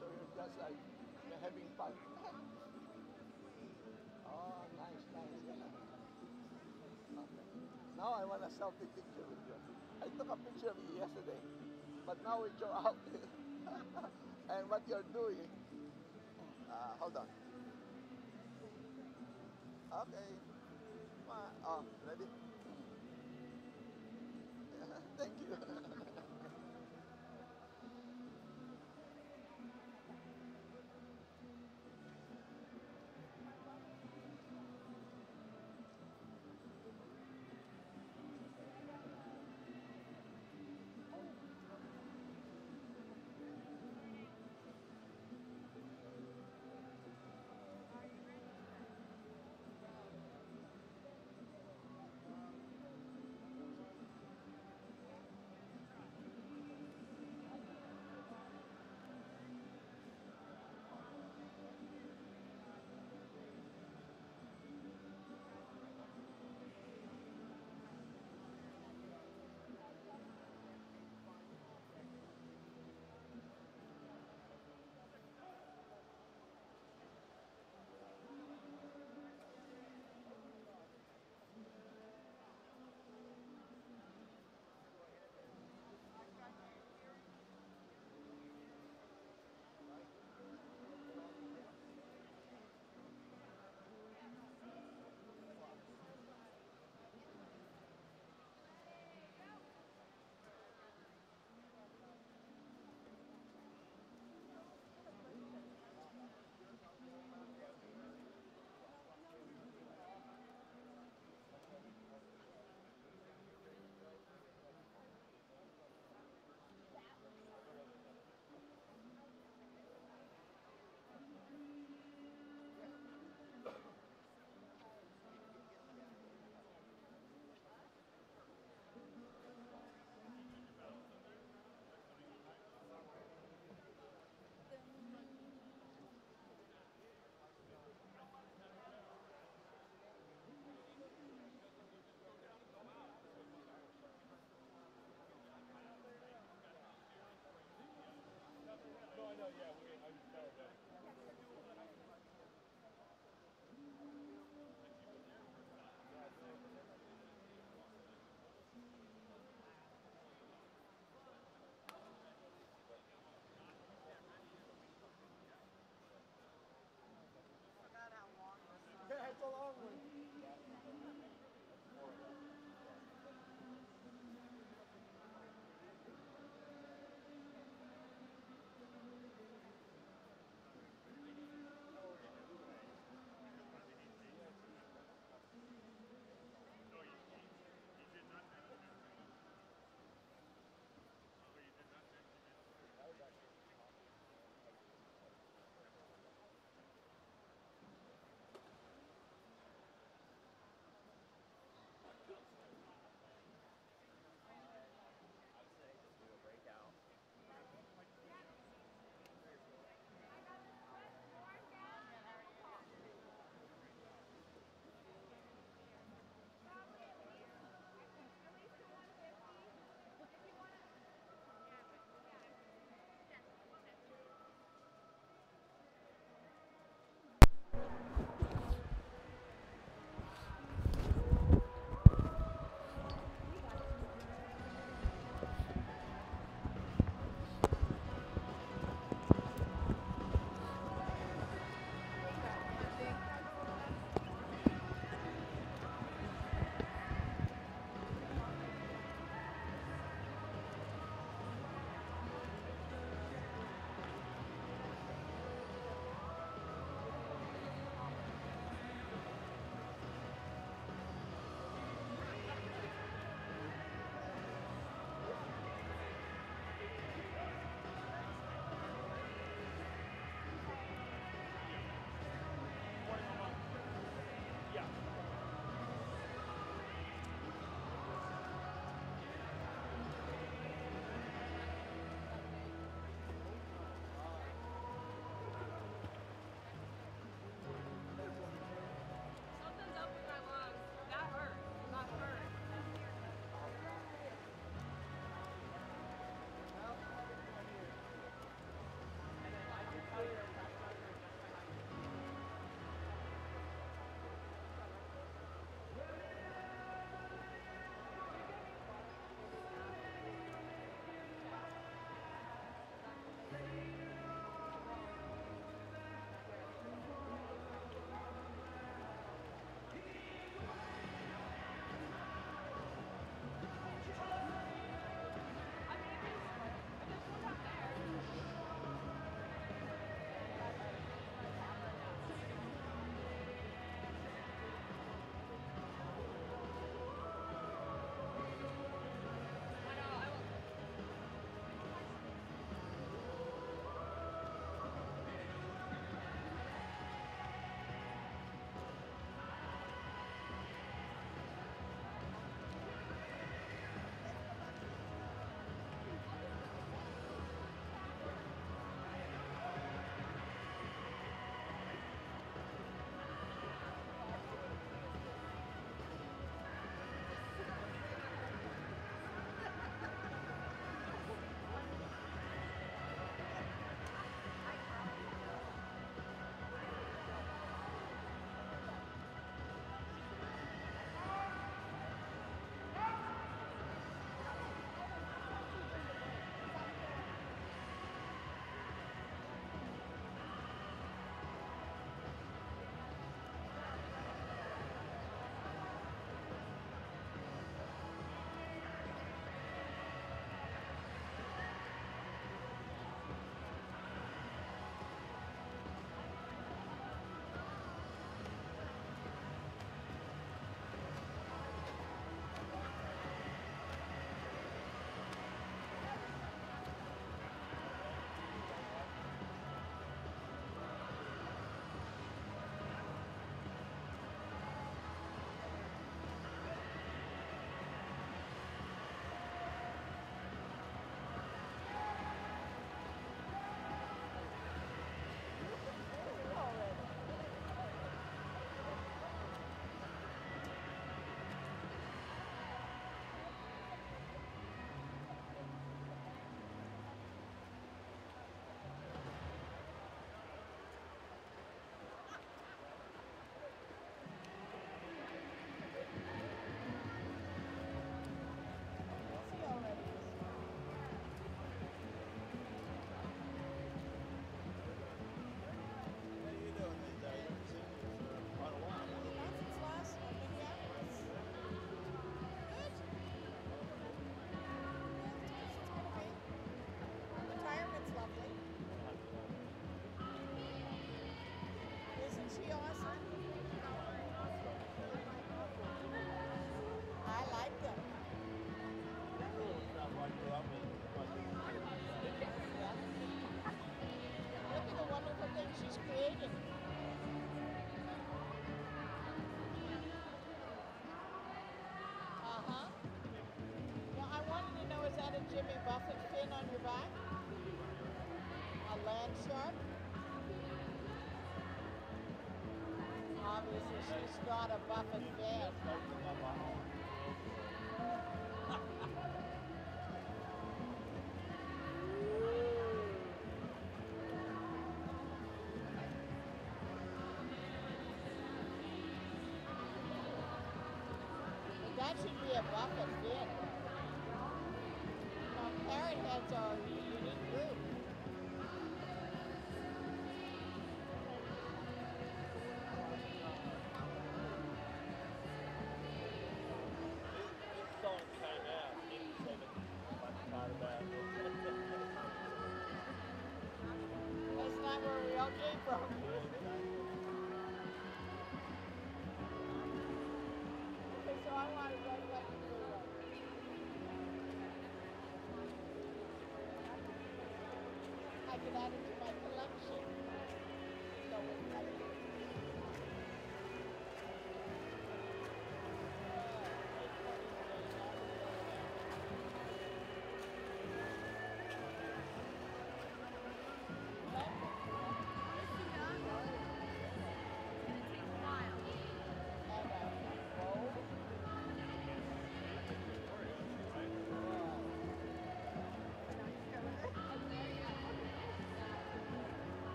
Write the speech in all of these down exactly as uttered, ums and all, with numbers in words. so you're just like you're having fun. Oh, nice, nice. Okay. Now I want a selfie picture with you. I took a picture of you yesterday, but now with your outfit and what you're doing. Uh, hold on. Okay. Oh, ready? Thank you. shot. Obviously, she's got a buffet there. That should be a buffet there. Now, parrot heads are a unique group. This song came out in seven. That's not where we all came from. So I want to go to that I could add it to my collection. So it's like thanks for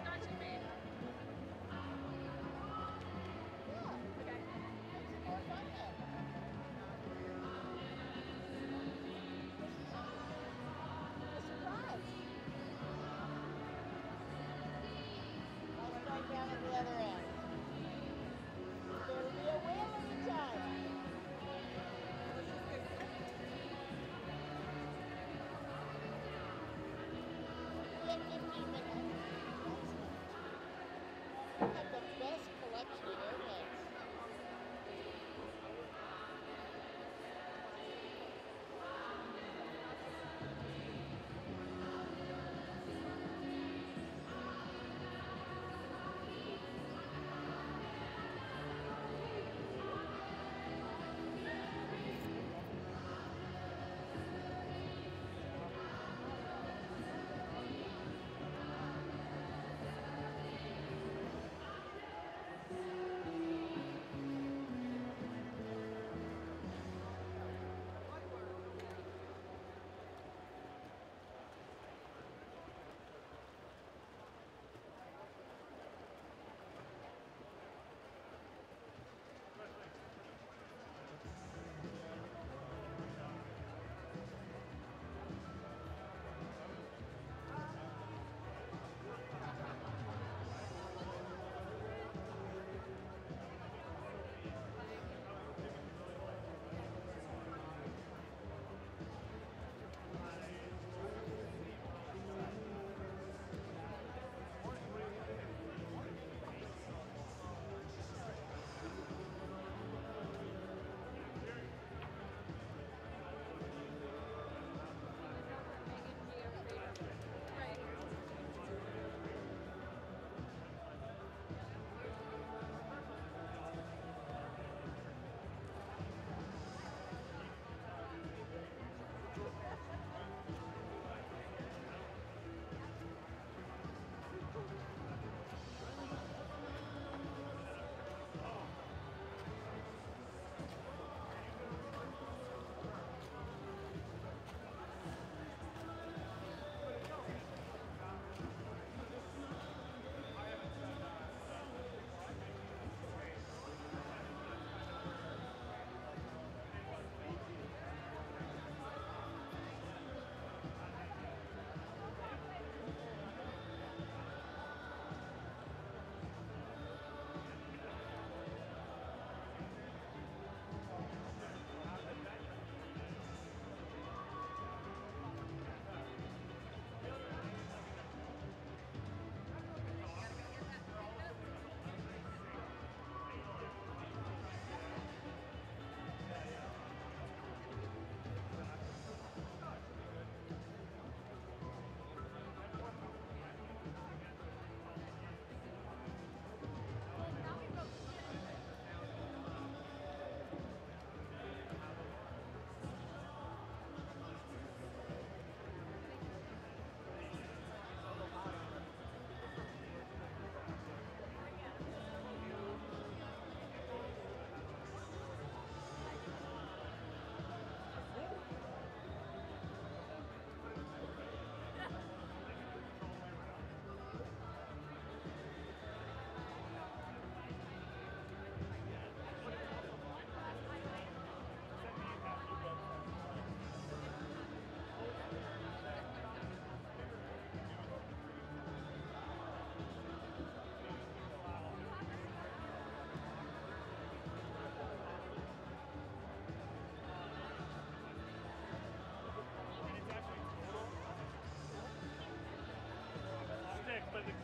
scratching me.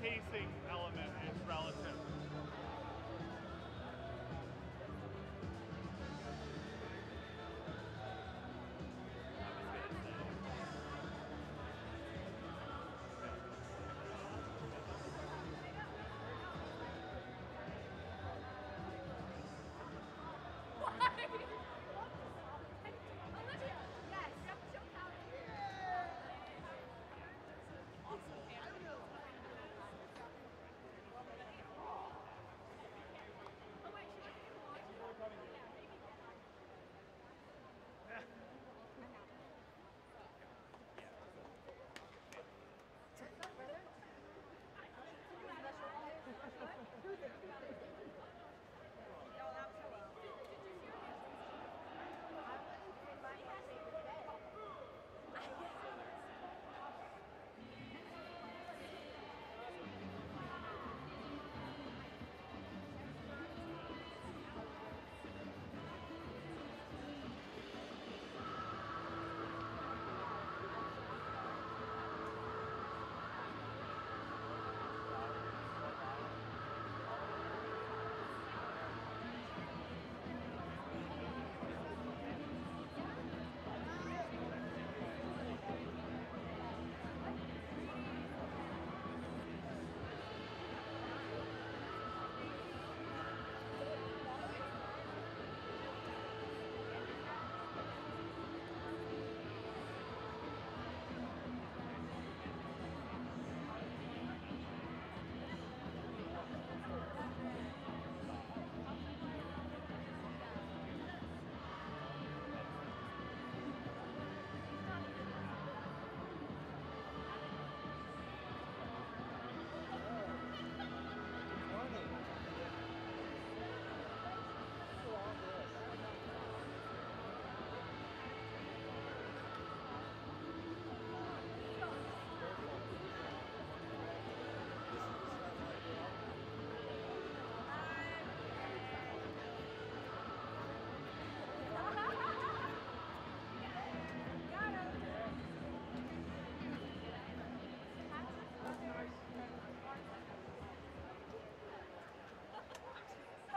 pacing element is relative.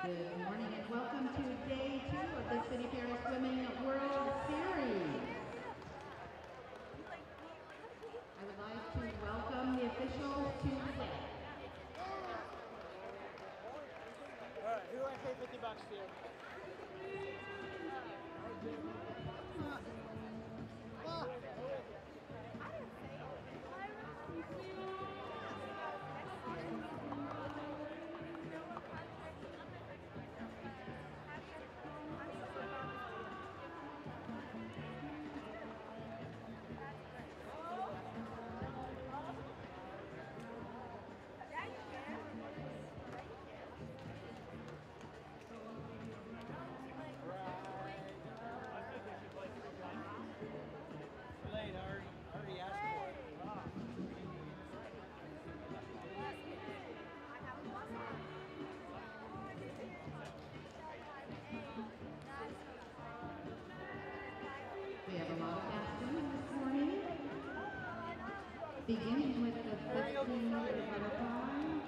Good morning and welcome to day two of the Citi Para Swimming World Series. I would like to welcome the officials to the day. All right, who do I pay fifty bucks to? Beginning with the fifteen meter butterfly, one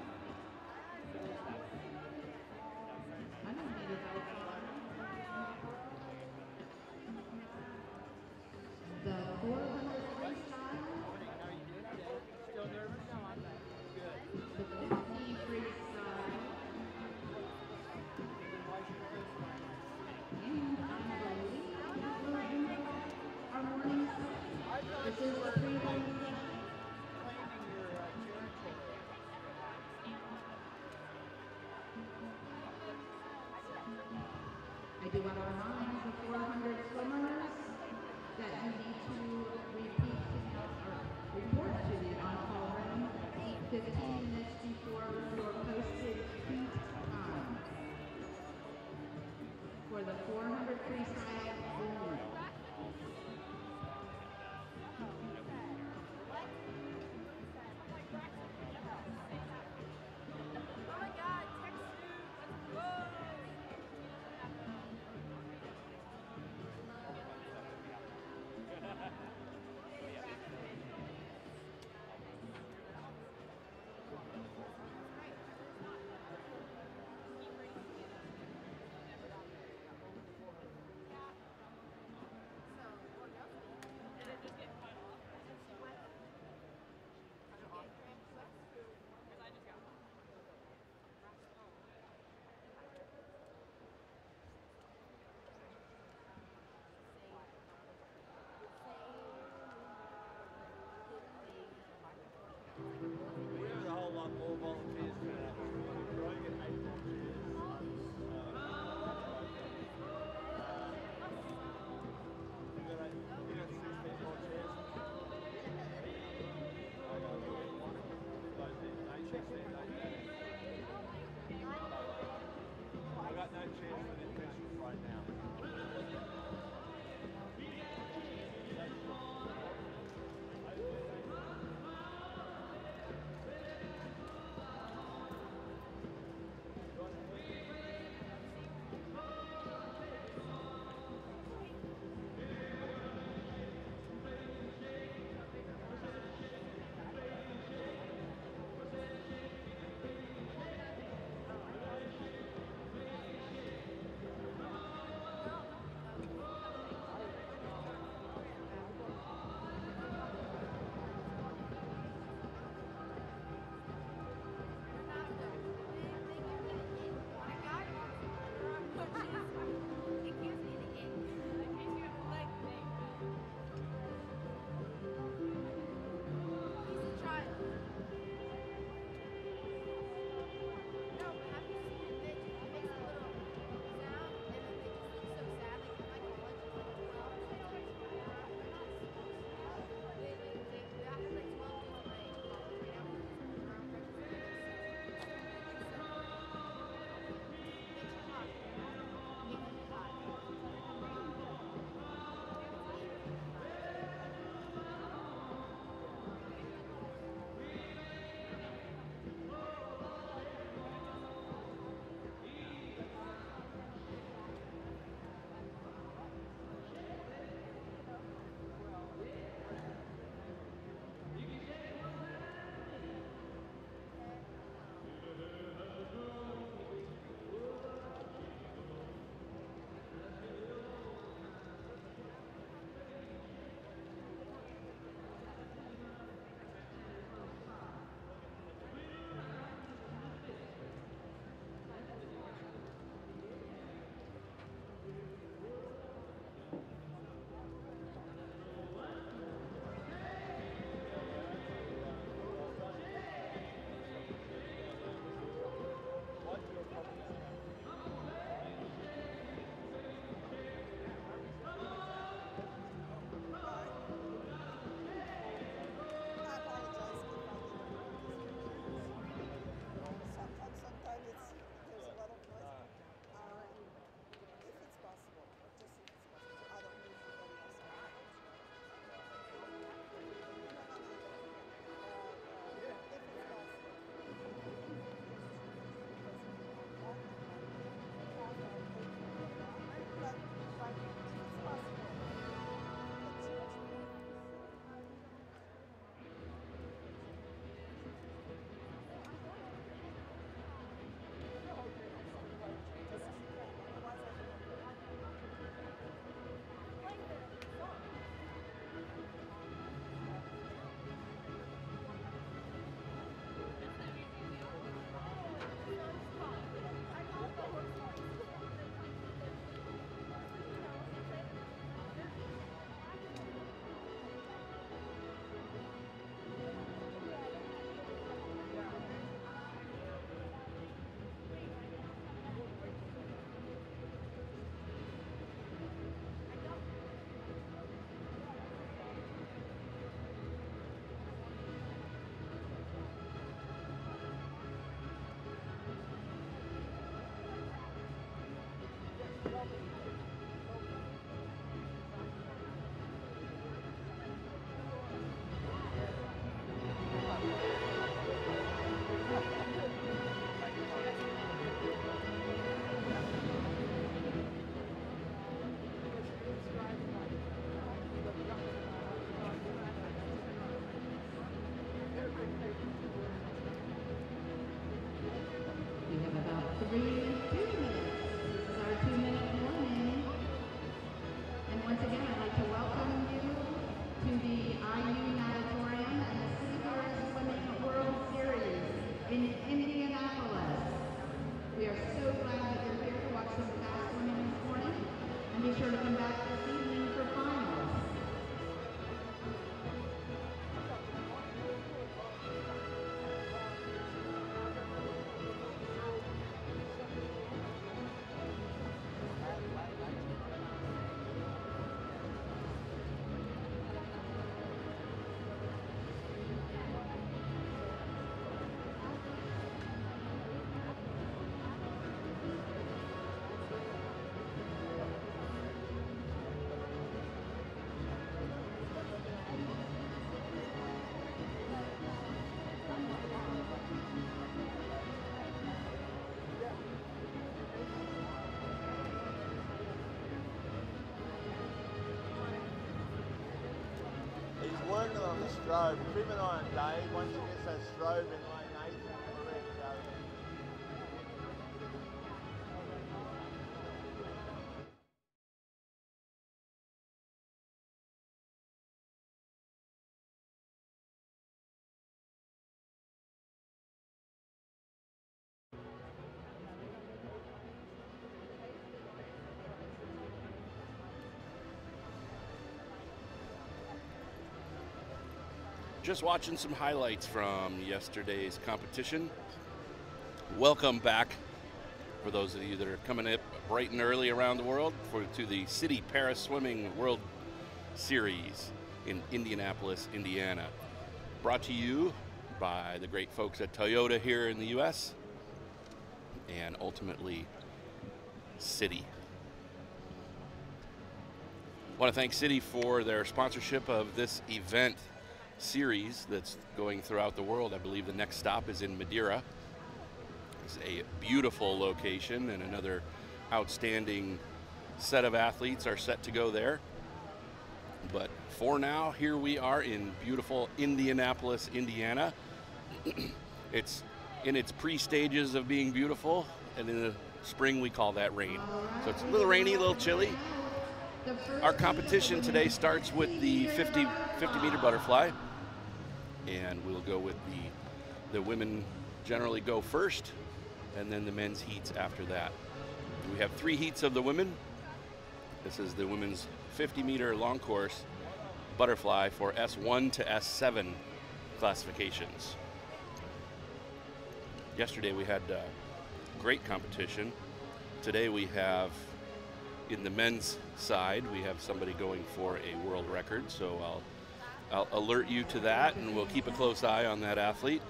hundred meter butterfly, the four hundred freestyle, the fifty freestyle, and I believe our morning set. This is the pre-morning set. I do want to remind the four hundred swimmers that you need to repeat or report to the on-call room fifteen minutes before your posted heat time for the four hundred freestyle only. be sure to come back this evening for finals. On the strobe, Freeman on a day, once you miss that strobe in lane eight, you're ready to go. Just watching some highlights from yesterday's competition. Welcome back for those of you that are coming up bright and early around the world for, to the Citi Para Swimming World Series in Indianapolis, Indiana. Brought to you by the great folks at Toyota here in the U S and ultimately Citi. I want to thank Citi for their sponsorship of this event series that's going throughout the world. I believe the next stop is in Madeira. It's a beautiful location, and another outstanding set of athletes are set to go there. But for now, here we are in beautiful Indianapolis, Indiana. It's in its pre-stages of being beautiful, and in the spring we call that rain. So it's a little rainy, a little chilly. Our competition today starts with the fifty meter butterfly, and we'll go with the the women generally go first, and then the men's heats after that. We have three heats of the women. This is the women's fifty meter long course butterfly for S one to S seven classifications. Yesterday we had uh, great competition. Today we have, in the men's side, we have somebody going for a world record, so I'll I'll alert you to that, and we'll keep a close eye on that athlete.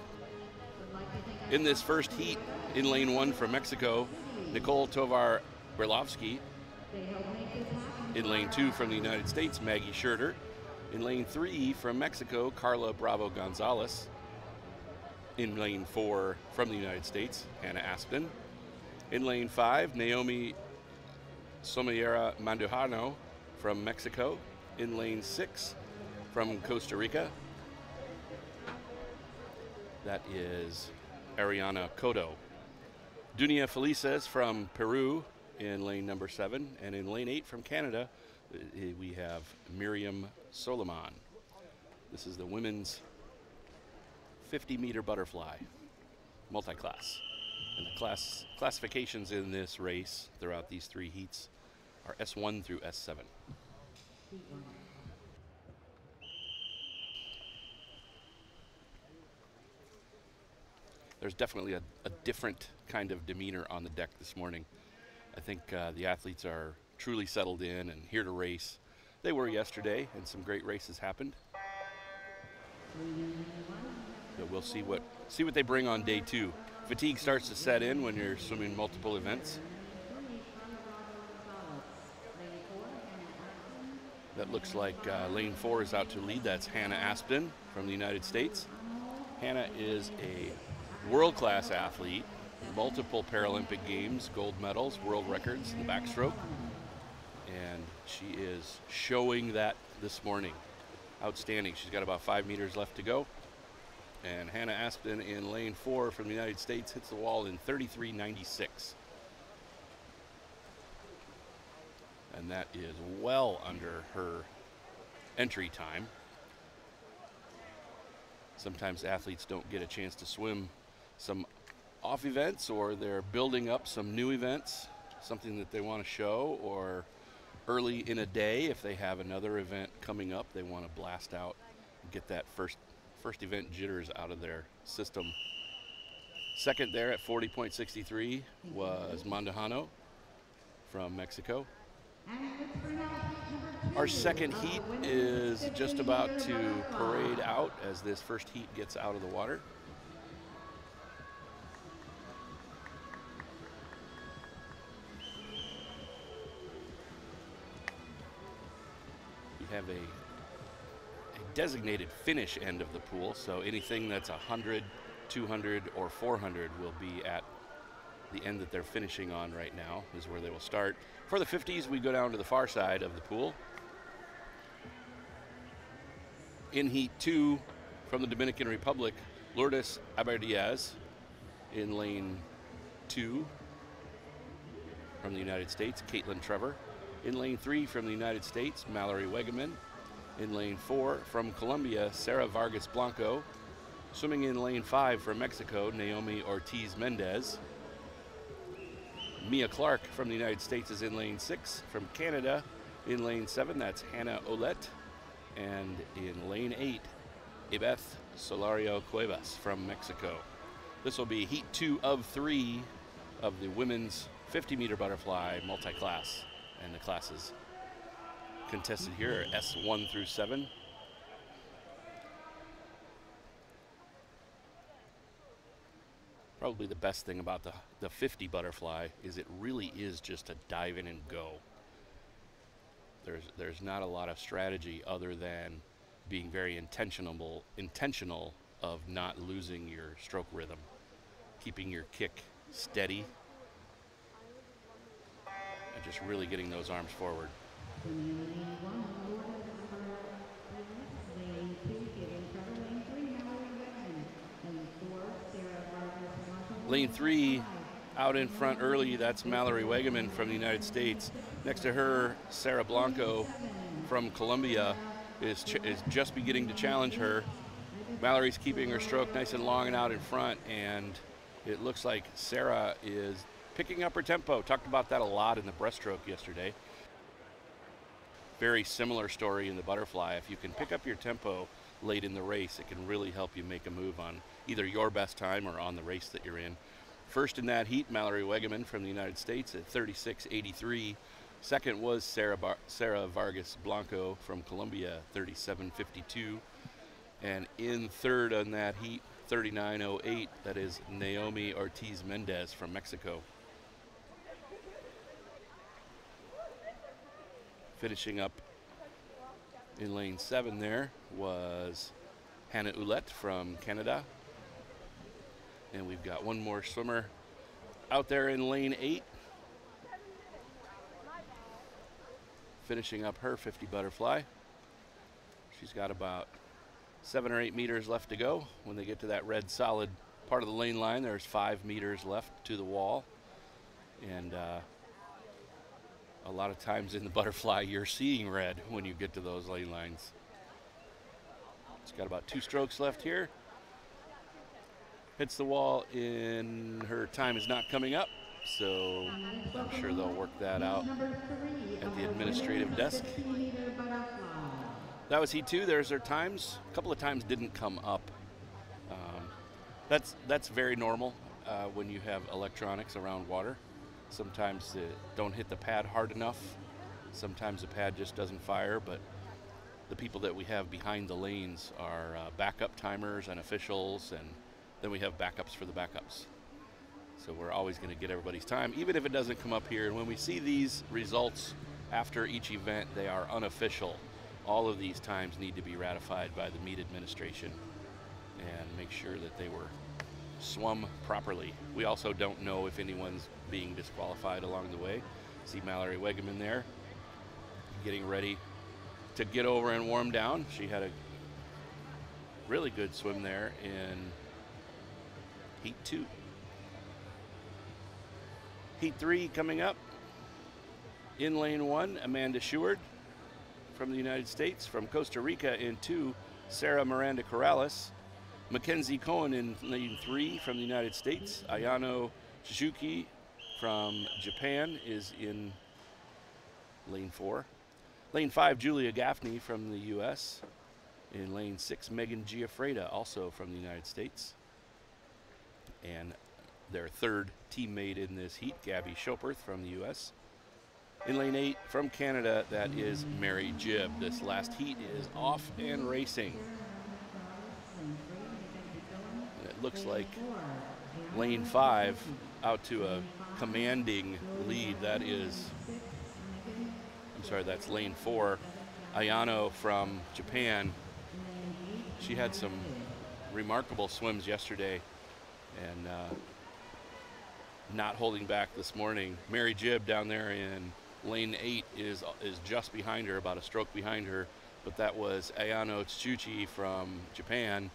In this first heat, in lane one from Mexico, Nicole Tovar-Berlovsky. In lane two from the United States, Maggie Scherter. In lane three from Mexico, Carla Bravo-Gonzalez. In lane four from the United States, Hannah Aspin. In lane five, Naomi Somiera Mandujano from Mexico. In lane six from Costa Rica, that is Ariana Coto. Dunia Felices from Peru in lane number seven, and in lane eight from Canada we have Miriam Soliman. This is the women's fifty meter butterfly multi-class. And the class classifications in this race throughout these three heats are S one through S seven. There's definitely a, a different kind of demeanor on the deck this morning. I think uh, the athletes are truly settled in and here to race. They were yesterday, and some great races happened. But we'll see what see what they bring on day two. Fatigue starts to set in when you're swimming multiple events. That looks like uh, lane four is out to lead. That's Hannah Aspin from the United States. Hannah is a world-class athlete, multiple Paralympic Games, gold medals, world records in the backstroke. And she is showing that this morning. Outstanding. She's got about five meters left to go. And Hannah Aspin in lane four from the United States hits the wall in thirty-three ninety-six. And that is well under her entry time. Sometimes athletes don't get a chance to swim some off events, or they're building up some new events, something that they want to show, or early in a day. If they have another event coming up, they want to blast out and get that first first event jitters out of their system. Second there at forty point six three was Mandujano from Mexico. Our second heat is just about to parade out as this first heat gets out of the water. We have a, a designated finish end of the pool, so anything that's one hundred, two hundred, or four hundred will be at the end that they're finishing on right now is where they will start. For the fifties, we go down to the far side of the pool. In heat two, from the Dominican Republic, Lourdes Aberdiaz in lane two. From the United States, Caitlin Trevor. In lane three, from the United States, Mallory Weggemann. In lane four, from Colombia, Sarah Vargas Blanco. Swimming in lane five from Mexico, Naomi Ortiz Mendez. Mia Clark from the United States is in lane six. From Canada, in lane seven, that's Hannah Ouellette. And in lane eight, Ibeth Solario Cuevas from Mexico. This will be heat two of three of the women's fifty meter butterfly multi-class. And the classes contested here are S one through seven. Probably the best thing about the, the fifty butterfly is it really is just a dive in and go. There's, there's not a lot of strategy other than being very intentional, intentional of not losing your stroke rhythm, keeping your kick steady, and just really getting those arms forward. Lane three out in front early, that's Mallory Weggemann from the United States. Next to her, Sarah Blanco from Colombia is, ch is just beginning to challenge her. Mallory's keeping her stroke nice and long and out in front, and it looks like Sarah is picking up her tempo. Talked about that a lot in the breaststroke yesterday. Very similar story in the butterfly. If you can pick up your tempo late in the race, it can really help you make a move on either your best time or on the race that you're in. First in that heat, Mallory Weggemann from the United States at thirty-six eighty-three. Second was Sarah, Bar Sarah Vargas Blanco from Colombia, thirty-seven fifty-two. And in third on that heat, thirty-nine oh eight, that is Naomi Ortiz Mendez from Mexico. Finishing up in lane seven there was Hannah Ouellette from Canada. And we've got one more swimmer out there in lane eight. Finishing up her fifty butterfly. She's got about seven or eight meters left to go. When they get to that red solid part of the lane line, there's five meters left to the wall. And uh, a lot of times in the butterfly, you're seeing red when you get to those lane lines. She's got about two strokes left here. Hits the wall, in her time is not coming up, so I'm sure they'll work that out at the administrative desk. That was heat two. There's their times. A couple of times didn't come up. Um, that's that's very normal uh, when you have electronics around water. Sometimes they don't hit the pad hard enough. Sometimes the pad just doesn't fire, but the people that we have behind the lanes are uh, backup timers and officials, and then we have backups for the backups. So we're always going to get everybody's time, even if it doesn't come up here. And when we see these results after each event, they are unofficial. All of these times need to be ratified by the meet administration and make sure that they were swum properly. We also don't know if anyone's being disqualified along the way. See Mallory Weggemann there getting ready to get over and warm down. She had a really good swim there in heat two. Heat three coming up. In lane one, Amanda Schuard from the United States. From Costa Rica in two, Sarah Miranda Corrales. Mackenzie Cohen in lane three from the United States. Ayano Shizuki from Japan is in lane four. Lane five, Julia Gaffney from the U S In lane six, Megan Giafreda, also from the United States. And their third teammate in this heat, Gabby Schoperth from the U S In lane eight, from Canada, that is Mary Jibb. This last heat is off and racing. And it looks like lane five out to a commanding lead. That is, I'm sorry, that's lane four. Ayano from Japan. She had some remarkable swims yesterday and uh, not holding back this morning. Mary Jibb down there in lane eight is is just behind her, about a stroke behind her, but that was Ayano Shizuki from Japan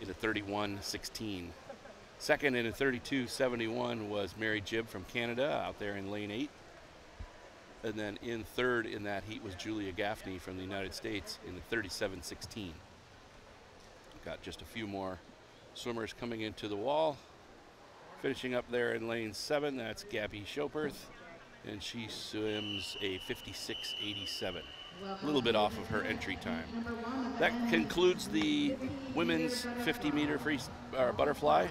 in a thirty-one sixteen. Second in a thirty-two seventy-one was Mary Jibb from Canada out there in lane eight. And then in third in that heat was Julia Gaffney from the United States in the thirty-seven sixteen. Got just a few more swimmers coming into the wall. Finishing up there in lane seven, that's Gabby Schoperth, and she swims a fifty-six eighty-seven. A little bit off of her entry time. That concludes the women's fifty meter free uh, butterfly.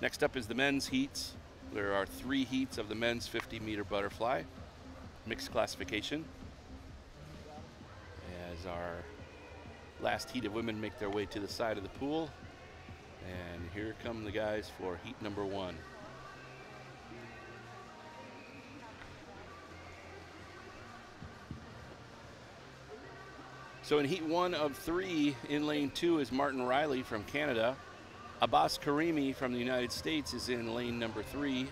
Next up is the men's heats. There are three heats of the men's fifty meter butterfly, mixed classification. As our last heat of women make their way to the side of the pool. And here come the guys for heat number one. So in heat one of three, in lane two is Martin Riley from Canada. Abbas Karimi from the United States is in lane number three.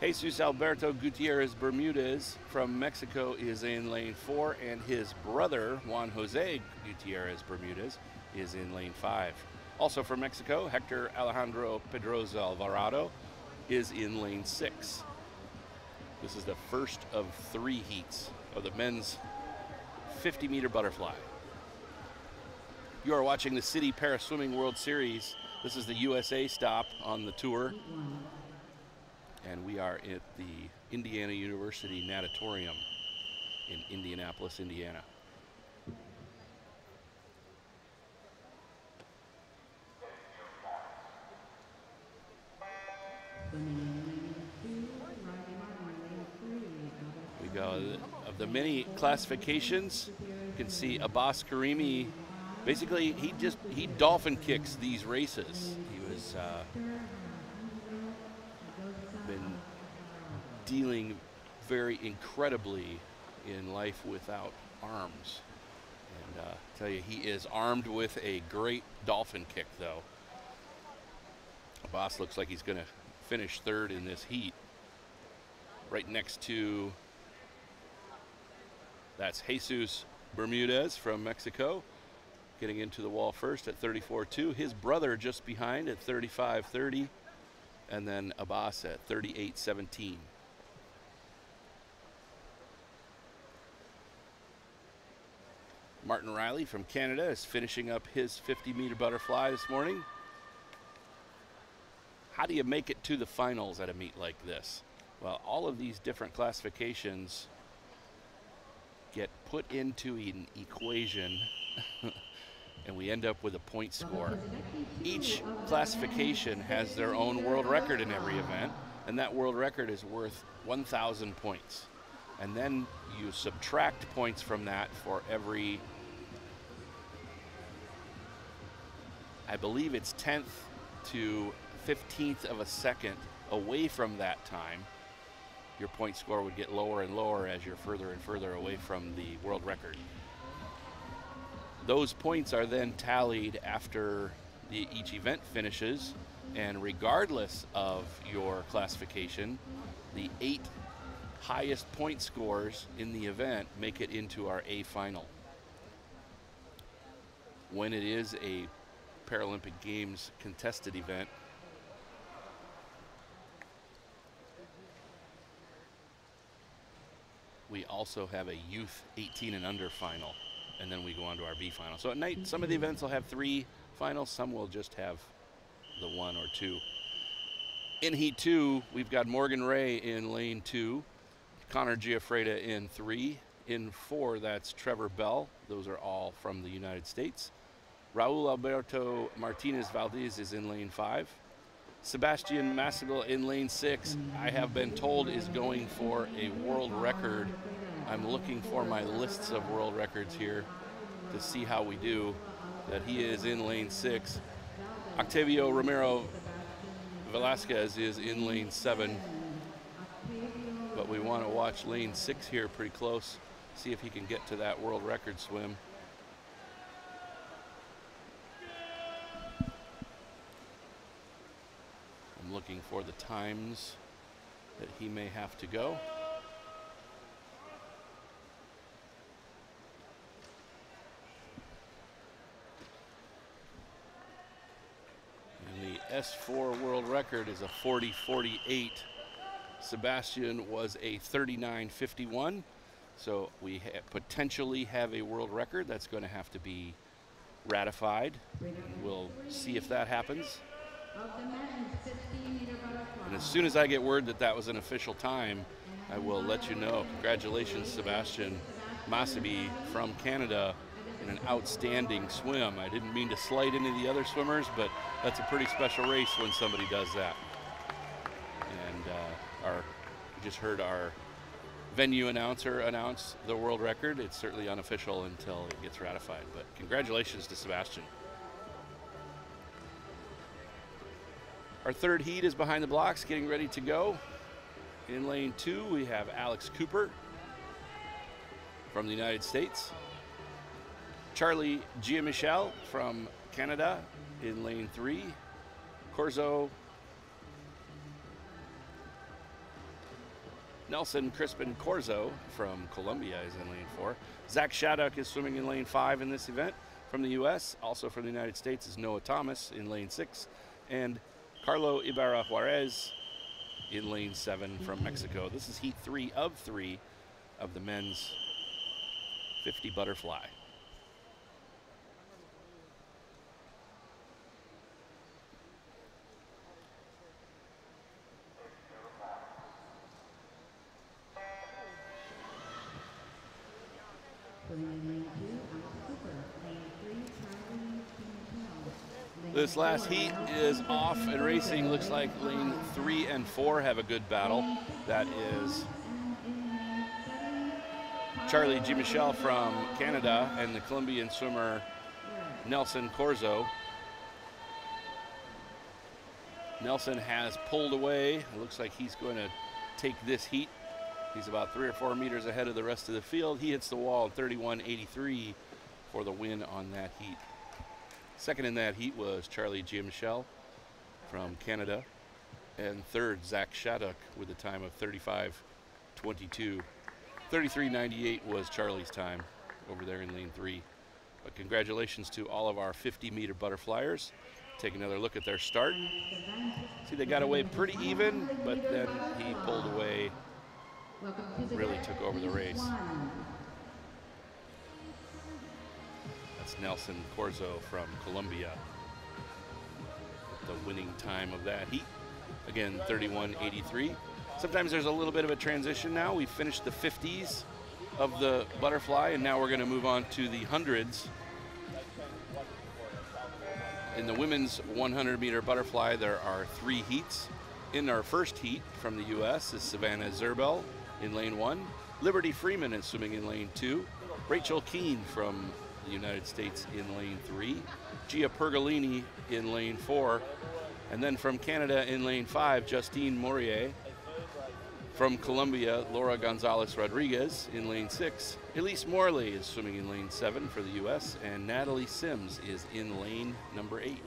Jesus Alberto Gutierrez Bermudez from Mexico is in lane four, and his brother, Juan Jose Gutierrez Bermudez, is in lane five. Also from Mexico, Hector Alejandro Pedroza Alvarado is in lane six. This is the first of three heats of the men's fifty meter butterfly. You are watching the Citi Para Swimming World Series. This is the U S A stop on the tour. And we are at the Indiana University Natatorium in Indianapolis, Indiana. We go of the many classifications. You can see Abbas Karimi. Basically, he just he dolphin kicks these races. He was. Uh, been dealing very incredibly in life without arms. And uh, tell you, he is armed with a great dolphin kick, though. Abbas looks like he's going to finish third in this heat. Right next to, that's Jesus Bermudez from Mexico, getting into the wall first at thirty-four two. His brother just behind at thirty-five thirty. And then Abbas at thirty-eight seventeen. Martin Riley from Canada is finishing up his fifty meter butterfly this morning. How do you make it to the finals at a meet like this? Well, all of these different classifications get put into an equation and we end up with a point score. Each classification has their own world record in every event, and that world record is worth one thousand points. And then you subtract points from that for every, I believe it's tenth to fifteenth of a second away from that time. Your point score would get lower and lower as you're further and further away from the world record. Those points are then tallied after the, each event finishes, and regardless of your classification, the eight highest point scores in the event make it into our A final. When it is a Paralympic Games contested event, we also have a youth eighteen and under final. And then we go on to our B final. So at night, some of the events will have three finals, some will just have the one or two. In heat two, we've got Morgan Ray in lane two, Connor Giafreda in three. In four, that's Trevor Bell. Those are all from the United States. Raul Alberto Martinez Valdez is in lane five. Sebastian Massabie in lane six, I have been told, is going for a world record. I'm looking for my lists of world records here to see how we do, that he is in lane six. Octavio Romero Velasquez is in lane seven, but we want to watch lane six here pretty close, see if he can get to that world record swim. I'm looking for the times that he may have to go. And the S four world record is a forty forty-eight. Sebastian was a thirty-nine fifty-one. So we ha potentially have a world record that's going to have to be ratified. We'll see if that happens. And as soon as I get word that that was an official time, I will let you know. Congratulations, Sebastian Massabie from Canada, in an outstanding swim. I didn't mean to slight any of the other swimmers, but that's a pretty special race when somebody does that. And uh, our, we just heard our venue announcer announce the world record. It's certainly unofficial until it gets ratified, but congratulations to Sebastian. Our third heat is behind the blocks, getting ready to go. In lane two, we have Alex Cooper from the United States. Charlie Giamichel from Canada in lane three. Corzo. Nelson Crispin Corzo from Colombia is in lane four. Zach Shattuck is swimming in lane five in this event from the U S. Also from the United States is Noah Thomas in lane six. And Carlo Ibarra Juarez in lane seven from Mexico. This is heat three of three of the men's fifty butterfly. This last heat is off and racing. Looks like lane three and four have a good battle. That is Charlie Giamichel from Canada and the Colombian swimmer Nelson Corzo. Nelson has pulled away. It looks like he's going to take this heat. He's about three or four meters ahead of the rest of the field. He hits the wall at thirty-one eighty-three for the win on that heat. Second in that heat was Charlie Giamichel from Canada, and third, Zach Shattuck with a time of thirty-five twenty-two. thirty-three ninety-eight was Charlie's time over there in lane three. But congratulations to all of our fifty meter butterflyers. Take another look at their start. See, they got away pretty even, but then he pulled away, really took over the race. Nelson Corzo from Colombia with the winning time of that heat. Again, thirty-one eighty-three. Sometimes there's a little bit of a transition now. We finished the fifties of the butterfly, and now we're going to move on to the hundreds. In the women's one hundred meter butterfly, there are three heats. In our first heat from the U S is Savannah Zerbel in lane one. Liberty Freeman is swimming in lane two. Rachel Keane from the United States in lane three, Gia Pergolini in lane four, and then from Canada in lane five, Justine Morier. From Colombia, Laura Gonzalez Rodriguez in lane six, Elise Morley is swimming in lane seven for the U S, and Natalie Sims is in lane number eight.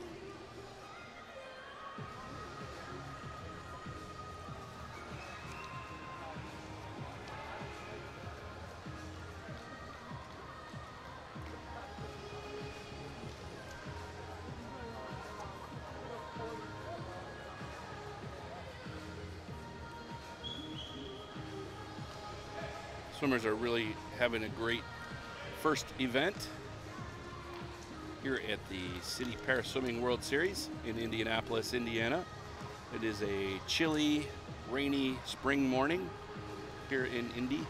Swimmers are really having a great first event here at the Citi Para Swimming World Series in Indianapolis, Indiana. It is a chilly, rainy spring morning here in Indy.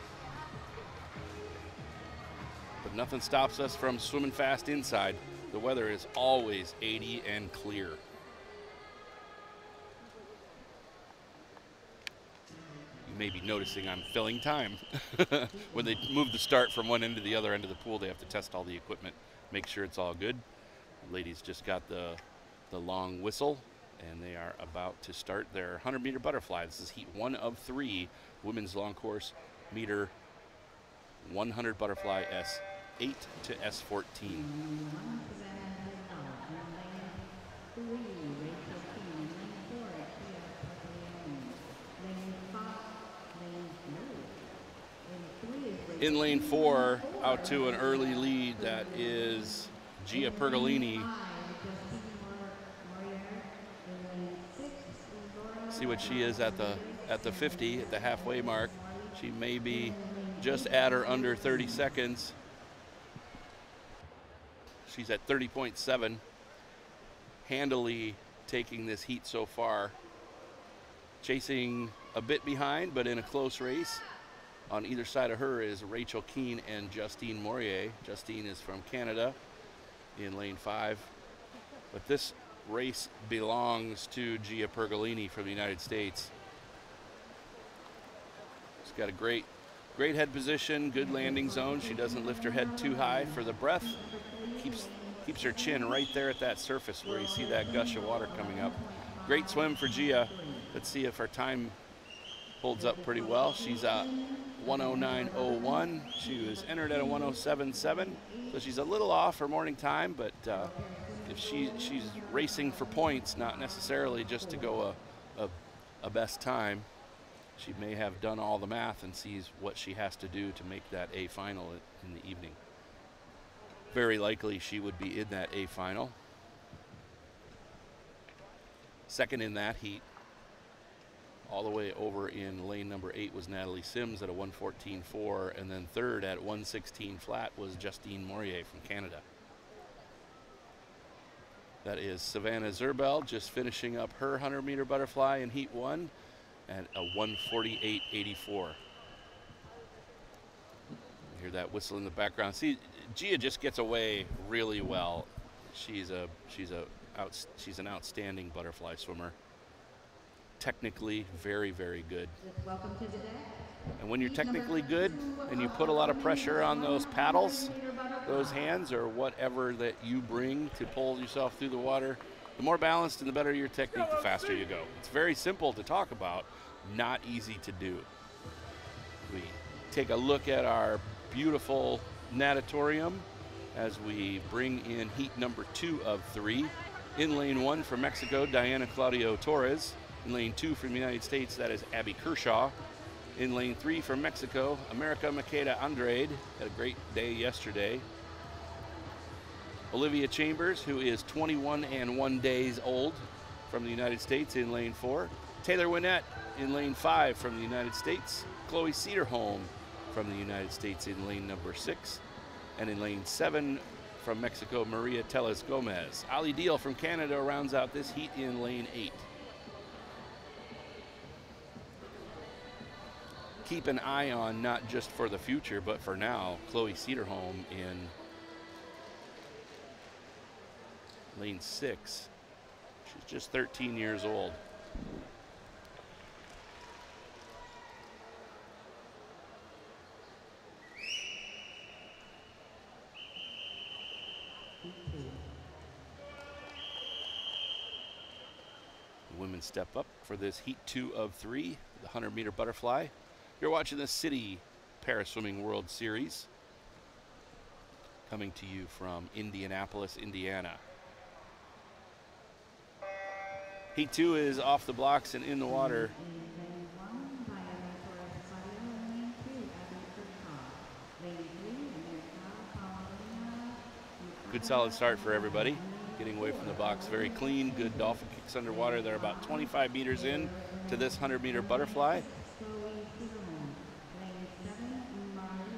But nothing stops us from swimming fast inside. The weather is always eighty and clear. You may be noticing I'm filling time. When they move the start from one end to the other end of the pool, they have to test all the equipment, make sure it's all good. The ladies just got the, the long whistle, and they are about to start their one hundred meter butterfly. This is heat one of three, women's long course, meter one hundred butterfly S eight to S fourteen. In lane four, out to an early lead, that is Gia Pergolini. See what she is at the at the fifty, at the halfway mark. She may be just at or under thirty seconds. She's at thirty point seven, handily taking this heat so far, chasing a bit behind but in a close race. On either side of her is Rachel Keane and Justine Morier. Justine is from Canada in lane five, but this race belongs to Gia Pergolini from the United States. She's got a great great head position, good landing zone. She doesn't lift her head too high for the breath. Keeps, keeps her chin right there at that surface where you see that gush of water coming up. Great swim for Gia. Let's see if her time holds up pretty well. She's at one oh nine oh one. She was entered at a one oh seven seven, so she's a little off her morning time, but uh, if she, she's racing for points, not necessarily just to go a, a, a best time. She may have done all the math and sees what she has to do to make that A final in the evening. Very likely she would be in that A final. Second in that heat. All the way over in lane number eight was Natalie Sims at a one fourteen four, and then third at one sixteen flat was Justine Morier from Canada. That is Savannah Zerbel just finishing up her one hundred meter butterfly in heat one at a one forty-eight eighty-four. Hear that whistle in the background. See, Gia just gets away really well. She's a she's a out, she's an outstanding butterfly swimmer. Technically very, very good. Welcome to the deck. And when you're technically good and you put a lot of pressure on those paddles, those hands, or whatever that you bring to pull yourself through the water, the more balanced and the better your technique, the faster you go. It's very simple to talk about, not easy to do. We take a look at our beautiful natatorium as we bring in heat number two of three. In lane one for Mexico, Diana Claudio Torres. In lane two from the United States, that is Abby Kershaw. In lane three from Mexico, America Makeda Andrade, had a great day yesterday. Olivia Chambers, who is twenty-one and one days old from the United States, in lane four. Taylor Winnett in lane five from the United States. Chloe Cedarholm from the United States in lane number six. And in lane seven from Mexico, Maria Teles Gomez. Ali Deal from Canada rounds out this heat in lane eight. Keep an eye on, not just for the future, but for now, Chloe Cedarholm in lane six. She's just thirteen years old. The women step up for this heat two of three, the one hundred meter butterfly. You're watching the Citi Para Swimming World Series, coming to you from Indianapolis, Indiana. Heat two is off the blocks and in the water. Good solid start for everybody. Getting away from the box very clean. Good dolphin kicks underwater. They're about twenty-five meters in to this one hundred meter butterfly.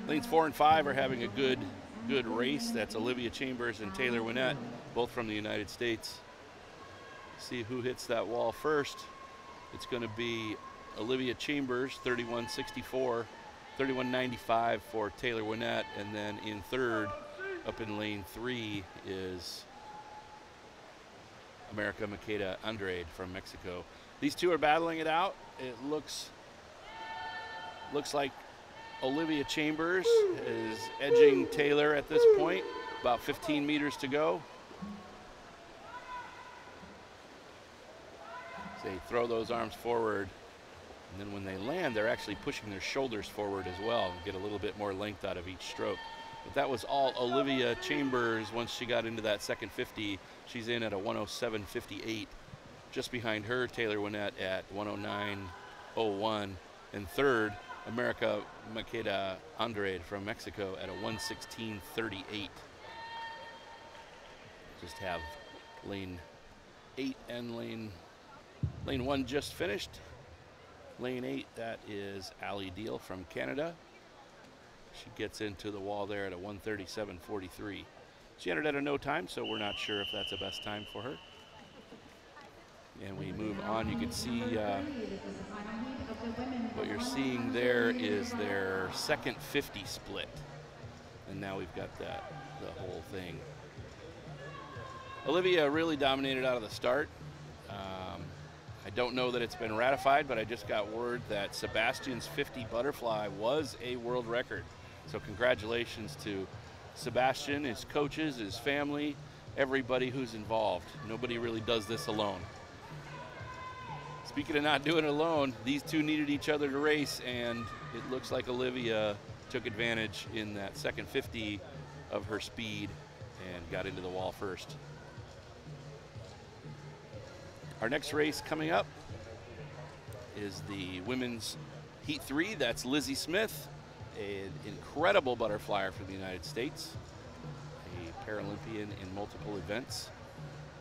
Lanes four and five are having a good, good race. That's Olivia Chambers and Taylor Winnett, both from the United States. See who hits that wall first. It's going to be Olivia Chambers, thirty-one sixty-four, thirty-one ninety-five for Taylor Winnett. And then in third, up in lane three, is America Makeda Andrade from Mexico. These two are battling it out. It looks, looks like Olivia Chambers is edging Taylor at this point. About fifteen meters to go. They throw those arms forward, and then when they land, they're actually pushing their shoulders forward as well and get a little bit more length out of each stroke. But that was all Olivia Chambers. Once she got into that second fifty, she's in at a one oh seven fifty-eight. Just behind her, Taylor Winnett at one oh nine oh one. And third, America Makeda Andrade from Mexico at a one sixteen thirty-eight. Just have lane eight and lane lane one just finished. Lane eight, that is Allie Deal from Canada. She gets into the wall there at a one thirty-seven forty-three. She entered at a no time, so we're not sure if that's the best time for her. And we move on. You can see uh, what you're seeing there is their second fifty split. And now we've got that, the whole thing. Olivia really dominated out of the start. Um, I don't know that it's been ratified, but I just got word that Sebastian's fifty butterfly was a world record. So congratulations to Sebastian, his coaches, his family, everybody who's involved. Nobody really does this alone. Speaking of not doing it alone, these two needed each other to race, and it looks like Olivia took advantage in that second fifty of her speed and got into the wall first. Our next race coming up is the women's heat three. That's Lizzie Smith, an incredible butterflyer for the United States, a Paralympian in multiple events.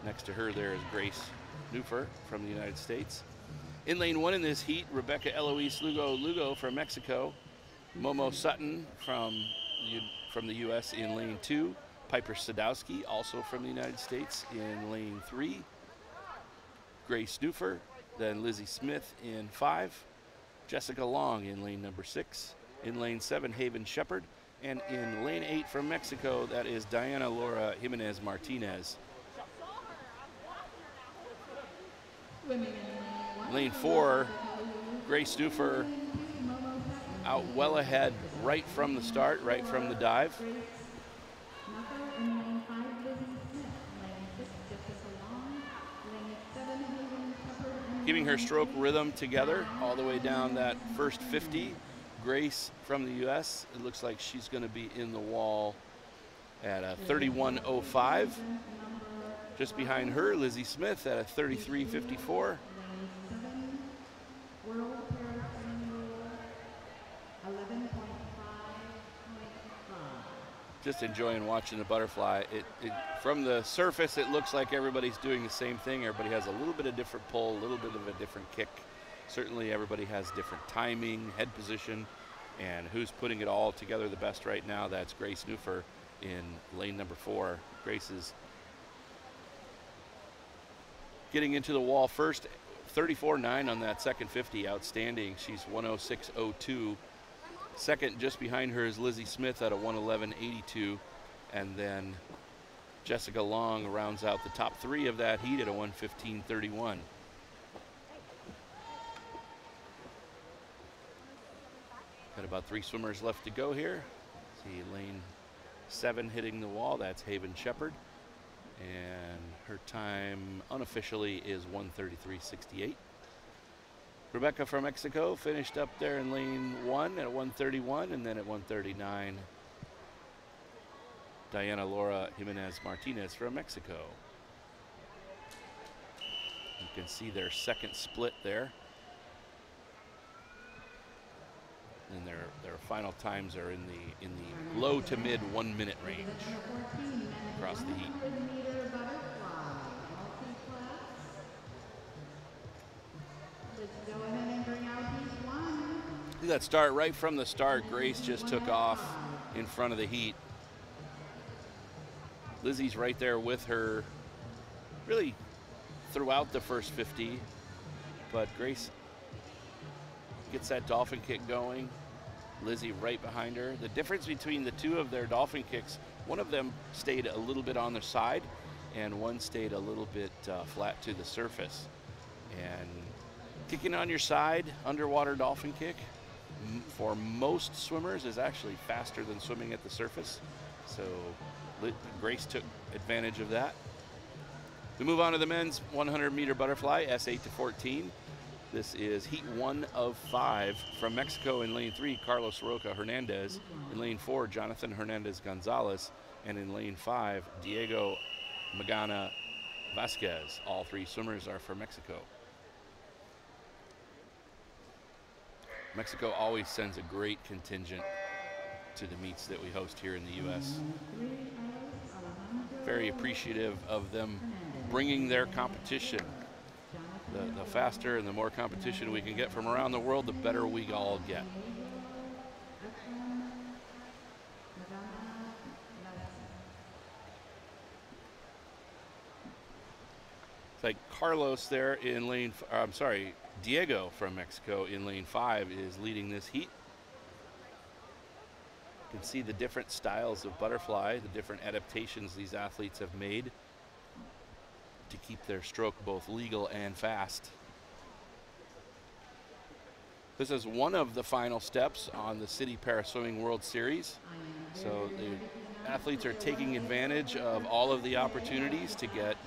Next to her there is Grace Neufer from the United States. In lane one in this heat, Rebecca Eloise Lugo Lugo from Mexico, Momo Sutton from, from the U S in lane two, Piper Sadowski, also from the United States in lane three, Grace Neufer, then Lizzie Smith in five, Jessica Long in lane number six, in lane seven, Haven Shepherd, and in lane eight from Mexico, that is Diana Laura Jimenez Martinez. Lane four, Grace Neufer out well ahead right from the start, right from the dive. Giving her stroke rhythm together all the way down that first fifty. Grace from the U S, it looks like she's going to be in the wall at a thirty-one oh five. Just behind her, Lizzie Smith at a thirty-three fifty-four. Just enjoying watching the butterfly. It, it from the surface, it looks like everybody's doing the same thing. Everybody has a little bit of different pull, a little bit of a different kick. Certainly everybody has different timing, head position, and who's putting it all together the best right now, that's Grace Neufer in lane number four. Grace is getting into the wall first, thirty-four nine on that second fifty, outstanding. She's one oh six oh two. Second, just behind her, is Lizzie Smith at a one eleven eighty-two. And then Jessica Long rounds out the top three of that heat at a one fifteen thirty-one. Got about three swimmers left to go here. See lane seven hitting the wall. That's Haven Shepherd. And her time unofficially is one thirty-three sixty-eight. Rebecca from Mexico finished up there in lane one at one thirty-one, and then at one thirty-nine, Diana Laura Jimenez Martinez from Mexico. You can see their second split there. And their, their final times are in the, in the low to mid one minute range across the heat. Look at that start right from the start. Grace just took off in front of the heat. Lizzie's right there with her really throughout the first fifty. But Grace gets that dolphin kick going. Lizzie right behind her. The difference between the two of their dolphin kicks, one of them stayed a little bit on their side and one stayed a little bit uh, flat to the surface. And kicking on your side, underwater dolphin kick, for most swimmers is actually faster than swimming at the surface. So Grace took advantage of that. We move on to the men's one hundred meter butterfly, S eight to fourteen. This is heat one of five. From Mexico in lane three, Carlos Roca Hernandez. In lane four, Jonathan Hernandez Gonzalez. And in lane five, Diego Magana Vasquez. All three swimmers are from Mexico. Mexico always sends a great contingent to the meets that we host here in the U S. Very appreciative of them bringing their competition. The, the faster and the more competition we can get from around the world, the better we all get. It's like Carlos there in lane, uh, I'm sorry, Diego from Mexico in lane five is leading this heat. You can see the different styles of butterfly, the different adaptations these athletes have made to keep their stroke both legal and fast. This is one of the final steps on the Citi Para Swimming World Series. So the athletes are taking advantage of all of the opportunities to get,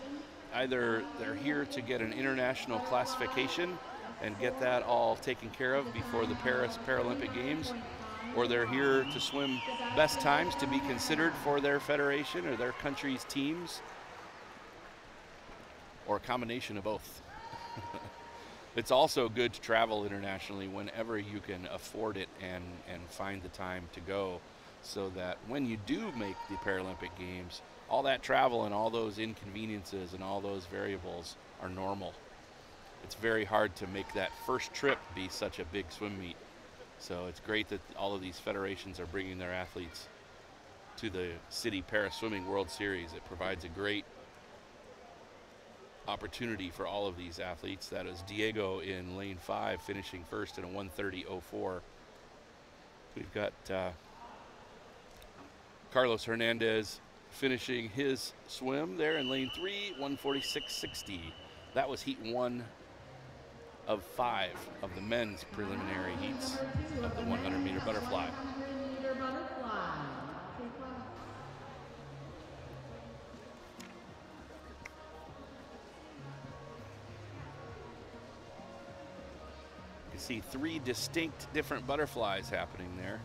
either they're here to get an international classification and get that all taken care of before the Paris Paralympic Games, or they're here to swim best times to be considered for their federation or their country's teams, or a combination of both. It's also good to travel internationally whenever you can afford it and, and find the time to go, so that when you do make the Paralympic Games, all that travel and all those inconveniences and all those variables are normal. It's very hard to make that first trip be such a big swim meet. So it's great that all of these federations are bringing their athletes to the Citi Para Swimming World Series. It provides a great opportunity for all of these athletes. That is Diego in lane five, finishing first in a one thirty oh four. We've got uh, Carlos Hernandez finishing his swim there in lane three, one forty-six sixty. That was heat one of five of the men's preliminary heats of the one hundred meter butterfly. See three distinct different butterflies happening there.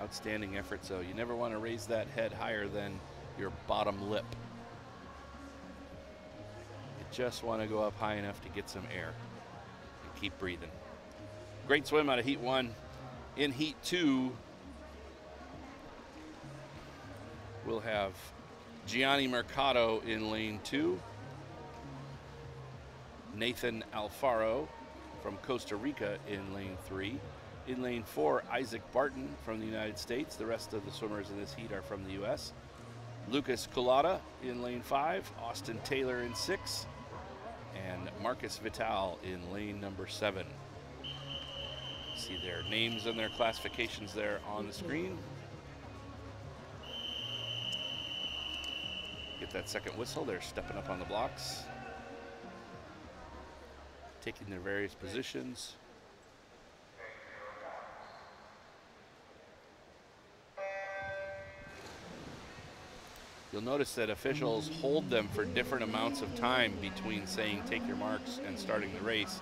Outstanding efforts, though. You never want to raise that head higher than your bottom lip. You just want to go up high enough to get some air and keep breathing. Great swim out of heat one. In heat two, we'll have Gianni Mercado in lane two. Nathan Alfaro from Costa Rica in lane three. In lane four, Isaac Barton from the United States. The rest of the swimmers in this heat are from the U S. Lucas Culotta in lane five. Austin Taylor in six. And Marcus Vital in lane number seven. See their names and their classifications there on the screen. Get that second whistle. They're stepping up on the blocks, taking their various positions. You'll notice that officials hold them for different amounts of time between saying take your marks and starting the race.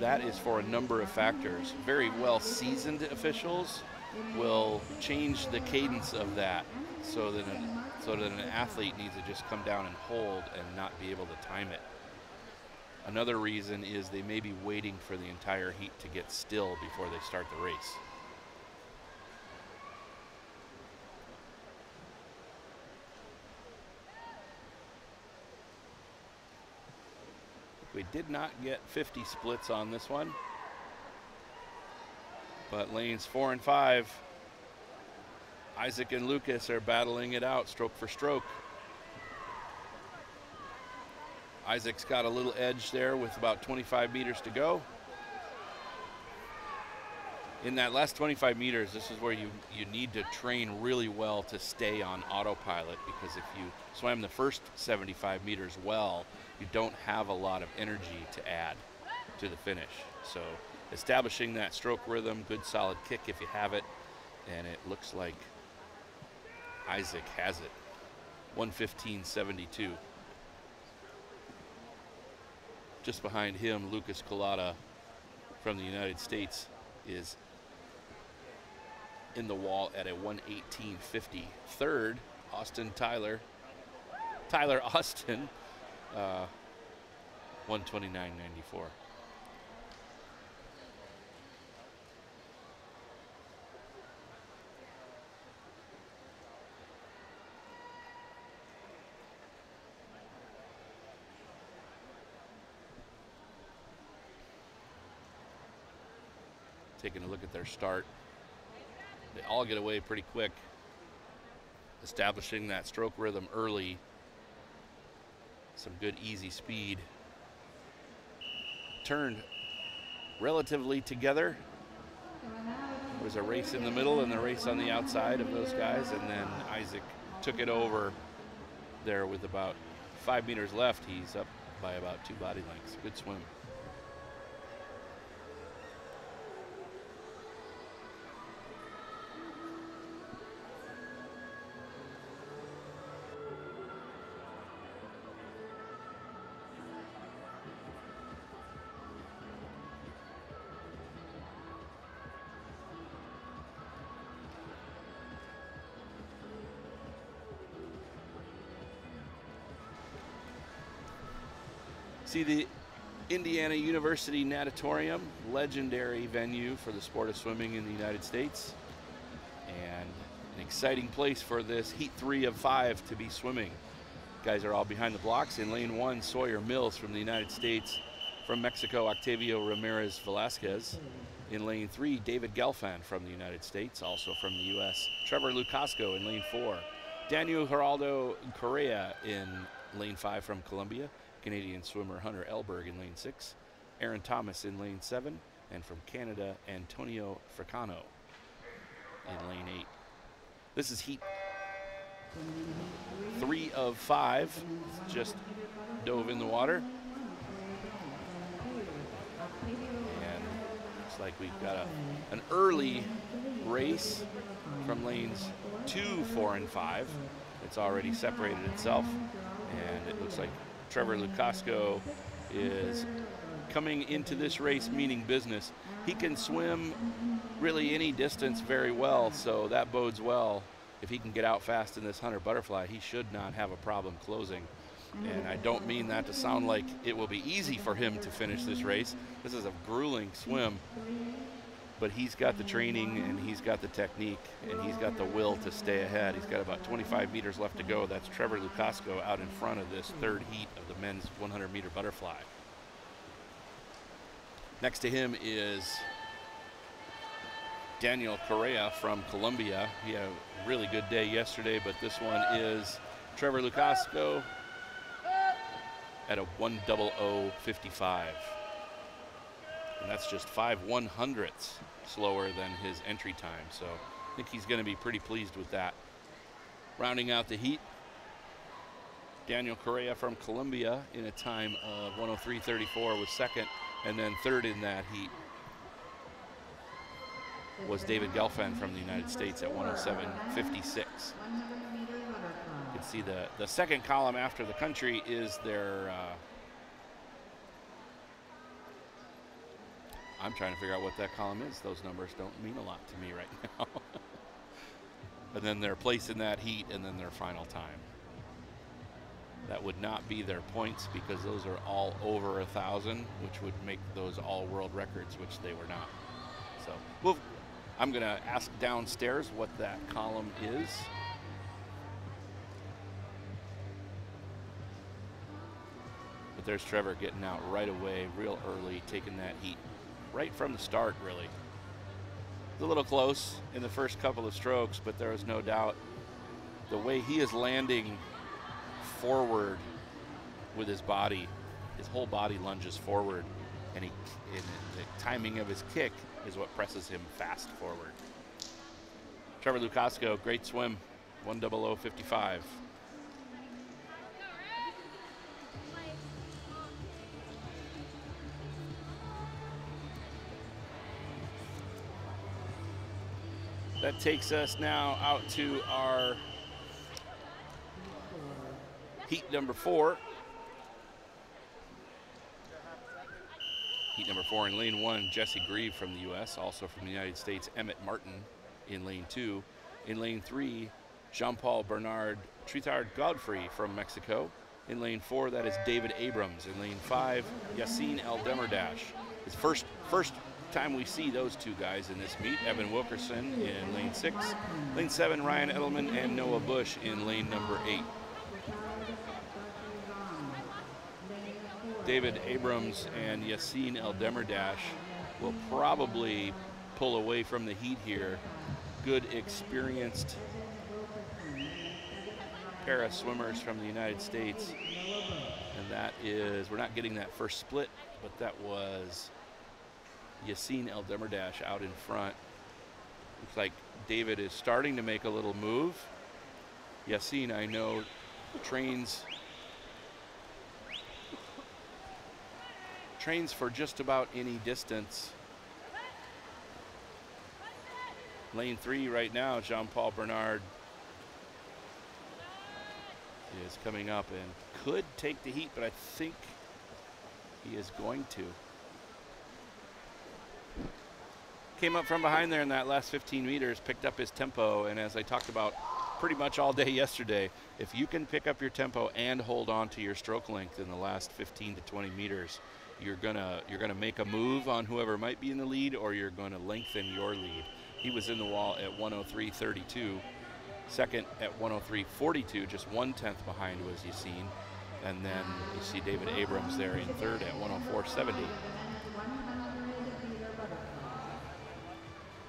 That is for a number of factors. Very well seasoned officials will change the cadence of that so that an, so that an athlete needs to just come down and hold and not be able to time it. Another reason is they may be waiting for the entire heat to get still before they start the race. We did not get fifty splits on this one, but lanes four and five, Isaac and Lucas are battling it out stroke for stroke. Isaac's got a little edge there with about twenty-five meters to go. In that last twenty-five meters, this is where you, you need to train really well to stay on autopilot, because if you swam the first seventy-five meters well, you don't have a lot of energy to add to the finish. So establishing that stroke rhythm, good solid kick if you have it, and it looks like Isaac has it. one fifteen seventy-two. Just behind him, Lucas Collada from the United States is in the wall at a one eighteen fifty. Third, Austin Tyler, Tyler Austin, uh, one twenty-nine ninety-four. Taking a look at their start. They all get away pretty quick. Establishing that stroke rhythm early. Some good easy speed. Turned relatively together. There was a race in the middle and the race on the outside of those guys, and then Isaac took it over there with about five meters left. He's up by about two body lengths. Good swim. See the Indiana University Natatorium, legendary venue for the sport of swimming in the United States, and an exciting place for this heat three of five to be swimming. Guys are all behind the blocks. In lane one, Sawyer Mills from the United States. From Mexico, Octavio Ramirez Velasquez. In lane three, David Gelfand from the United States, also from the U S. Trevor Lucasco in lane four. Daniel Geraldo Correa in lane five from Colombia. Canadian swimmer Hunter Elberg in lane six, Aaron Thomas in lane seven, and from Canada, Antonio Fricano in lane eight. This is heat three of five. Just dove in the water. And looks like we've got a, an early race from lanes two, four, and five. It's already separated itself, and it looks like Trevor Lucasco is coming into this race meaning business. He can swim really any distance very well, so that bodes well. If he can get out fast in this Hunter Butterfly, he should not have a problem closing. And I don't mean that to sound like it will be easy for him to finish this race. This is a grueling swim, but he's got the training and he's got the technique and he's got the will to stay ahead. He's got about twenty-five meters left to go. That's Trevor Lucasco out in front of this third heat of the men's one hundred meter butterfly. Next to him is Daniel Correa from Colombia. He had a really good day yesterday, but this one is Trevor Lucasco at a one oh oh fifty-five. And that's just five one hundredths slower than his entry time. So I think he's going to be pretty pleased with that. Rounding out the heat, Daniel Correa from Colombia in a time of one oh three thirty-four was second, and then third in that heat was David Gelfand from the United States at one oh seven fifty-six. You can see the, the second column after the country is their uh, I'm trying to figure out what that column is. Those numbers don't mean a lot to me right now. And then their place in that heat and then their final time. That would not be their points because those are all over a thousand, which would make those all world records, which they were not. So we'll, I'm going to ask downstairs what that column is. But there's Trevor getting out right away, real early, taking that heat. Right from the start, really. A little close in the first couple of strokes, but there is no doubt the way he is landing forward with his body his whole body lunges forward, and he, in the timing of his kick is what presses him fast forward. Trevor Lukasco, great swim, one hundred fifty-five. That takes us now out to our heat number four. Heat number four in lane one, Jesse Grieve from the U S, also from the United States, Emmett Martin in lane two. In lane three, Jean-Paul Bernard Tritard Godfrey from Mexico. In lane four, that is David Abrams. In lane five, Yassine El Demirdash. His first, first time we see those two guys in this meet. Evan Wilkerson in lane six, lane seven Ryan Edelman and Noah Bush in lane number eight. David Abrams and Yassine El Demirdash will probably pull away from the heat here. Good experienced para swimmers from the United States, and that is, we're not getting that first split, but that was Yassine El Demirdash out in front. Looks like David is starting to make a little move. Yassine, I know, trains trains for just about any distance. Lane three right now, Jean-Paul Bernard is coming up and could take the heat, but I think he is going to. Came up from behind there in that last fifteen meters, picked up his tempo, and as I talked about pretty much all day yesterday, if you can pick up your tempo and hold on to your stroke length in the last fifteen to twenty meters, you're gonna you're gonna make a move on whoever might be in the lead, or you're gonna lengthen your lead. He was in the wall at one oh three thirty-two, second at one oh three forty-two, just one tenth behind was Yassine, and then you see David Abrams there in third at one oh four seventy.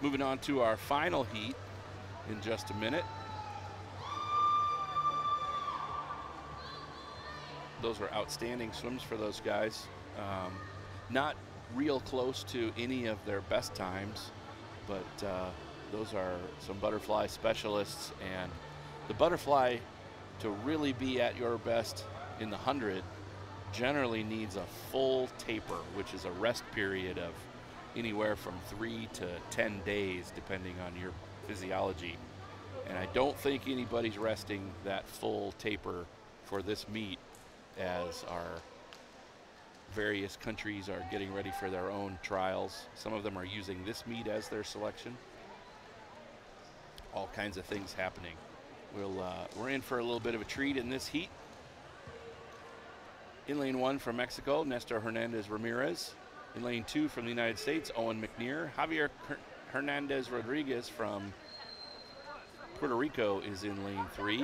Moving on to our final heat in just a minute. Those were outstanding swims for those guys. Um, not real close to any of their best times, but uh, those are some butterfly specialists, and the butterfly, to really be at your best in the hundred, generally needs a full taper, which is a rest period of anywhere from three to ten days, depending on your physiology. And I don't think anybody's resting that full taper for this meet, as our various countries are getting ready for their own trials. Some of them are using this meet as their selection. All kinds of things happening. We'll, uh, we're in for a little bit of a treat in this heat. In lane one from Mexico, Nestor Hernandez Ramirez. In lane two from the United States, Owen McNear. Javier Hernandez Rodriguez from Puerto Rico is in lane three.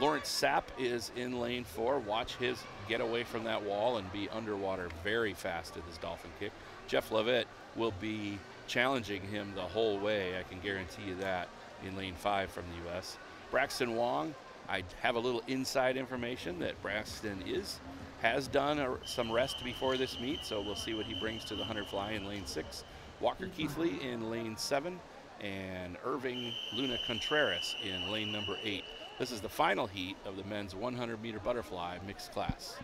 Lawrence Sapp is in lane four. Watch his get away from that wall and be underwater very fast at his dolphin kick. Jeff Levitt will be challenging him the whole way, I can guarantee you that, in lane five from the U S. Braxton Wong, I have a little inside information that Braxton is has done a, some rest before this meet, so we'll see what he brings to the hundred fly in lane six. Walker Keithley in lane seven, and Irving Luna Contreras in lane number eight. This is the final heat of the men's one hundred meter butterfly mixed class.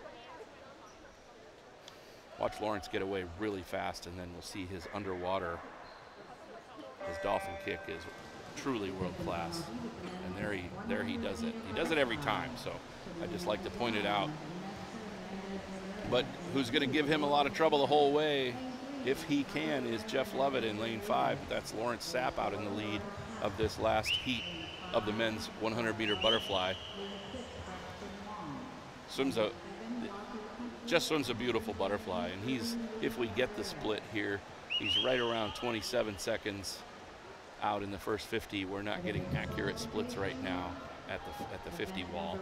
Watch Lawrence get away really fast, and then we'll see his underwater. His dolphin kick is truly world class, and there he, there he does it. He does it every time, so I just like to point it out. But who's going to give him a lot of trouble the whole way, if he can, is Jeff Levitt in lane five. That's Lawrence Sapp out in the lead of this last heat of the men's one hundred meter butterfly. Swims a, just swims a beautiful butterfly, and he's, if we get the split here, he's right around twenty-seven seconds out in the first fifty. We're not getting accurate splits right now at the, at the fifty wall.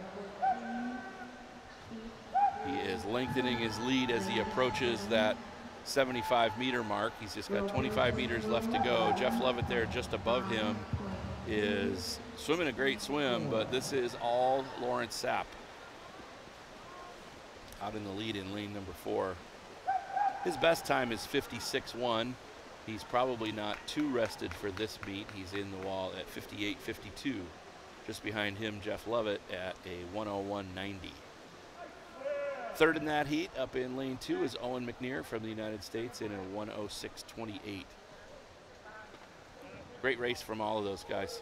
He is lengthening his lead as he approaches that seventy-five meter mark. He's just got twenty-five meters left to go. Jeff Levitt there just above him is swimming a great swim, but this is all Lawrence Sapp. out in the lead in lane number four. His best time is fifty-six one. He's probably not too rested for this meet. He's in the wall at fifty-eight fifty-two. Just behind him, Jeff Lovett at a one oh one ninety. Third in that heat, up in lane two, is Owen McNear from the United States in a one oh six twenty-eight. Great race from all of those guys.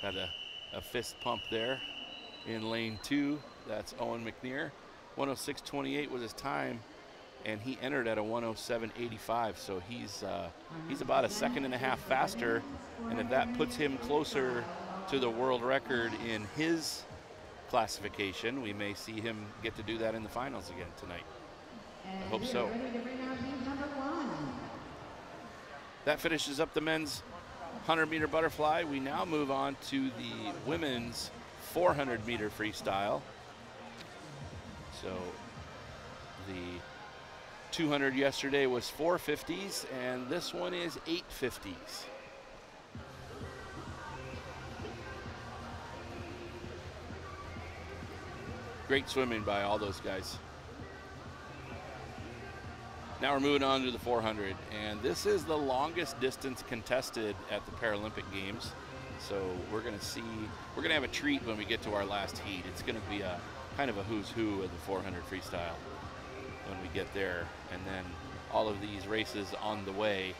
Had a, a fist pump there in lane two. That's Owen McNear. one oh six twenty-eight was his time, and he entered at a one oh seven eighty-five, so he's uh, he's about a second and a half faster, and if that puts him closer to the world record in his classification, we may see him get to do that in the finals again tonight. I hope so. That finishes up the men's one hundred meter butterfly. We now move on to the women's four hundred meter freestyle. So the two hundred yesterday was four fifties, and this one is eight fifties. Great swimming by all those guys. Now we're moving on to the four hundred, and this is the longest distance contested at the Paralympic Games. So we're gonna see, we're gonna have a treat when we get to our last heat. It's gonna be a kind of a who's who of the four hundred freestyle when we get there. And then all of these races on the way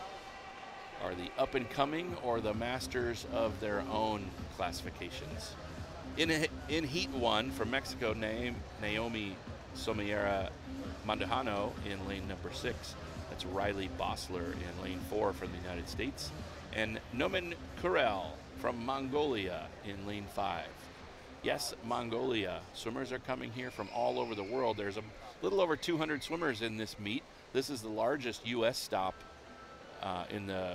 are the up and coming or the masters of their own classifications. In, a, in heat one from Mexico, name Naomi Somiera Mandujano in lane number six. That's Riley Bossler in lane four from the United States. And Noman Kurel from Mongolia in lane five. Yes, Mongolia. Swimmers are coming here from all over the world. There's a little over two hundred swimmers in this meet. This is the largest U S stop uh, in the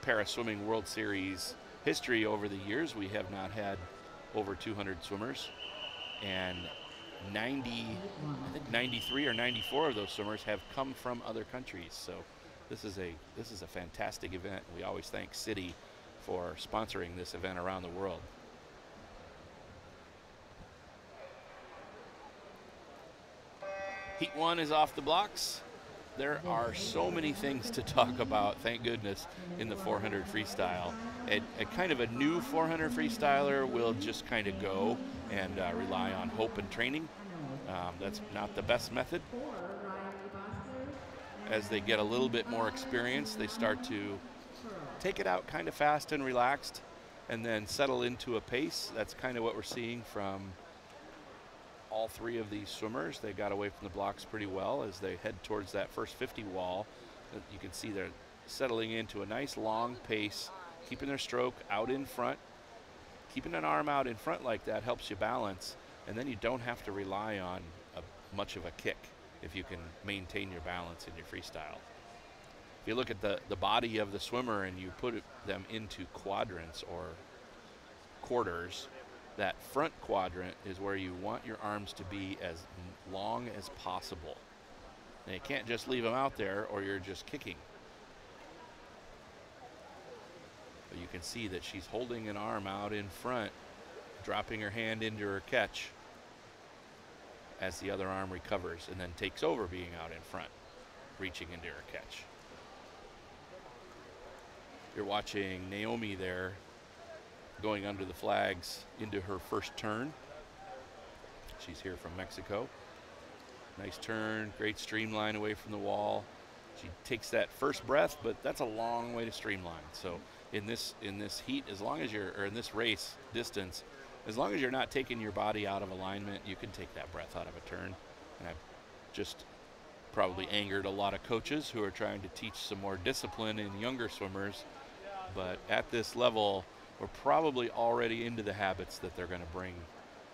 Para Swimming World Series history over the years. We have not had over two hundred swimmers, and ninety, I think ninety-three or ninety-four of those swimmers have come from other countries. So this is a this is a fantastic event. We always thank Citi for sponsoring this event around the world. Heat one is off the blocks. There are so many things to talk about, thank goodness, in the four hundred freestyle. A, a kind of a new four hundred freestyler will just kind of go and uh, rely on hope and training. Um, that's not the best method. As they get a little bit more experience, they start to take it out kind of fast and relaxed and then settle into a pace. That's kind of what we're seeing from all three of these swimmers. They got away from the blocks pretty well as they head towards that first fifty wall. You can see they're settling into a nice long pace, keeping their stroke out in front. Keeping an arm out in front like that helps you balance, and then you don't have to rely on a, much of a kick if you can maintain your balance in your freestyle. If you look at the, the body of the swimmer and you put them into quadrants or quarters, that front quadrant is where you want your arms to be as long as possible. And you can't just leave them out there or you're just kicking. But you can see that she's holding an arm out in front, dropping her hand into her catch as the other arm recovers and then takes over being out in front, reaching into her catch. You're watching Naomi there going under the flags into her first turn. She's here from Mexico. Nice turn, great streamline away from the wall. She takes that first breath, but that's a long way to streamline. So in this in this heat, as long as you're, or in this race distance, as long as you're not taking your body out of alignment, you can take that breath out of a turn. And I've just probably angered a lot of coaches who are trying to teach some more discipline in younger swimmers. But at this level, we're probably already into the habits that they're going to bring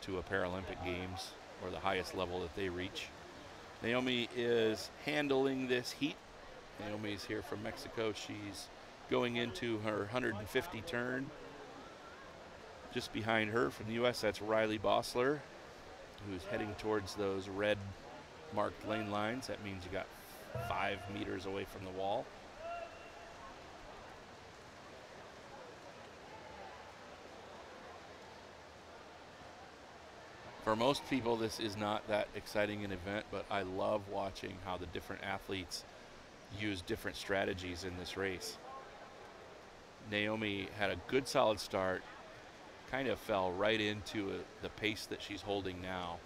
to a Paralympic Games or the highest level that they reach. Naomi is handling this heat. Naomi's here from Mexico. She's going into her one hundred fifty turn. Just behind her from the U S, that's Riley Bossler, who's heading towards those red marked lane lines. That means you got five meters away from the wall. for most people, this is not that exciting an event, but I love watching how the different athletes use different strategies in this race. Naomi had a good solid start, kind of fell right into a, the pace that she's holding now.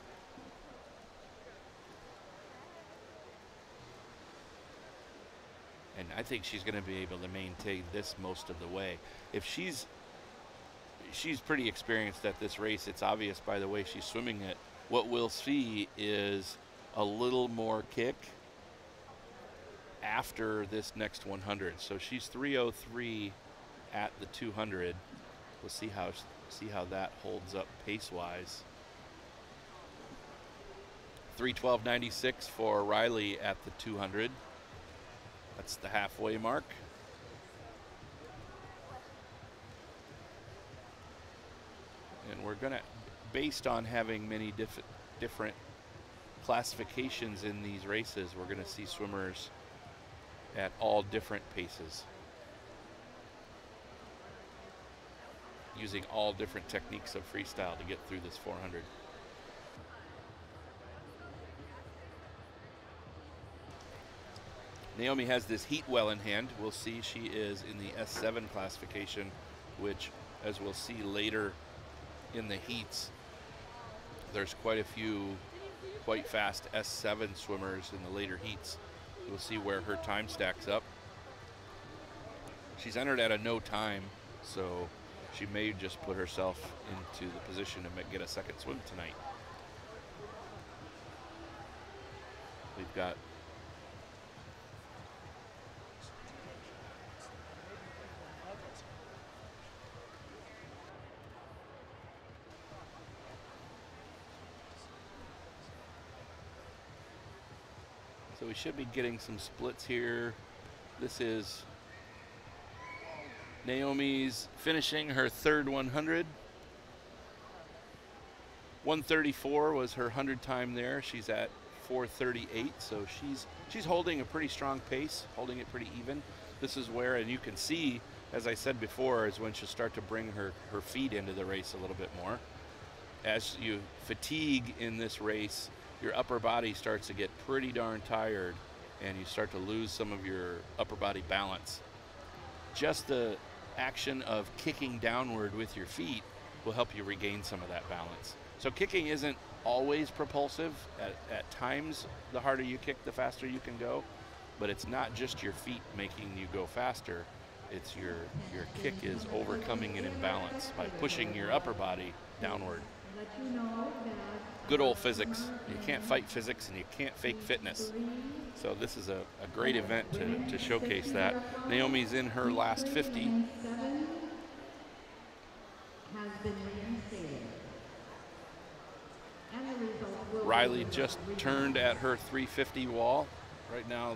And I think she's going to be able to maintain this most of the way. If she's, she's pretty experienced at this race, it's obvious by the way she's swimming it. What we'll see is a little more kick after this next one hundred. So she's three oh three at the two hundred. We'll see how, see how that holds up pace-wise. three twelve ninety-six for Riley at the two hundred. That's the halfway mark. And we're gonna, based on having many diff different classifications in these races, we're gonna see swimmers at all different paces, using all different techniques of freestyle to get through this four hundred. Naomi has this heat well in hand. We'll see she is in the S seven classification, which, as we'll see later in the heats, there's quite a few quite fast S seven swimmers in the later heats. We'll see where her time stacks up. She's entered at a no time, so she may just put herself into the position to get a second swim tonight. We've got So we should be getting some splits here. This is Naomi's finishing her third one hundred. one thirty-four was her one hundred time there. She's at four thirty-eight, so she's she's holding a pretty strong pace, holding it pretty even. This is where, and you can see, as I said before, is when she'll start to bring her, her feet into the race a little bit more. As you fatigue in this race, your upper body starts to get pretty darn tired and you start to lose some of your upper body balance. Just the action of kicking downward with your feet will help you regain some of that balance. So kicking isn't always propulsive. At, at times, the harder you kick, the faster you can go, but it's not just your feet making you go faster. It's your, your kick is overcoming an imbalance by pushing your upper body downward. Good old physics. You can't fight physics and you can't fake fitness. So this is a, a great event to, to showcase that. Naomi's in her last fifty. Riley just turned at her three fifty wall. Right now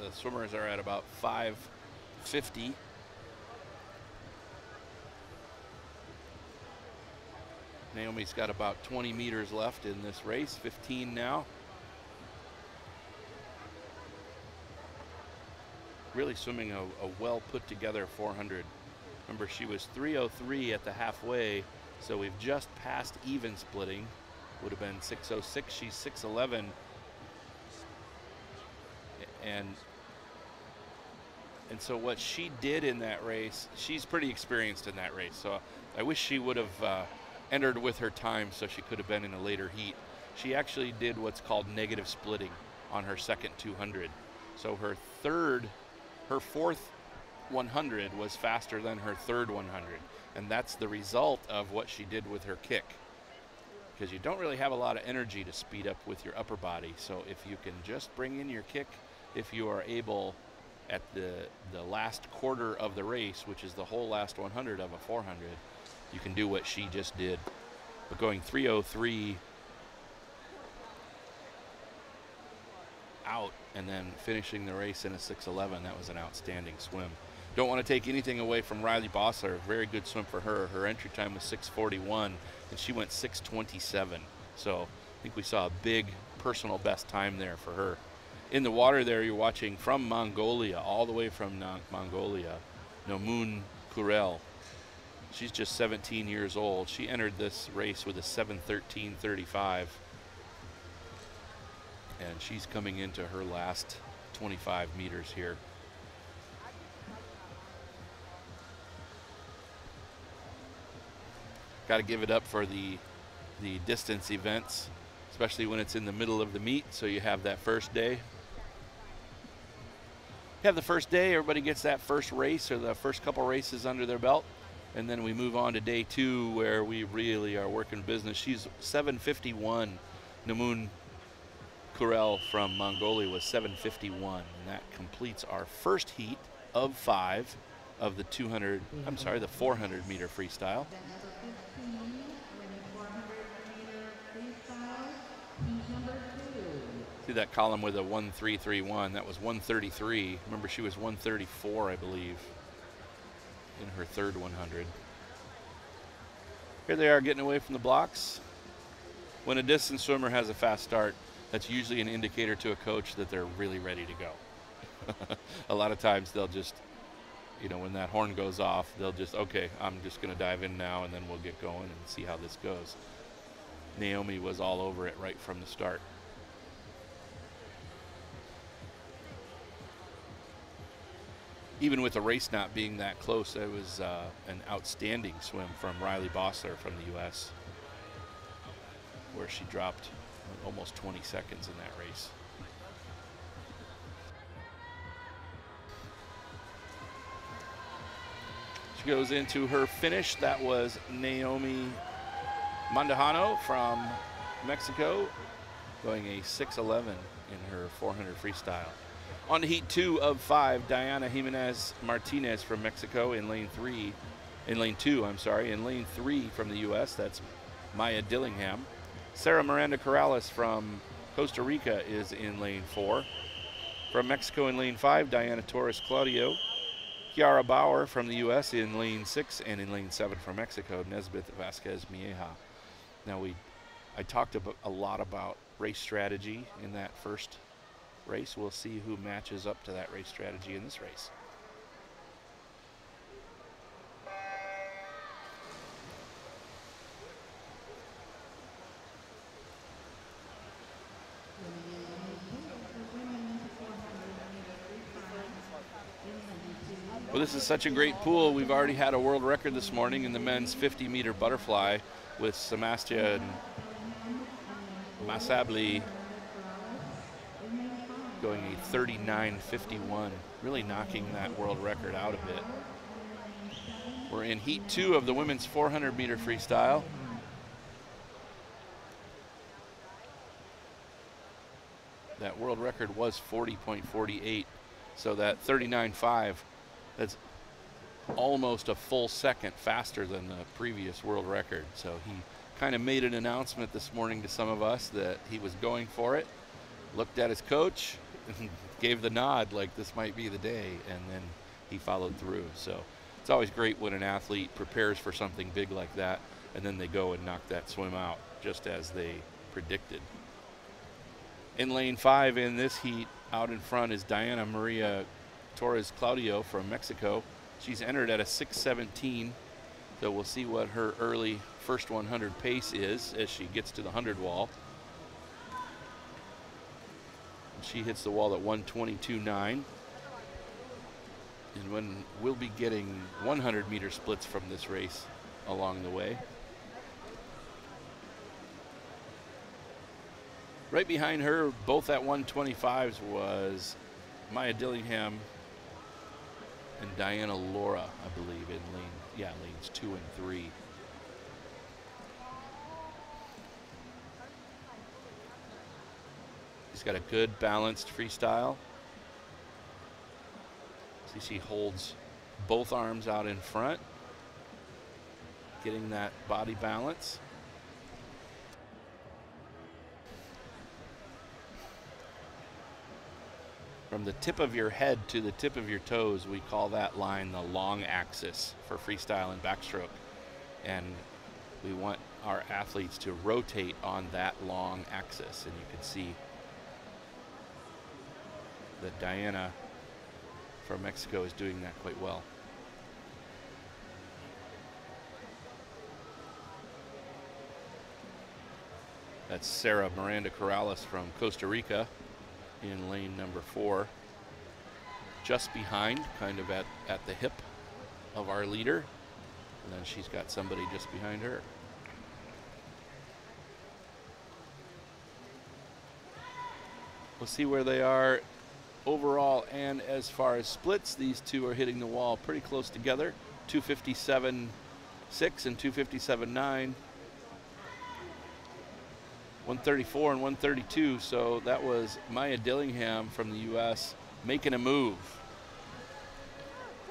the swimmers are at about five fifty. Naomi's got about twenty meters left in this race, fifteen now. Really swimming a, a well put together four hundred. Remember, she was three oh three at the halfway, so we've just passed even splitting. Would have been six oh six, she's six eleven. And, and so what she did in that race, she's pretty experienced in that race, so I wish she would have uh, entered with her time so she could have been in a later heat. She actually did what's called negative splitting on her second two hundred. So her third, her fourth one hundred was faster than her third one hundred. And that's the result of what she did with her kick. Because you don't really have a lot of energy to speed up with your upper body. So if you can just bring in your kick, if you are able at the, the last quarter of the race, which is the whole last one hundred of a four hundred, you can do what she just did. But going three oh three out and then finishing the race in a six eleven, that was an outstanding swim. Don't want to take anything away from Riley Bossler. Very good swim for her. Her entry time was six forty-one and she went six twenty-seven. So I think we saw a big personal best time there for her. In the water there, you're watching from Mongolia, all the way from Mongolia, Nomun Kurel. She's just seventeen years old. She entered this race with a seven thirteen thirty-five. And she's coming into her last twenty-five meters here. Got to give it up for the, the distance events, especially when it's in the middle of the meet. So you have that first day. You have the first day, everybody gets that first race or the first couple races under their belt. And then we move on to day two where we really are working business. She's seven fifty-one. Naomi Corrales from Mongolia was seven fifty-one. And that completes our first heat of five of the two hundred, I'm sorry, the four hundred meter freestyle. See that column with a one three three one, that was one thirty-three. Remember, she was one thirty-four, I believe, in her third one hundred. Here they are getting away from the blocks. When a distance swimmer has a fast start, that's usually an indicator to a coach that they're really ready to go. A lot of times they'll just, you know, when that horn goes off, they'll just, okay, I'm just gonna dive in now and then we'll get going and see how this goes. Naomi was all over it right from the start. Even with the race not being that close, it was uh, an outstanding swim from Riley Bossler from the U S, where she dropped almost twenty seconds in that race. She goes into her finish. That was Naomi Mandujano from Mexico, going a six eleven in her four hundred freestyle. On heat two of five, Diana Jimenez Martinez from Mexico in lane three, in lane two, I'm sorry, in lane three from the U S, that's Maya Dillingham. Sarah Miranda Corrales from Costa Rica is in lane four. From Mexico in lane five, Diana Torres Claudio. Kiara Bauer from the U S in lane six, and in lane seven from Mexico, Nesbeth Vasquez Mieja. Now we, I talked about a lot about race strategy in that first race. We'll see who matches up to that race strategy in this race. Well, this is such a great pool. We've already had a world record this morning in the men's fifty meter butterfly with Sebastian Massabie going a thirty-nine fifty-one, really knocking that world record out a bit. We're in heat two of the women's four hundred meter freestyle. That world record was forty point four eight, so that thirty-nine five, that's almost a full second faster than the previous world record. So he kind of made an announcement this morning to some of us that he was going for it, looked at his coach, gave the nod like this might be the day, and then he followed through. So it's always great when an athlete prepares for something big like that and then they go and knock that swim out just as they predicted. In lane five in this heat, out in front is Diana Maria Torres Claudio from Mexico. She's entered at a six seventeen, so we'll see what her early first one hundred pace is as she gets to the one hundred wall. She hits the wall at one twenty-two nine. And when we'll be getting one hundred meter splits from this race along the way. Right behind her, both at one twenty-fives, was Maya Dillingham and Diana Laura, I believe, in lane, yeah, lanes two and three. She's got a good balanced freestyle. See, she holds both arms out in front, getting that body balance. From the tip of your head to the tip of your toes, we call that line the long axis for freestyle and backstroke. And we want our athletes to rotate on that long axis. And you can see that Diana from Mexico is doing that quite well. That's Sarah Miranda Corrales from Costa Rica in lane number four. Just behind, kind of at, at the hip of our leader. And then she's got somebody just behind her. We'll see where they are overall and as far as splits. These two are hitting the wall pretty close together. two fifty-seven point six and two fifty-seven point nine. one thirty-four and one thirty-two, so that was Maya Dillingham from the U S making a move.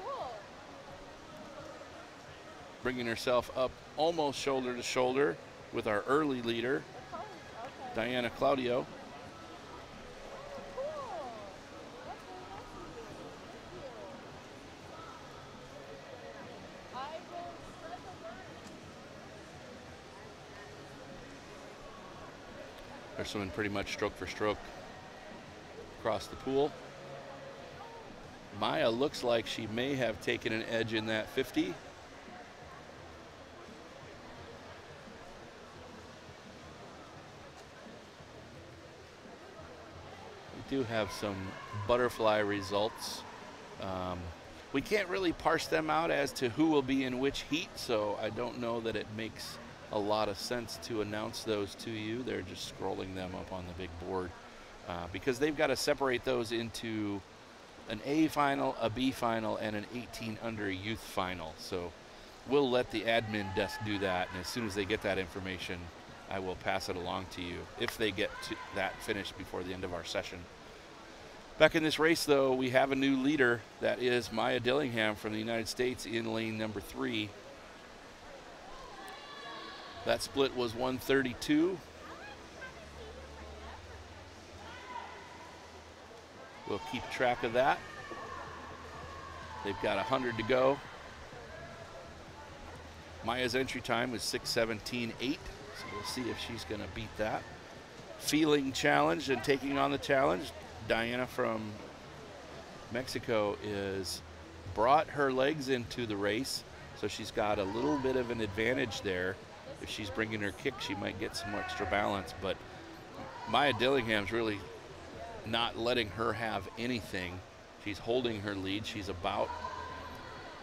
Cool. Bringing herself up almost shoulder to shoulder with our early leader, okay. Diana Claudio. Cool. They're swimming pretty much stroke for stroke across the pool. Maya looks like she may have taken an edge in that fifty. We do have some butterfly results. Um, we can't really parse them out as to who will be in which heat, so I don't know that it makes a lot of sense to announce those to you. They're just scrolling them up on the big board uh, because they've got to separate those into an A final, a B final, and an eighteen under youth final. So we'll let the admin desk do that, and as soon as they get that information, I will pass it along to you if they get to that finished before the end of our session. Back in this race, though, we have a new leader. That is Maya Dillingham from the United States in lane number three. That split was one thirty-two. We'll keep track of that. They've got one hundred to go. Maya's entry time was six seventeen point eight, so we'll see if she's going to beat that. Feeling challenged and taking on the challenge, Diana from Mexico has brought her legs into the race, so she's got a little bit of an advantage there. If she's bringing her kick, she might get some extra balance, but Maya Dillingham's really not letting her have anything. She's holding her lead. She's about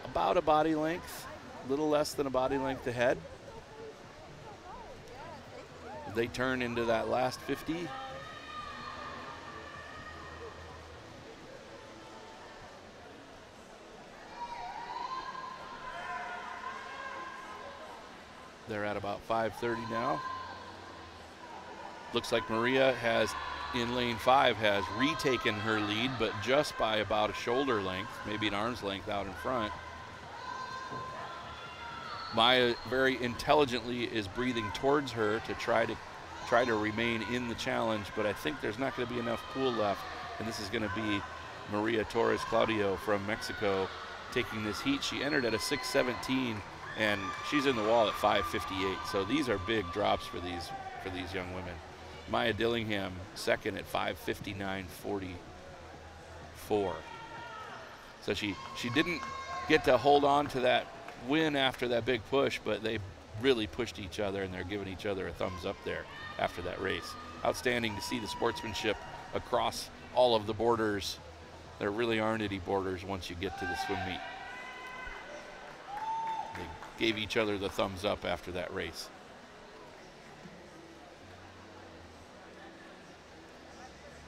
about a body length, a little less than a body length ahead. They turn into that last fifty. They're at about five thirty now. Looks like Maria has, in lane five, has retaken her lead, but just by about a shoulder length, maybe an arm's length out in front. Maya very intelligently is breathing towards her to try to try to remain in the challenge, but I think there's not going to be enough pool left, and this is going to be Maria Torres Claudio from Mexico taking this heat. She entered at a six seventeen, and she's in the wall at five fifty-eight, so these are big drops for these for these young women. Maya Dillingham second at five fifty-nine point four four. So she she didn't get to hold on to that win after that big push, but they really pushed each other, and they're giving each other a thumbs up there after that race. Outstanding to see the sportsmanship across all of the borders. There really aren't any borders once you get to the swim meet. They gave each other the thumbs up after that race.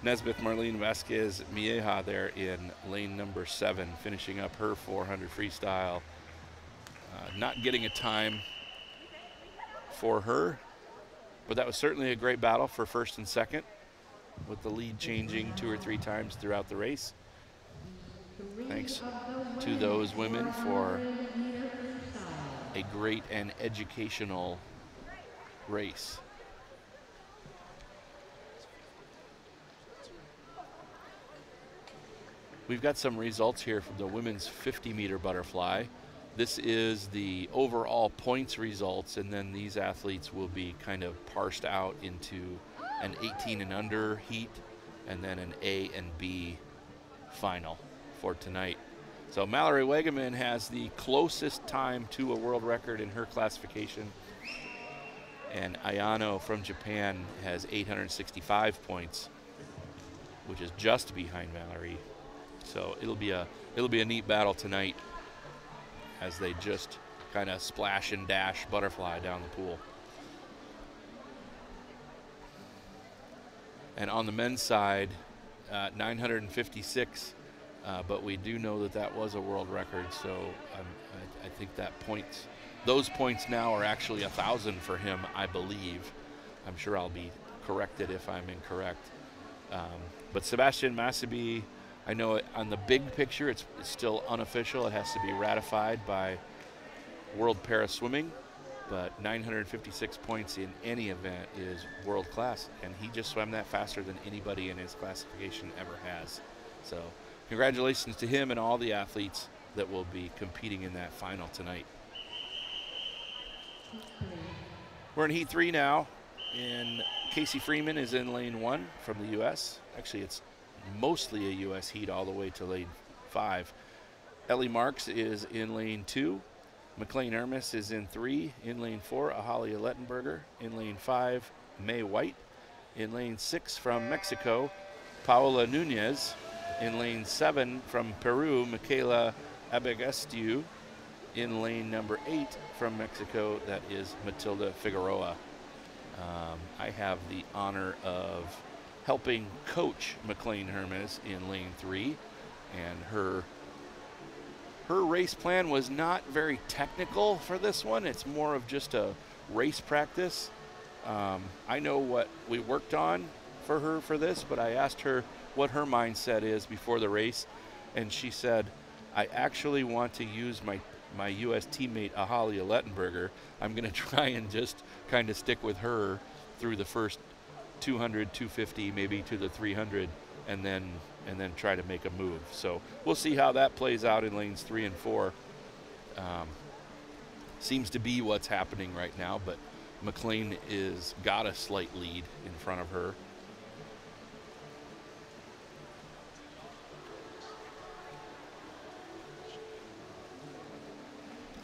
Nesbitt Marlene Vasquez Mieja there in lane number seven, finishing up her four hundred freestyle. Uh, not getting a time for her, but that was certainly a great battle for first and second, with the lead changing two or three times throughout the race. Thanks to those women for a great and educational race. We've got some results here from the women's fifty meter butterfly. This is the overall points results, and then these athletes will be kind of parsed out into an eighteen and under heat, and then an A and B final for tonight. So Mallory Weggemann has the closest time to a world record in her classification And Ayano from Japan has eight hundred sixty-five points, which is just behind Mallory. So it'll be a it'll be a neat battle tonight as they just kind of splash and dash butterfly down the pool. And on the men's side, uh, nine hundred fifty-six, uh, but we do know that that was a world record, so um, I, I think that points, those points now are actually one thousand for him, I believe. I'm sure I'll be corrected if I'm incorrect. Um, but Sebastian Massabie, I know it, on the big picture, it's, it's still unofficial. It has to be ratified by World Para Swimming, but nine hundred fifty-six points in any event is world class, and he just swam that faster than anybody in his classification ever has. So congratulations to him and all the athletes that will be competing in that final tonight. We're in heat three now, and Casey Freeman is in lane one from the U S. Actually, it's mostly a U S heat all the way to lane five. Ellie Marks is in lane two. McLean Ermis is in three. In lane four, Ahalia Lettenberger. In lane five, May White. In lane six from Mexico, Paola Nunez. In lane seven from Peru, Michaela Abegestiu. In lane number eight from Mexico, that is Matilda Figueroa. Um, I have the honor of helping coach McLean Hermes in lane three, and her Her race plan was not very technical for this one. It's more of just a race practice. Um, I know what we worked on for her for this, but I asked her what her mindset is before the race, and she said, I actually want to use my, my U S teammate, Ahalia Lettenberger. I'm gonna try and just kind of stick with her through the first two hundred, two fifty, maybe to the three hundred, and then and then try to make a move. So we'll see how that plays out in lanes three and four. Um, seems to be what's happening right now, but McLean is got a slight lead in front of her.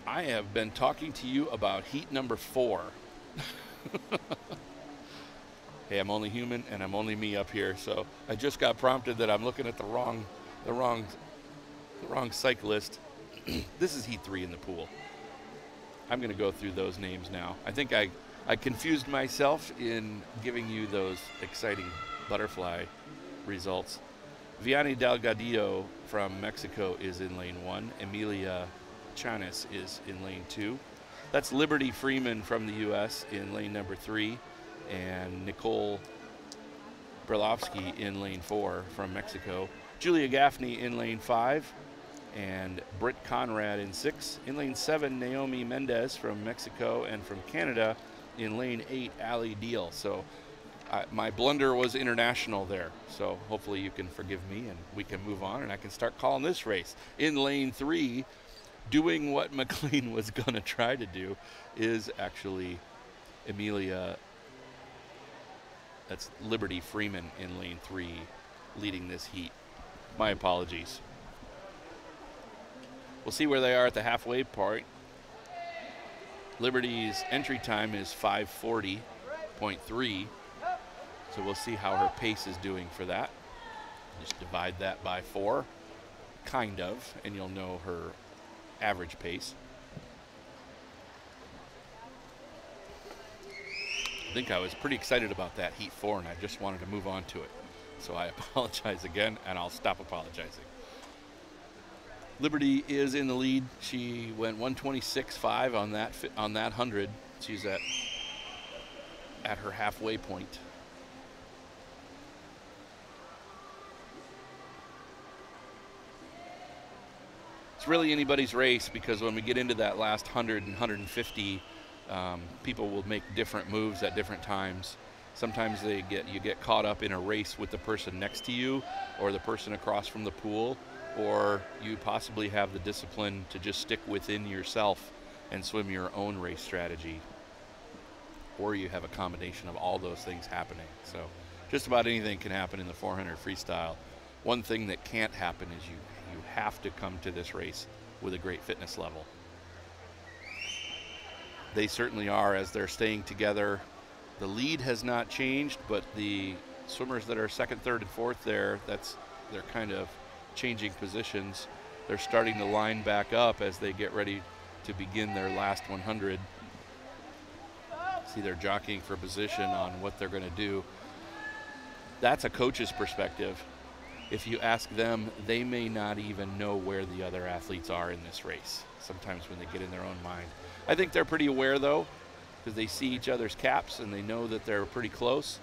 I have been talking to you about heat number four. Hey, I'm only human and I'm only me up here. So I just got prompted that I'm looking at the wrong, the wrong, the wrong cyclist. This is heat three in the pool. I'm gonna go through those names now. I think I, I confused myself in giving you those exciting butterfly results. Vianney Delgadillo from Mexico is in lane one. Emilia Chanes is in lane two. That's Liberty Freeman from the U S in lane number three, and Nicole Berlovsky in lane four from Mexico. Julia Gaffney in lane five, and Britt Conrad in six. In lane seven, Naomi Mendez from Mexico and from Canada. In lane eight, Allie Deal. So uh, my blunder was international there. So hopefully you can forgive me and we can move on and I can start calling this race. In lane three, doing what McLean was gonna try to do, is actually Emilia. That's Liberty Freeman in lane three, leading this heat. My apologies. We'll see where they are at the halfway part. Liberty's entry time is five forty point three. So we'll see how her pace is doing for that. Just divide that by four, kind of, and you'll know her average pace. I think I was pretty excited about that heat four and I just wanted to move on to it. So I apologize again, and I'll stop apologizing. Liberty is in the lead. She went one twenty-six point five on that on that hundred. She's at at her halfway point. It's really anybody's race, because when we get into that last hundred and one fifty, Um, people will make different moves at different times. Sometimes they get you get caught up in a race with the person next to you or the person across from the pool, or you possibly have the discipline to just stick within yourself and swim your own race strategy, or you have a combination of all those things happening. So just about anything can happen in the four hundred freestyle. One thing that can't happen is you you have to come to this race with a great fitness level. they certainly are, as they're staying together. The lead has not changed, but the swimmers that are second, third, and fourth there, that's they're kind of changing positions. They're starting to line back up as they get ready to begin their last one hundred. See, they're jockeying for position on what they're going to do. That's a coach's perspective. If you ask them, they may not even know where the other athletes are in this race sometimes when they get in their own mind. I think they're pretty aware, though, because they see each other's caps and they know that they're pretty close.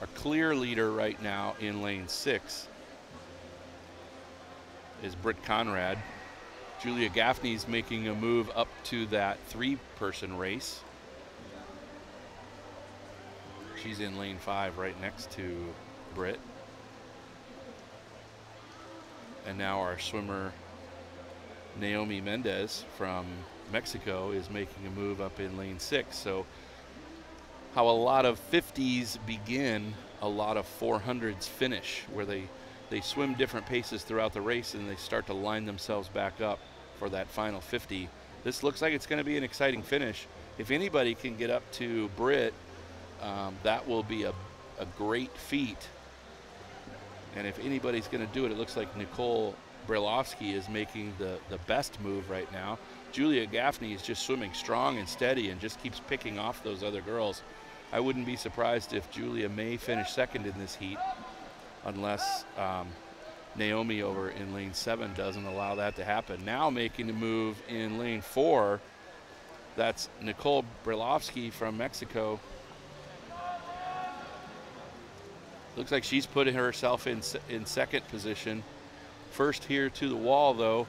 Our clear leader right now in lane six is Britt Conrad. Julia Gaffney's making a move up to that three-person race. She's in lane five right next to Britt. And now our swimmer, Naomi Mendez from Mexico, is making a move up in lane six. So how a lot of fifties begin, a lot of four hundreds finish, where they They swim different paces throughout the race and they start to line themselves back up for that final fifty. This looks like it's going to be an exciting finish. If anybody can get up to Britt, um, that will be a, a great feat. And if anybody's going to do it, it looks like Nicole Brailovsky is making the, the best move right now. Julia Gaffney is just swimming strong and steady and just keeps picking off those other girls. I wouldn't be surprised if Julia may finish second in this heat, unless um, Naomi over in lane seven doesn't allow that to happen. Now making the move in lane four, that's Nicole Brailovsky from Mexico. Looks like she's putting herself in, in second position. First here to the wall, though,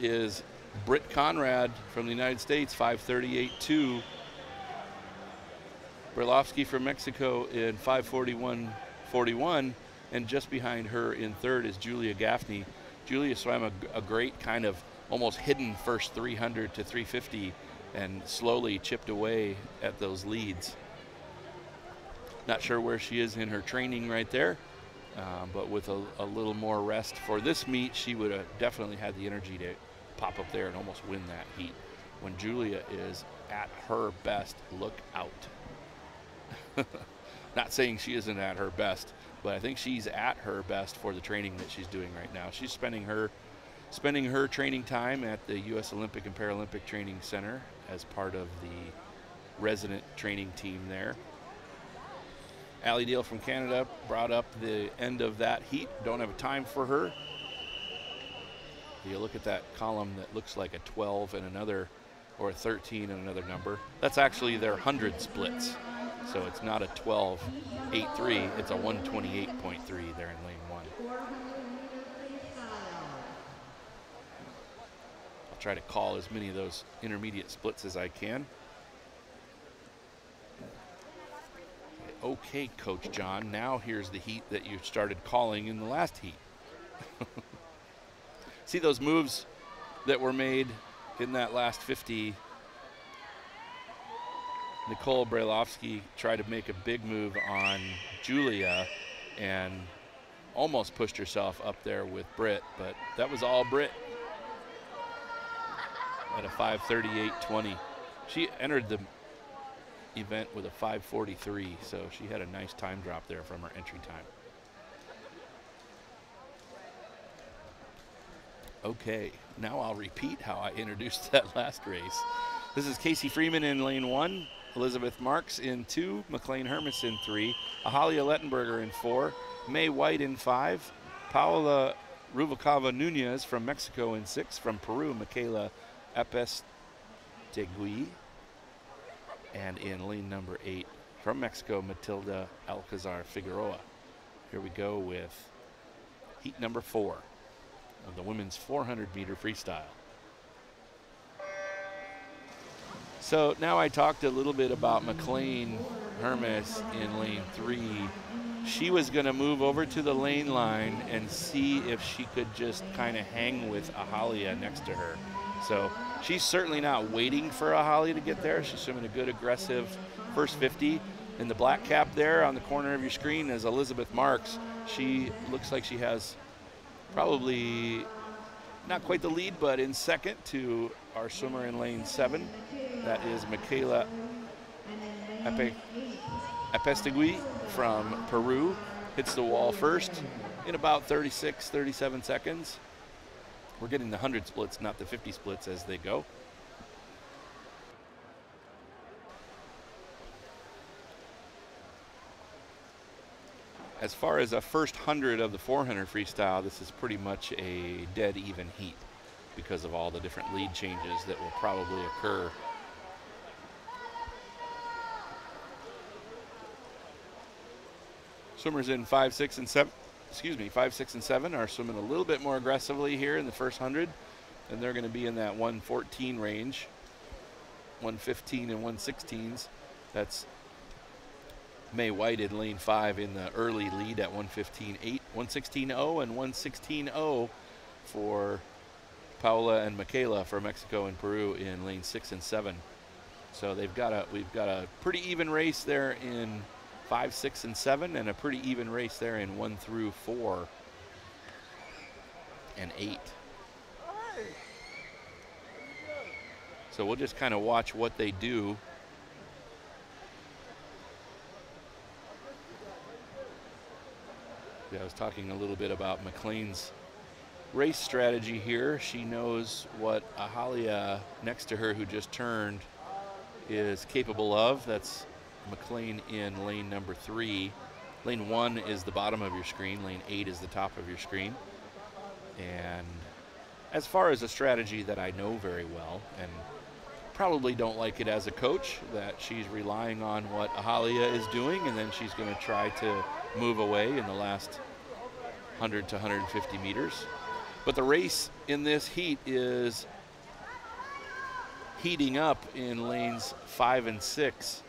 is Britt Conrad from the United States, five thirty-eight point two. Brailovsky from Mexico in five forty-one forty-one, and just behind her in third is Julia Gaffney. Julia swam a, a great kind of almost hidden first three hundred to three fifty and slowly chipped away at those leads. Not sure where she is in her training right there, um, but with a, a little more rest for this meet, she would have definitely had the energy to pop up there and almost win that heat. When Julia is at her best, look out. Not saying she isn't at her best, but I think she's at her best for the training that she's doing right now. She's spending her spending her training time at the U S Olympic and Paralympic Training Center as part of the resident training team there. Allie Dale from Canada brought up the end of that heat. Don't have a time for her. You look at that column that looks like a twelve and another, or a thirteen and another number. That's actually their one hundred splits. So it's not a twelve eight three, it's a one twenty-eight point three there in lane one. I'll try to call as many of those intermediate splits as I can. Okay, Coach John, now here's the heat that you started calling in the last heat. See those moves that were made in that last fifty. Nicole Brailovsky tried to make a big move on Julia and almost pushed herself up there with Britt, but that was all Britt at a five thirty-eight twenty. She entered the event with a five forty-three, so she had a nice time drop there from her entry time. Okay, now I'll repeat how I introduced that last race. This is Casey Freeman in lane one, Elizabeth Marks in two, McLean Hermits in three, Ahalia Lettenberger in four, May White in five, Paola Rubalcava Nunez from Mexico in six, from Peru, Michaela Apestegui, and in lane number eight, from Mexico, Matilda Alcazar Figueroa. Here we go with heat number four of the women's four hundred meter freestyle. So now I talked a little bit about McLean Hermes in lane three. She was gonna move over to the lane line and see if she could just kind of hang with Ahalia next to her. So she's certainly not waiting for Ahalia to get there. She's swimming a good aggressive first fifty. In the black cap there on the corner of your screen is Elizabeth Marks. She looks like she has probably not quite the lead, but in second to our swimmer in lane seven. That is Michaela Epestegui from Peru. Hits the wall first in about thirty-six, thirty-seven seconds. We're getting the one hundred splits, not the fifty splits as they go. As far as a first one hundred of the four hundred freestyle, this is pretty much a dead even heat because of all the different lead changes that will probably occur. Swimmers in five, six, and seven, excuse me, five, six, and seven are swimming a little bit more aggressively here in the first one hundred, and they're gonna be in that one fourteen range, one fifteen and one sixteens. That's May White in lane five in the early lead at one fifteen eight, one sixteen oh, and one sixteen oh for Paola and Michaela for Mexico and Peru in lane six and seven. So they've got a, we've got a pretty even race there in five, six, and seven, and a pretty even race there in one through four and eight. So we'll just kind of watch what they do. I was talking a little bit about McLean's race strategy here. She knows what Ahalia next to her, who just turned, is capable of. That's McLean in lane number three. Lane one is the bottom of your screen. Lane eight is the top of your screen. And as far as a strategy that I know very well and probably don't like it as a coach, that she's relying on what Ahalia is doing, and then she's going to try to move away in the last one hundred to one fifty meters. But the race in this heat is heating up in lanes five and six.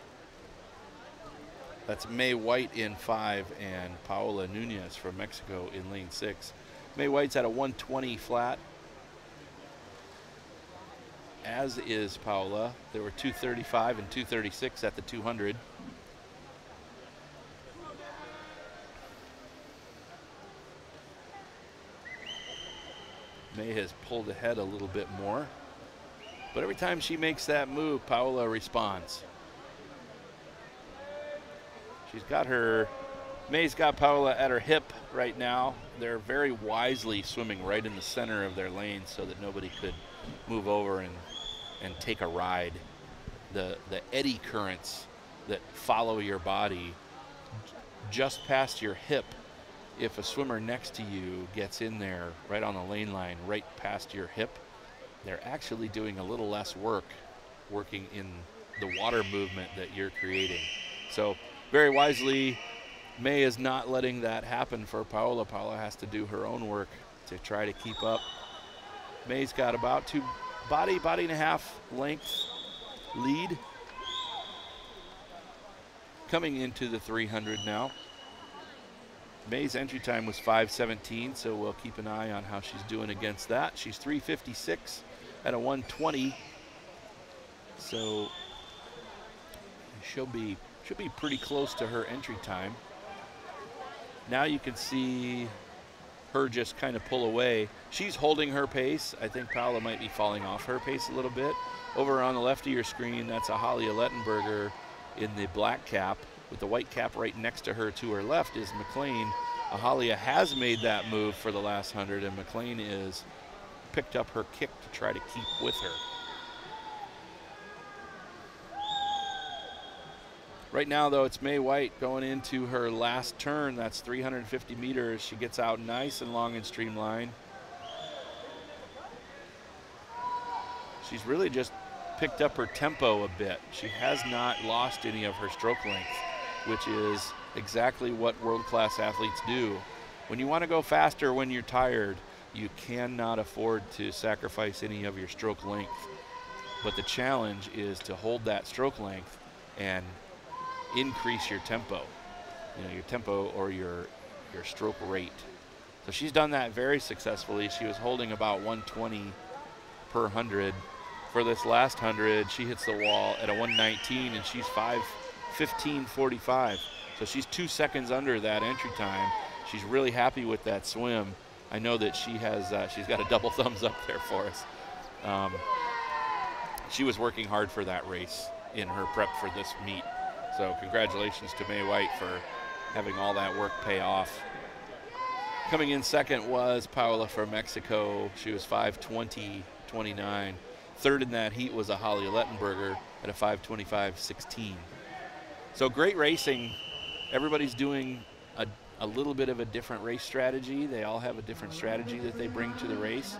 That's May White in five and Paola Nunez from Mexico in lane six. May White's at a one twenty flat, as is Paola. There were two thirty-five and two thirty-six at the two hundred. May has pulled ahead a little bit more, but every time she makes that move, Paola responds. She's got her, May's got Paola at her hip right now. They're very wisely swimming right in the center of their lane so that nobody could move over and, and take a ride. The, the eddy currents that follow your body just past your hip, if a swimmer next to you gets in there right on the lane line, right past your hip, they're actually doing a little less work, working in the water movement that you're creating. So very wisely, May is not letting that happen for Paola. Paola has to do her own work to try to keep up. May's got about two body, body and a half length lead coming into the three hundred now. May's entry time was five seventeen, so we'll keep an eye on how she's doing against that. She's three fifty-six at a one twenty, so she'll be she'll be pretty close to her entry time. Now you can see her just kind of pull away. She's holding her pace. I think Paola might be falling off her pace a little bit. Over on the left of your screen, that's Ahalia Lettenberger in the black cap. With the white cap right next to her, to her left is McLean. Ahalia has made that move for the last one hundred, and McLean is picked up her kick to try to keep with her. Right now, though, it's May White going into her last turn. That's three hundred fifty meters. She gets out nice and long and streamlined. She's really just picked up her tempo a bit. She has not lost any of her stroke length, which is exactly what world-class athletes do. When you want to go faster when you're tired, you cannot afford to sacrifice any of your stroke length. But the challenge is to hold that stroke length and increase your tempo, you know, your tempo or your, your stroke rate. So she's done that very successfully. She was holding about one twenty per one hundred. For this last one hundred, she hits the wall at a one nineteen, and she's five fifteen forty-five. So she's two seconds under that entry time. She's really happy with that swim. I know that she has, uh, she's got a double thumbs up there for us. Um, she was working hard for that race in her prep for this meet. So congratulations to May White for having all that work pay off. Coming in second was Paola from Mexico. She was five twenty twenty-nine. Third in that heat was a Holly Lettenberger at a five twenty-five sixteen. So great racing. Everybody's doing a, a little bit of a different race strategy. They all have a different strategy that they bring to the race.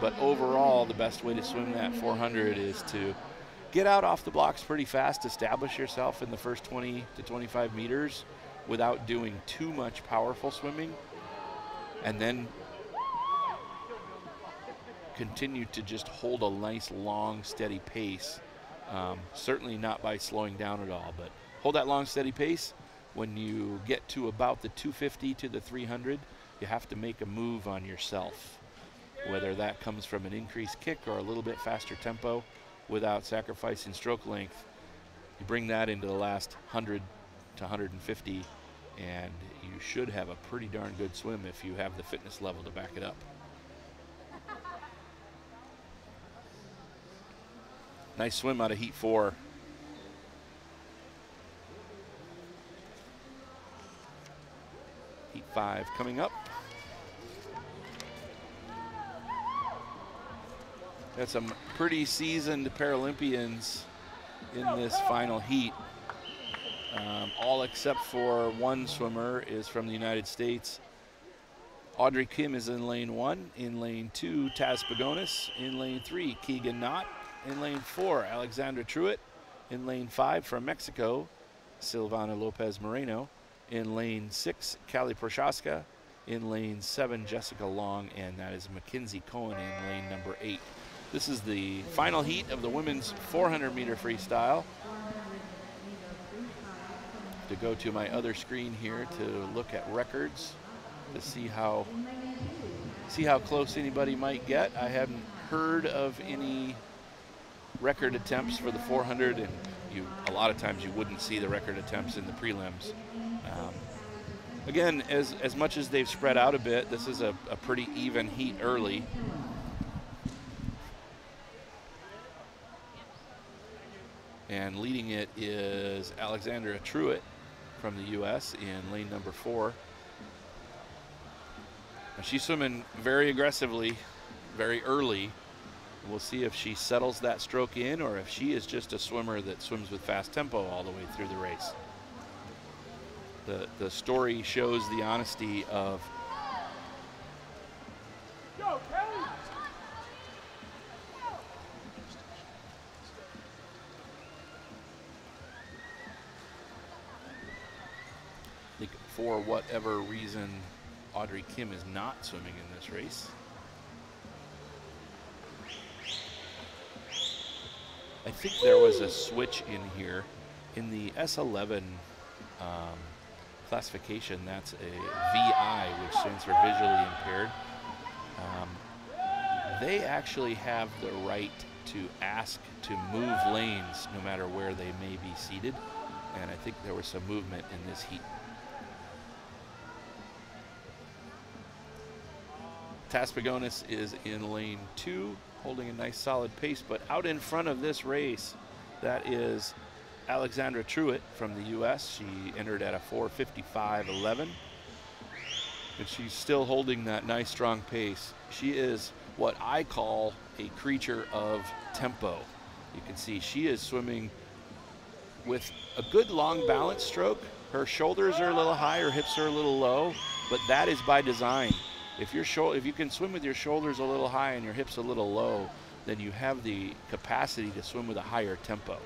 But overall, the best way to swim that four hundred is to get out off the blocks pretty fast, establish yourself in the first twenty to twenty-five meters without doing too much powerful swimming, and then continue to just hold a nice, long, steady pace. Um, certainly not by slowing down at all, but hold that long, steady pace. When you get to about the two fifty to the three hundred, you have to make a move on yourself, whether that comes from an increased kick or a little bit faster tempo without sacrificing stroke length. You bring that into the last one hundred to one fifty, and you should have a pretty darn good swim if you have the fitness level to back it up. Nice swim out of heat four. Heat five coming up. Got some pretty seasoned Paralympians in this final heat. Um, all except for one swimmer is from the United States. Audrey Kim is in lane one. In lane two, Taz Pagonis. In lane three, Keegan Knott. In lane four, Alexandra Truitt. In lane five, from Mexico, Silvana Lopez Moreno. In lane six, Callie Prochaska. In lane seven, Jessica Long. And that is Mackenzie Cohen in lane number eight. This is the final heat of the women's four hundred meter freestyle. To go to my other screen here to look at records to see how see how close anybody might get. I haven't heard of any record attempts for the four hundred, and you a lot of times you wouldn't see the record attempts in the prelims. Um, again, as as much as they've spread out a bit, this is a, a pretty even heat early. And leading it is Alexandra Truitt from the U S in lane number four. Now she's swimming very aggressively, very early. We'll see if she settles that stroke in or if she is just a swimmer that swims with fast tempo all the way through the race. The, the story shows the honesty of for whatever reason, Audrey Kim is not swimming in this race. I think there was a switch in here. In the S eleven um, classification, that's a V I, which stands for visually impaired. Um, they actually have the right to ask to move lanes no matter where they may be seated. And I think there was some movement in this heat. Taz Pagonis is in lane two, holding a nice solid pace, but out in front of this race, that is Alexandra Truitt from the U S. She entered at a four fifty-five eleven, and she's still holding that nice strong pace. She is what I call a creature of tempo. You can see she is swimming with a good long balance stroke. Her shoulders are a little high, her hips are a little low, but that is by design. If, your if you can swim with your shoulders a little high and your hips a little low, then you have the capacity to swim with a higher tempo.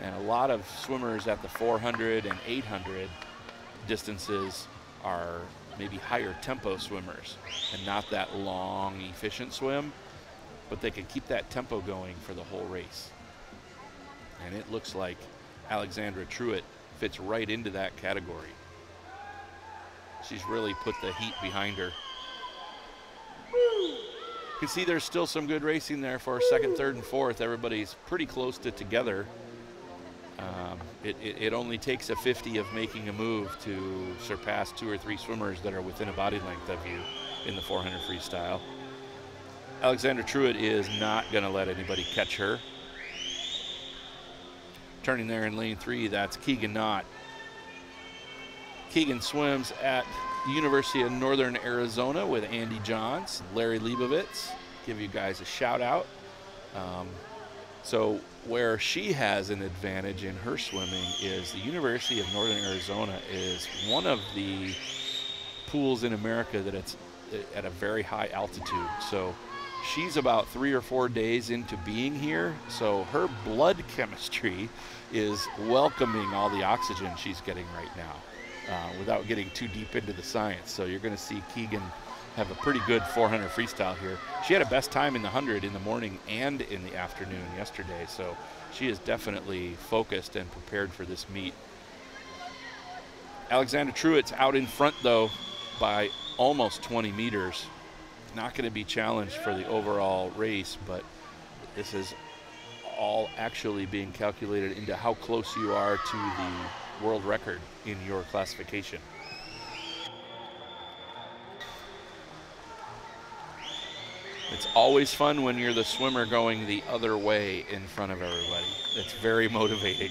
And a lot of swimmers at the four hundred and eight hundred distances are maybe higher tempo swimmers and not that long, efficient swim, but they can keep that tempo going for the whole race. And it looks like Alexandra Truitt fits right into that category. She's really put the heat behind her. You can see there's still some good racing there for second, third, and fourth. Everybody's pretty close to together. Um, it, it, it only takes a fifty of making a move to surpass two or three swimmers that are within a body length of you. in the four hundred freestyle. Alexander Truitt is not going to let anybody catch her. Turning there in lane three, that's Keegan Knott. Keegan swims at the University of Northern Arizona with Andy Johns, Larry Leibovitz. Give you guys a shout out. Um, so where she has an advantage in her swimming is the University of Northern Arizona is one of the pools in America that it's at a very high altitude. So she's about three or four days into being here. So her blood chemistry is welcoming all the oxygen she's getting right now uh, without getting too deep into the science. So you're gonna see Keegan have a pretty good four hundred freestyle here. She had a best time in the one hundred in the morning and in the afternoon yesterday. So she is definitely focused and prepared for this meet. Alexander Truitt's out in front though by almost twenty meters. Not going to be challenged for the overall race, but this is all actually being calculated into how close you are to the world record in your classification. It's always fun when you're the swimmer going the other way in front of everybody. It's very motivating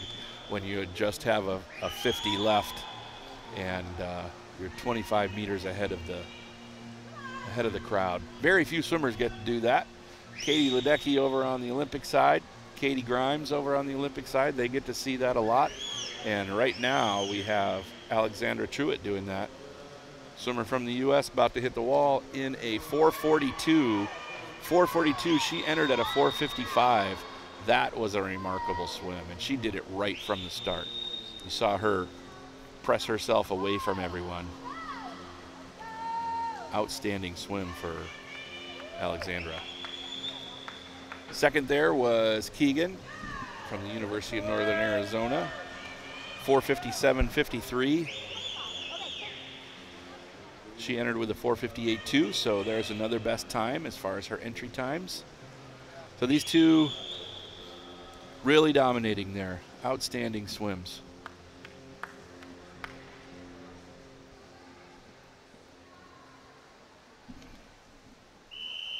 when you just have a, a fifty left and uh, you're twenty-five meters ahead of the ahead of the crowd. Very few swimmers get to do that. Katie Ledecky over on the Olympic side, Katie Grimes over on the Olympic side, they get to see that a lot. And right now we have Alexandra Truitt doing that. Swimmer from the U S about to hit the wall in a four forty-two. four forty-two, she entered at a four fifty-five. That was a remarkable swim, and she did it right from the start. You saw her press herself away from everyone. Outstanding swim for Alexandra. Second there was Keegan from the University of Northern Arizona, four fifty-seven fifty-three. She entered with a four fifty-eight two, so there's another best time as far as her entry times. So these two really dominating there. Outstanding swims.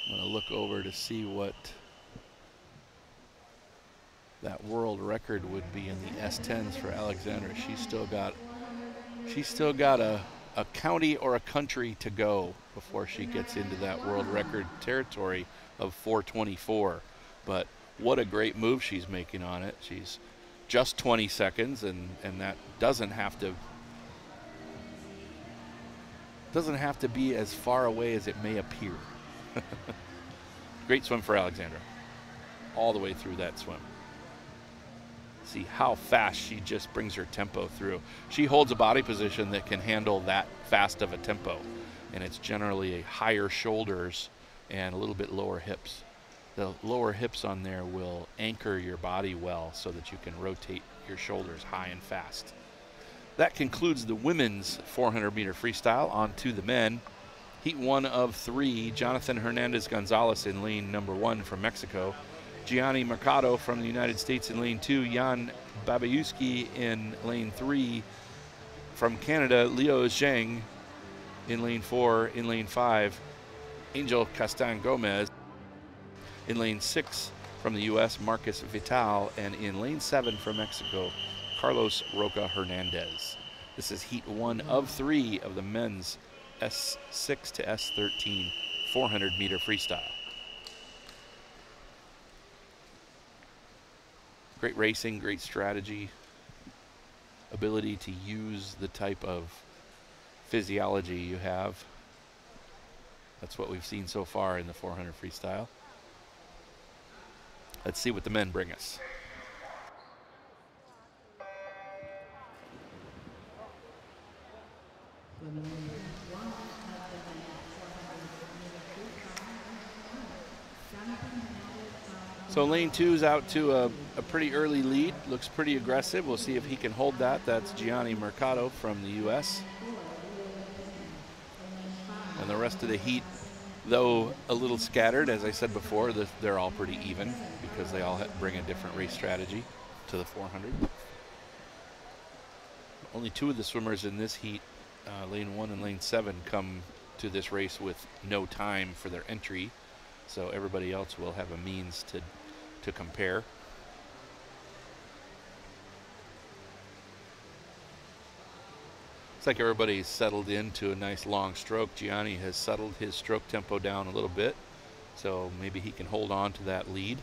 I'm gonna look over to see what that world record would be in the S tens for Alexandra. She's still got, she's still got a, a county or a country to go before she gets into that world record territory of four twenty-four. But what a great move she's making on it. She's just twenty seconds, and, and that doesn't have to doesn't have to be as far away as it may appear. Great swim for Alexandra all the way through that swim. See how fast she just brings her tempo through. She holds a body position that can handle that fast of a tempo, and it's generally higher shoulders and a little bit lower hips. The lower hips on there will anchor your body well so that you can rotate your shoulders high and fast. That concludes the women's four hundred meter freestyle. On to the men. Heat one of three, Jonathan Hernandez-Gonzalez in lane number one from Mexico. Gianni Mercado from the United States in lane two, Jan Babayuski in lane three. From Canada, Leo Zheng in lane four. In lane five, Angel Castan Gomez. In lane six, from the U S, Marcus Vital. And in lane seven from Mexico, Carlos Roca Hernandez. This is heat one of three of the men's S six to S thirteen four hundred meter freestyle. Great racing, great strategy, ability to use the type of physiology you have. That's what we've seen so far in the four hundred freestyle. Let's see what the men bring us. So lane two's out to a, a pretty early lead. Looks pretty aggressive. We'll see if he can hold that. That's Gianni Mercado from the U S. And the rest of the heat, though a little scattered, as I said before, the, they're all pretty even because they all bring a different race strategy to the four hundred. Only two of the swimmers in this heat, uh, lane one and lane seven, come to this race with no time for their entry, so everybody else will have a means to to compare. Looks like everybody's settled into a nice long stroke. Gianni has settled his stroke tempo down a little bit, so maybe he can hold on to that lead.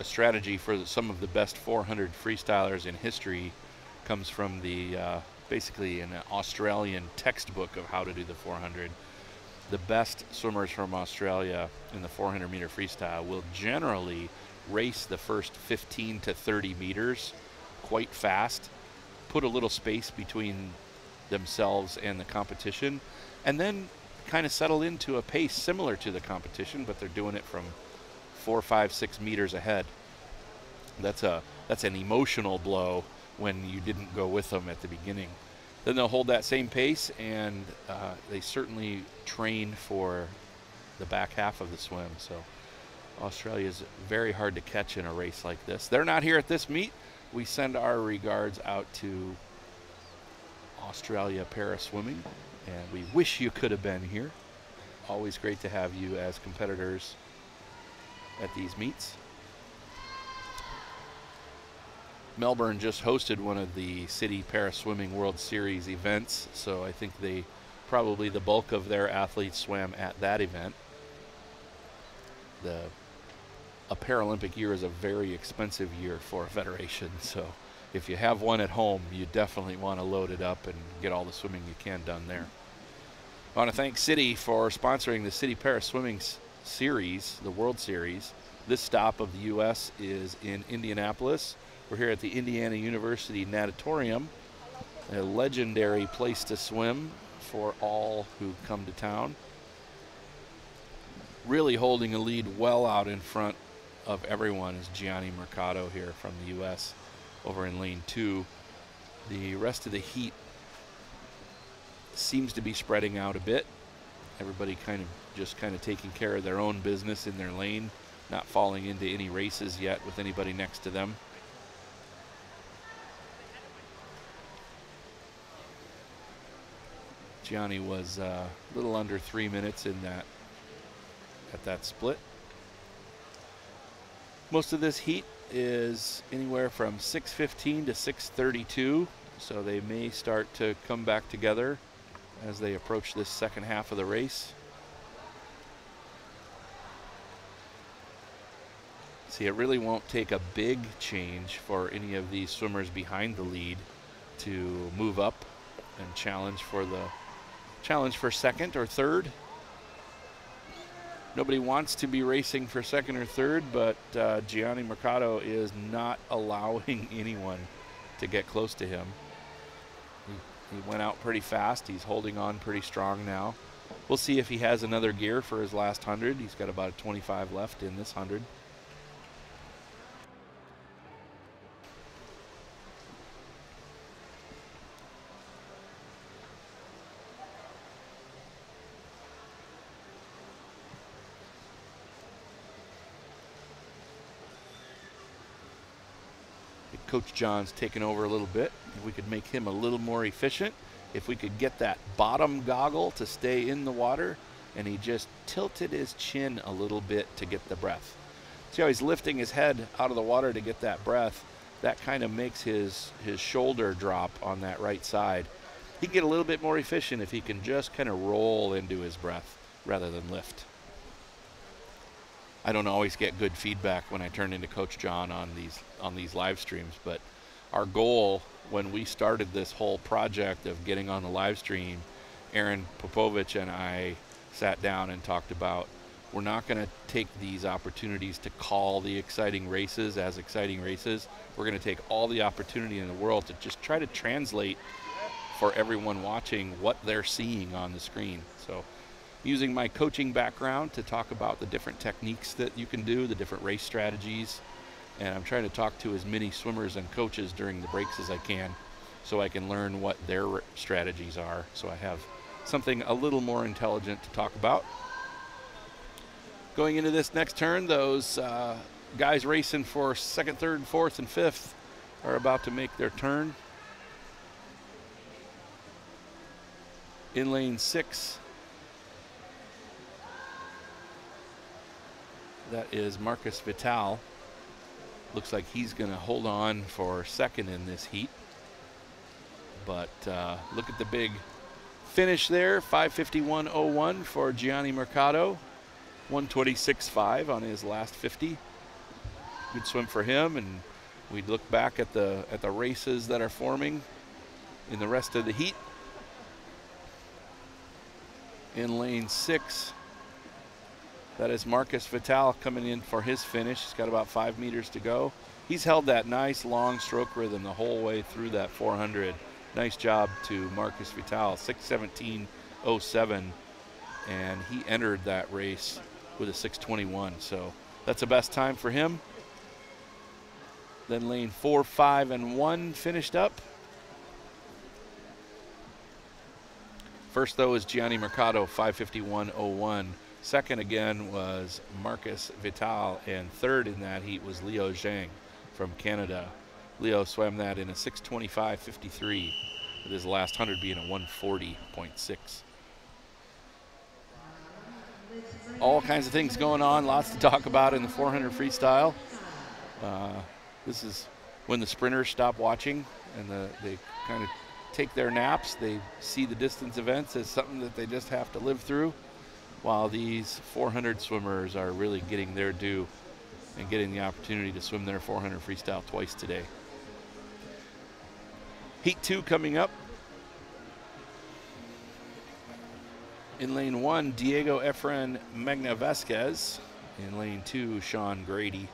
A strategy for some of the best four hundred freestylers in history comes from the uh, basically an Australian textbook of how to do the four hundred. The best swimmers from Australia in the four hundred meter freestyle will generally race the first fifteen to thirty meters quite fast, put a little space between themselves and the competition, and then kind of settle into a pace similar to the competition, but they're doing it from four, five, six meters ahead. That's a that's an emotional blow when you didn't go with them at the beginning. Then they'll hold that same pace, and uh, they certainly train for the back half of the swim. So Australia's very hard to catch in a race like this. They're not here at this meet. We send our regards out to Australia Para Swimming, and we wish you could have been here. Always great to have you as competitors at these meets. Melbourne just hosted one of the Citi Para Swimming World Series events, so I think they probably the bulk of their athletes swam at that event. The a Paralympic year is a very expensive year for a federation, so if you have one at home, you definitely want to load it up and get all the swimming you can done there. I want to thank Citi for sponsoring the Citi Para Swimming Series, the World Series. This stop of the U S is in Indianapolis. We're here at the Indiana University Natatorium, a legendary place to swim for all who come to town. Really holding a lead well out in front of everyone is Gianni Mercado here from the U S over in lane two. The rest of the heat seems to be spreading out a bit. Everybody kind of just kind of taking care of their own business in their lane, not falling into any races yet with anybody next to them. Gianni was uh, a little under three minutes in that at that split. Most of this heat is anywhere from six fifteen to six thirty-two, so they may start to come back together as they approach this second half of the race. See, it really won't take a big change for any of these swimmers behind the lead to move up and challenge for the challenge for second or third. Nobody wants to be racing for second or third, but uh, Gianni Mercado is not allowing anyone to get close to him. He, he went out pretty fast. He's holding on pretty strong now. We'll see if he has another gear for his last hundred. He's got about twenty-five left in this hundred. Coach John's taken over a little bit. If we could make him a little more efficient, if we could get that bottom goggle to stay in the water, and he just tilted his chin a little bit to get the breath. See how he's lifting his head out of the water to get that breath? That kind of makes his, his shoulder drop on that right side. He can get a little bit more efficient if he can just kind of roll into his breath rather than lift. I don't always get good feedback when I turn into Coach John on these on these live streams, but our goal when we started this whole project of getting on the live stream, Aaron Popovich and I sat down and talked about, we're not going to take these opportunities to call the exciting races as exciting races. We're going to take all the opportunity in the world to just try to translate for everyone watching what they're seeing on the screen. So using my coaching background to talk about the different techniques that you can do, the different race strategies, and I'm trying to talk to as many swimmers and coaches during the breaks as I can so I can learn what their strategies are, so I have something a little more intelligent to talk about. Going into this next turn, those uh, guys racing for second, third, fourth, and fifth are about to make their turn. in lane six. That is Marcus Vital. Looks like he's going to hold on for second in this heat. But uh, look at the big finish there, five fifty-one oh one for Gianni Mercado, one twenty-six point five on his last fifty. Good swim for him, and we'd look back at the at the races that are forming in the rest of the heat. In lane six, that is Marcus Vital coming in for his finish. He's got about five meters to go. He's held that nice long stroke rhythm the whole way through that four hundred. Nice job to Marcus Vital, six seventeen oh seven, and he entered that race with a six twenty-one, so that's the best time for him. Then lane four, five, and one finished up. First, though, is Gianni Mercado, five fifty-one oh one. Second again was Marcus Vital, and third in that heat was Leo Zhang from Canada. Leo swam that in a six twenty-five fifty-three, with his last one hundred being a one forty point six. All kinds of things going on, lots to talk about in the four hundred freestyle. Uh, this is when the sprinters stop watching and the, they kind of take their naps. They see the distance events as something that they just have to live through, while these four hundred swimmers are really getting their due and getting the opportunity to swim their four hundred freestyle twice today. Heat two coming up. In lane one, Diego Efren Magna Vasquez. In lane two, Sean Grady.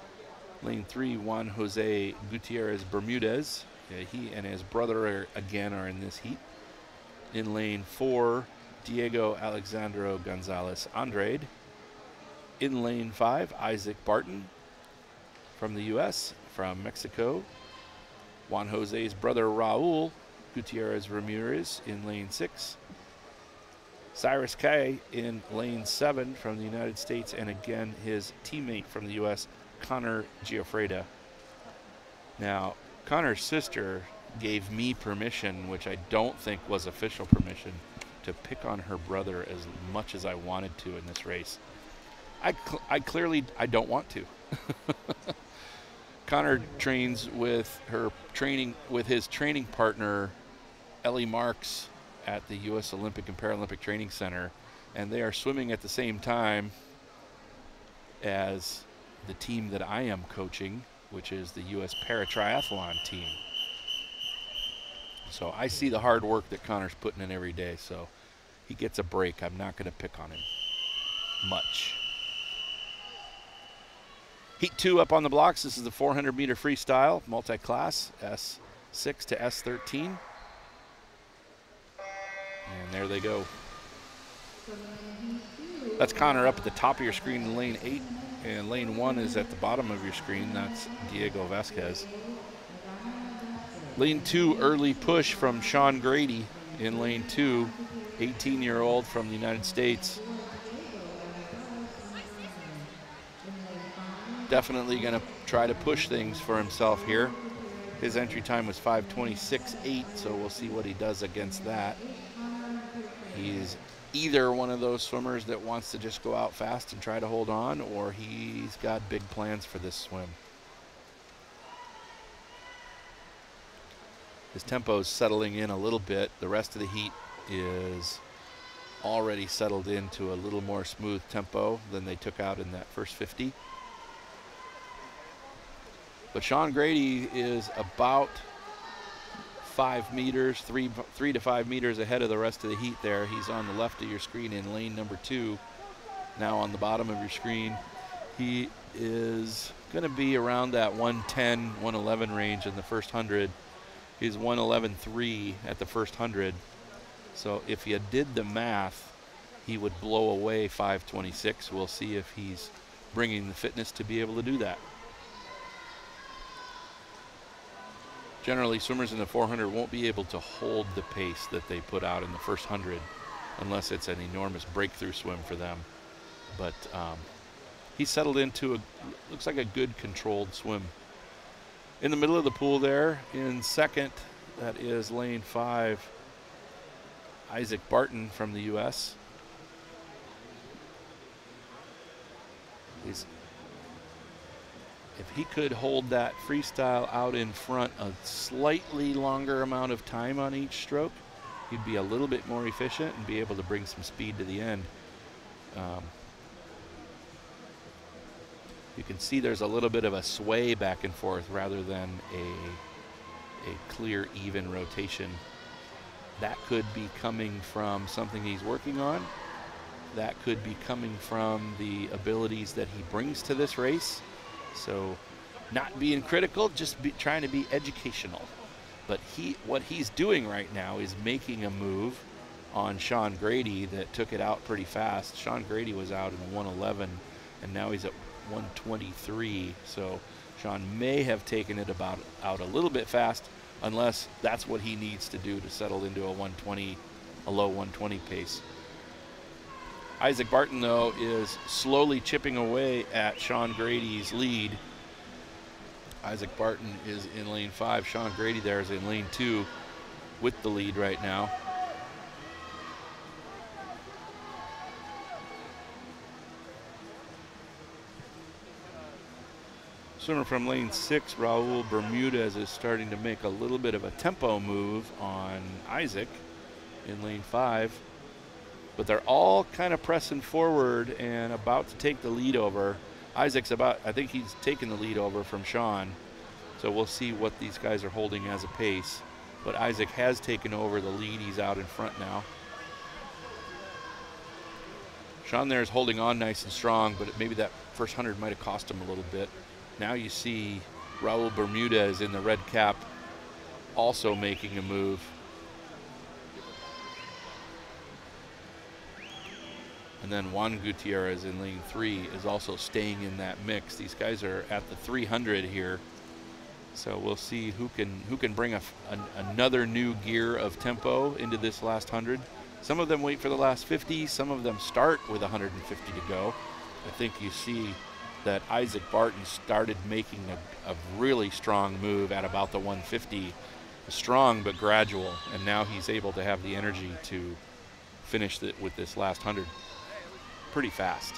Lane three, Juan Jose Gutierrez Bermudez. Yeah, he and his brother are, again are in this heat. In lane four, Diego Alexandro Gonzalez Andrade. In lane five, Isaac Barton from the U S, from Mexico. Juan Jose's brother, Raul Gutierrez Ramirez, in lane six. Cyrus Kay in lane seven from the United States, and again his teammate from the U S, Connor Giafreda. Now, Connor's sister gave me permission, which I don't think was official permission, to pick on her brother as much as I wanted to in this race. I, cl I clearly, I don't want to. Connor trains with her training, with his training partner, Ellie Marks, at the U S Olympic and Paralympic Training Center, and they are swimming at the same time as the team that I am coaching, which is the U S Paratriathlon team. So I see the hard work that Connor's putting in every day, so he gets a break. I'm not gonna pick on him much. Heat two up on the blocks. This is the four hundred meter freestyle, multi-class, S six to S thirteen. And there they go. That's Connor up at the top of your screen in lane eight, and lane one is at the bottom of your screen. That's Diego Vasquez. Lane two, early push from Sean Grady in lane two, eighteen-year-old from the United States. Definitely going to try to push things for himself here. His entry time was five twenty-six point eight, so we'll see what he does against that. He's either one of those swimmers that wants to just go out fast and try to hold on, or he's got big plans for this swim. His tempo's settling in a little bit. The rest of the heat is already settled into a little more smooth tempo than they took out in that first fifty. But Sean Grady is about five meters, three, three to five meters ahead of the rest of the heat there. He's on the left of your screen in lane number two. Now on the bottom of your screen, he is gonna be around that one ten, one eleven range in the first one hundred. He's one eleven point three at the first one hundred. So if you did the math, he would blow away five twenty-six. We'll see if he's bringing the fitness to be able to do that. Generally, swimmers in the four hundred won't be able to hold the pace that they put out in the first one hundred unless it's an enormous breakthrough swim for them. But um, he settled into a, looks like a good controlled swim. In the middle of the pool there, in second, that is lane five, Isaac Barton from the U S He's, if he could hold that freestyle out in front a slightly longer amount of time on each stroke, he'd be a little bit more efficient and be able to bring some speed to the end. Um, you can see there's a little bit of a sway back and forth rather than a, a clear, even rotation. That could be coming from something he's working on. That could be coming from the abilities that he brings to this race. So not being critical, just be trying to be educational. But he, what he's doing right now is making a move on Sean Grady that took it out pretty fast. Sean Grady was out in one eleven, and now he's at one twenty-three. So Sean may have taken it about out a little bit fast, unless that's what he needs to do to settle into a one twenty, a low one twenty pace. Isaac Barton, though, is slowly chipping away at Sean Grady's lead. Isaac Barton is in lane five. Sean Grady there is in lane two with the lead right now. Swimmer from lane six, Raul Bermudez, is starting to make a little bit of a tempo move on Isaac in lane five. But they're all kind of pressing forward and about to take the lead over. Isaac's about, I think he's taken the lead over from Sean. So we'll see what these guys are holding as a pace. But Isaac has taken over the lead. He's out in front now. Sean there is holding on nice and strong, but maybe that first hundred might have cost him a little bit. Now you see Raul Bermudez in the red cap also making a move. And then Juan Gutierrez in lane three is also staying in that mix. These guys are at the three hundred here. So we'll see who can who can bring a, an, another new gear of tempo into this last one hundred. Some of them wait for the last fifty. Some of them start with one hundred fifty to go. I think you see that Isaac Barton started making a, a really strong move at about the one fifty. Strong but gradual. And now he's able to have the energy to finish it with this last one hundred. Pretty fast.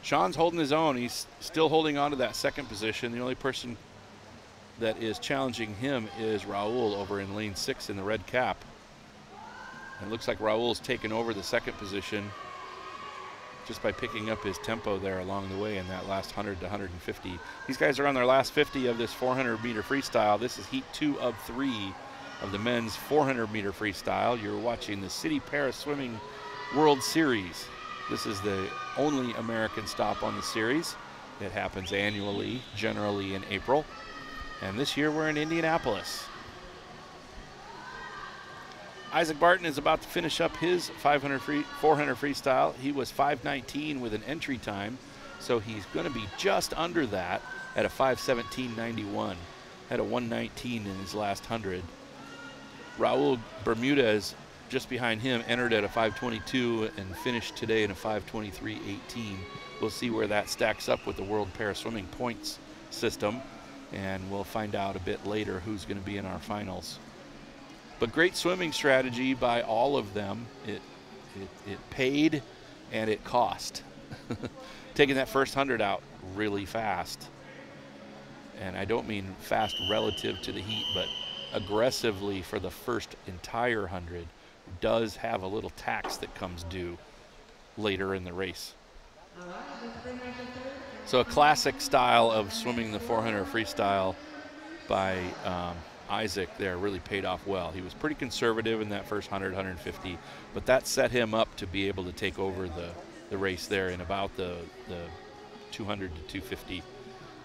Sean's holding his own. He's still holding on to that second position. The only person that is challenging him is Raul over in lane six in the red cap. And it looks like Raul's taken over the second position just by picking up his tempo there along the way in that last one hundred to one fifty. These guys are on their last fifty of this four hundred meter freestyle. This is heat two of three of the men's four hundred meter freestyle. You're watching the Citi Para Swimming World Series. This is the only American stop on the series. It happens annually, generally in April. And this year we're in Indianapolis. Isaac Barton is about to finish up his five hundred free, four hundred freestyle. He was five nineteen with an entry time, so he's going to be just under that at a five seventeen ninety-one. Had a one nineteen in his last one hundred. Raul Bermudez, just behind him, entered at a five twenty-two and finished today in a five twenty-three eighteen. We'll see where that stacks up with the World Para Swimming points system, and we'll find out a bit later who's going to be in our finals. But great swimming strategy by all of them. It, it, it paid and it cost. Taking that first hundred out really fast. And I don't mean fast relative to the heat, but aggressively for the first entire hundred does have a little tax that comes due later in the race. So a classic style of swimming the four hundred freestyle by um, Isaac there really paid off well. He was pretty conservative in that first one hundred, one fifty, but that set him up to be able to take over the, the race there in about the, the two hundred to two fifty,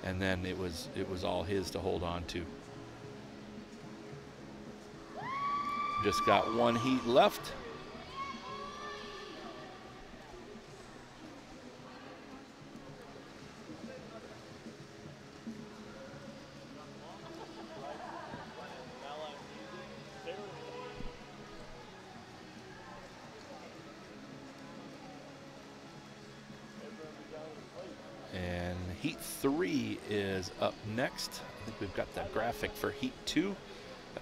and then it was, it was all his to hold on to. Just got one heat left. heat three is up next. I think we've got the graphic for heat two.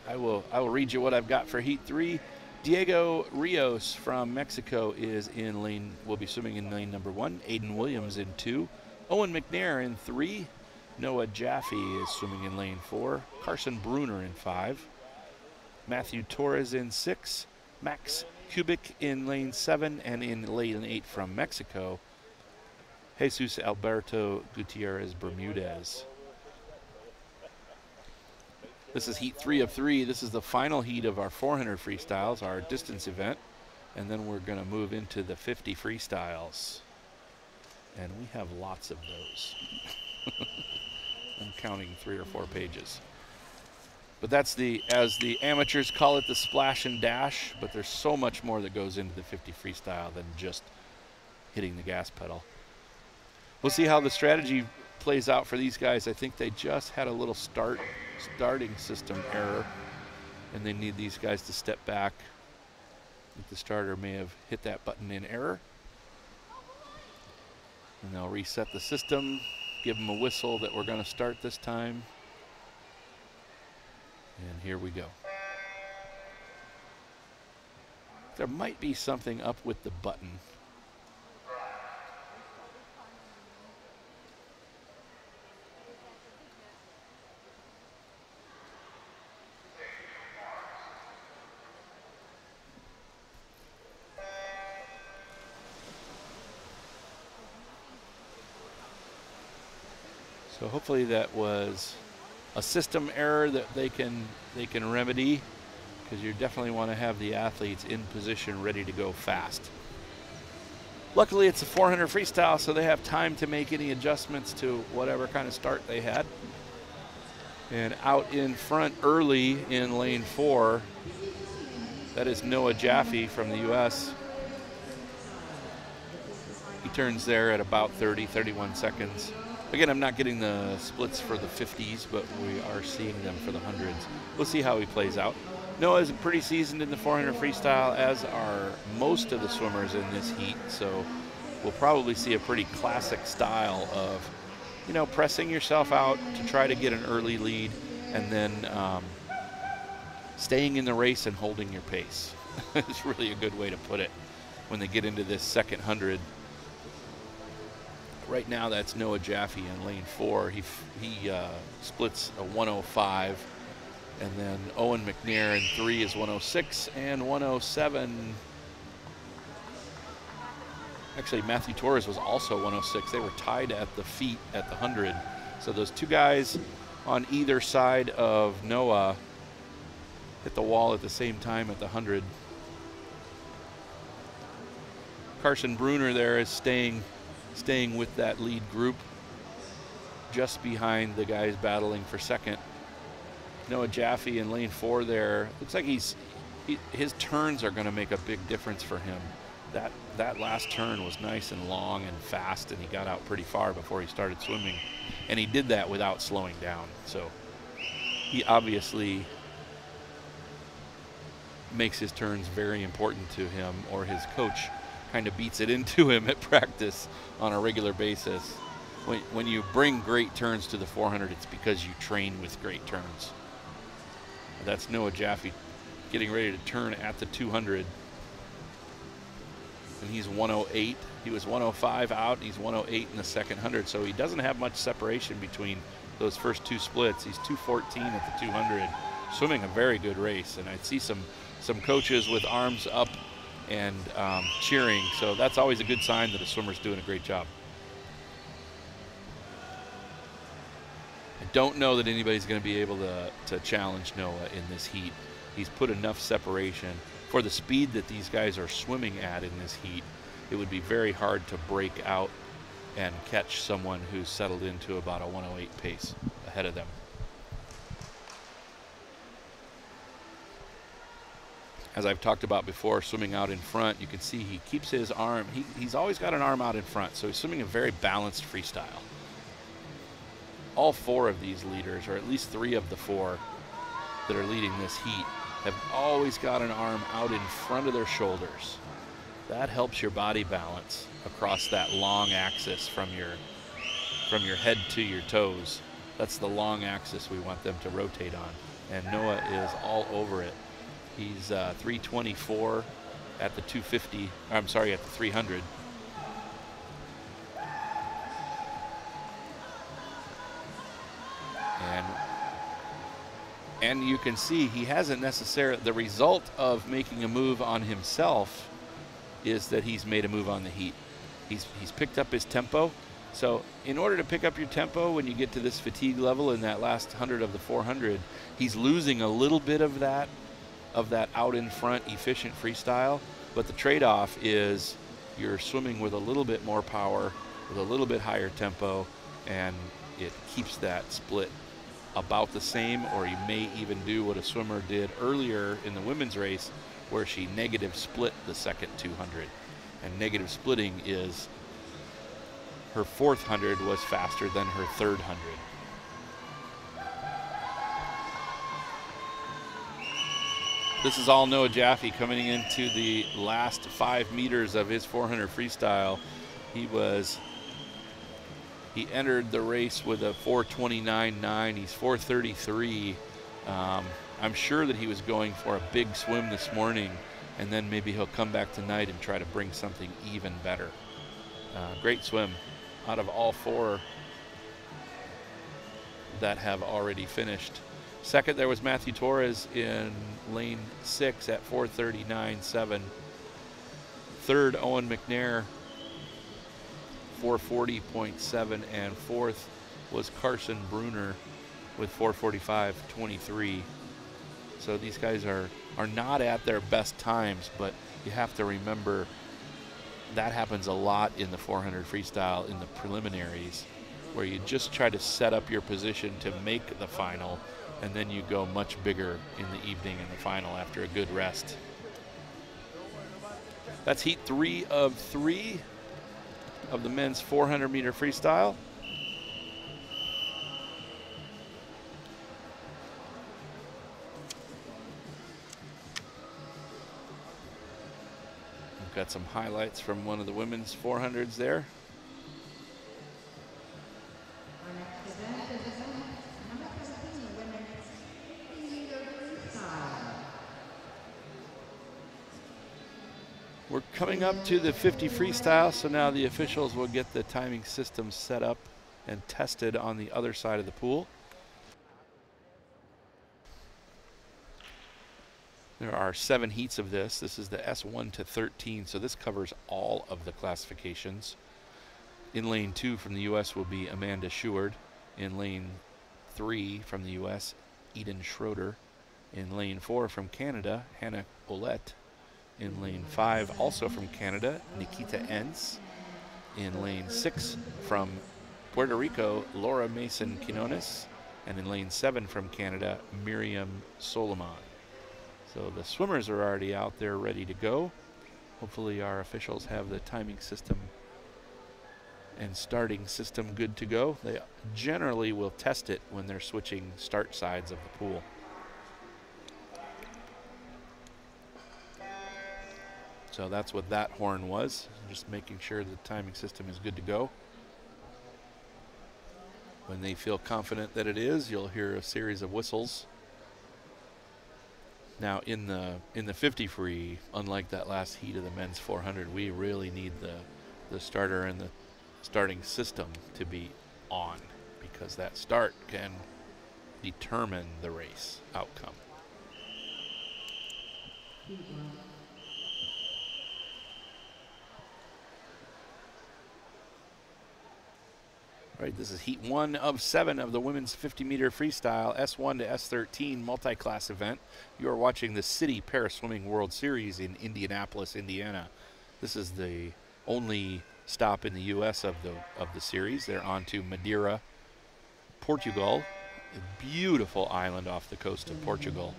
I will, I will read you what I've got for heat three. Diego Rios from Mexico is in lane, will be swimming in lane number one. Aiden Williams in two. Owen McNair in three. Noah Jaffe is swimming in lane four. Carson Bruner in five. Matthew Torres in six. Max Kubik in lane seven, and in lane eight from Mexico, Jesus Alberto Gutierrez Bermudez. This is heat three of three. This is the final heat of our four hundred freestyles, our distance event, and then we're going to move into the fifty freestyles, and we have lots of those. I'm counting three or four pages. But that's the, as the amateurs call it, the splash and dash, but there's so much more that goes into the fifty freestyle than just hitting the gas pedal. We'll see how the strategy plays out for these guys. I think they just had a little start, starting system error, and they need these guys to step back. I think the starter may have hit that button in error. And they'll reset the system, give them a whistle that we're going to start this time. And here we go. There might be something up with the button. So hopefully that was a system error that they can they can remedy, because you definitely want to have the athletes in position ready to go fast. Luckily it's a four hundred freestyle, so they have time to make any adjustments to whatever kind of start they had. And out in front early in lane four, that is Noah Jaffe from the U S He turns there at about thirty, thirty-one seconds. Again, I'm not getting the splits for the fifties, but we are seeing them for the hundreds. We'll see how he plays out. Noah is pretty seasoned in the four hundred freestyle, as are most of the swimmers in this heat. So we'll probably see a pretty classic style of, you know, pressing yourself out to try to get an early lead, and then um, staying in the race and holding your pace. It's really a good way to put it when they get into this second hundred. Right now, that's Noah Jaffe in lane four. He he uh, splits a one oh five, and then Owen McNair in three is one oh six and one oh seven. Actually, Matthew Torres was also one oh six. They were tied at the feet at the hundred. So those two guys on either side of Noah hit the wall at the same time at the hundred. Carson Bruner there is staying. Staying with that lead group, just behind the guys battling for second. Noah Jaffe in lane four there. Looks like he's he, his turns are going to make a big difference for him. That that last turn was nice and long and fast, and he got out pretty far before he started swimming, and he did that without slowing down. So he obviously makes his turns very important to him, or his coach kind of beats it into him at practice on a regular basis. When, when you bring great turns to the four hundred, it's because you train with great turns. That's Noah Jaffe getting ready to turn at the two hundred. And he's one oh eight. He was one oh five out. He's one oh eight in the second hundred, so he doesn't have much separation between those first two splits. He's two fourteen at the two hundred, swimming a very good race. And I see some, some coaches with arms up and um, cheering, so that's always a good sign that a swimmer's doing a great job. I don't know that anybody's going to be able to, to challenge Noah in this heat. He's put enough separation for the speed that these guys are swimming at in this heat. It would be very hard to break out and catch someone who's settled into about a one oh eight pace ahead of them. As I've talked about before, swimming out in front, you can see he keeps his arm. He, he's always got an arm out in front, so he's swimming a very balanced freestyle. All four of these leaders, or at least three of the four that are leading this heat, have always got an arm out in front of their shoulders. That helps your body balance across that long axis from your from your head to your toes. That's the long axis we want them to rotate on. And Noah is all over it. He's uh, three twenty-four at the two fifty, I'm sorry, at the three hundred. And, and you can see he hasn't necessarily, the result of making a move on himself is that he's made a move on the heat. He's, he's picked up his tempo. So in order to pick up your tempo when you get to this fatigue level in that last hundred of the four hundred, he's losing a little bit of that, of that out in front efficient freestyle. But the trade-off is you're swimming with a little bit more power, with a little bit higher tempo, and it keeps that split about the same, or you may even do what a swimmer did earlier in the women's race where she negative split the second two hundred. And negative splitting is her fourth hundred was faster than her third hundred. This is all Noah Jaffe coming into the last five meters of his four hundred freestyle. He was, he entered the race with a four twenty-nine nine. He's four thirty-three. Um, I'm sure that he was going for a big swim this morning, and then maybe he'll come back tonight and try to bring something even better. Uh, great swim out of all four that have already finished. Second, there was Matthew Torres in lane six at four thirty-nine seven. Third, Owen McNair, four forty point seven. And fourth was Carson Bruner with four forty-five twenty-three. So these guys are, are not at their best times, but you have to remember that happens a lot in the four hundred freestyle in the preliminaries, where you just try to set up your position to make the final, and then you go much bigger in the evening in the final after a good rest. That's heat three of three of the men's four hundred meter freestyle. Got some highlights from one of the women's four hundreds there. We're coming up to the fifty freestyle, so now the officials will get the timing system set up and tested on the other side of the pool. There are seven heats of this. This is the S one to thirteen, so this covers all of the classifications. In lane two from the U S will be Amanda Schuard. In lane three from the U S, Eden Schroeder. In lane four from Canada, Hannah Ouellette. In lane five, also from Canada, Nikita Entz. In lane six from Puerto Rico, Laura Mason Quinones. And in lane seven from Canada, Miriam Soliman. So the swimmers are already out there ready to go. Hopefully our officials have the timing system and starting system good to go. They generally will test it when they're switching start sides of the pool. So that's what that horn was, just making sure the timing system is good to go. When they feel confident that it is, you'll hear a series of whistles. Now in the in the fifty free, unlike that last heat of the men's four hundred, we really need the the starter and the starting system to be on, because that start can determine the race outcome. All right, this is heat one of seven of the women's fifty meter freestyle, S one to S thirteen multi-class event. You are watching the Citi Para Swimming World Series in Indianapolis, Indiana. This is the only stop in the U S of the of the series. They're on to Madeira, Portugal, a beautiful island off the coast of Portugal.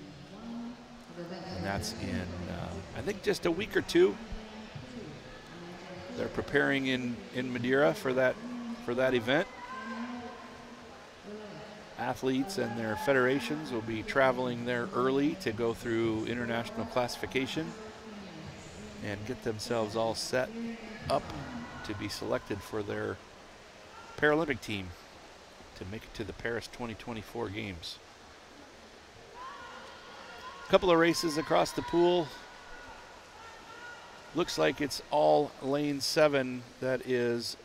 And that's in, uh, I think, just a week or two. They're preparing in, in Madeira for that for that event. Athletes and their federations will be traveling there early to go through international classification and get themselves all set up to be selected for their Paralympic team to make it to the Paris twenty twenty-four games. A couple of races across the pool. Looks like it's all lane seven. That is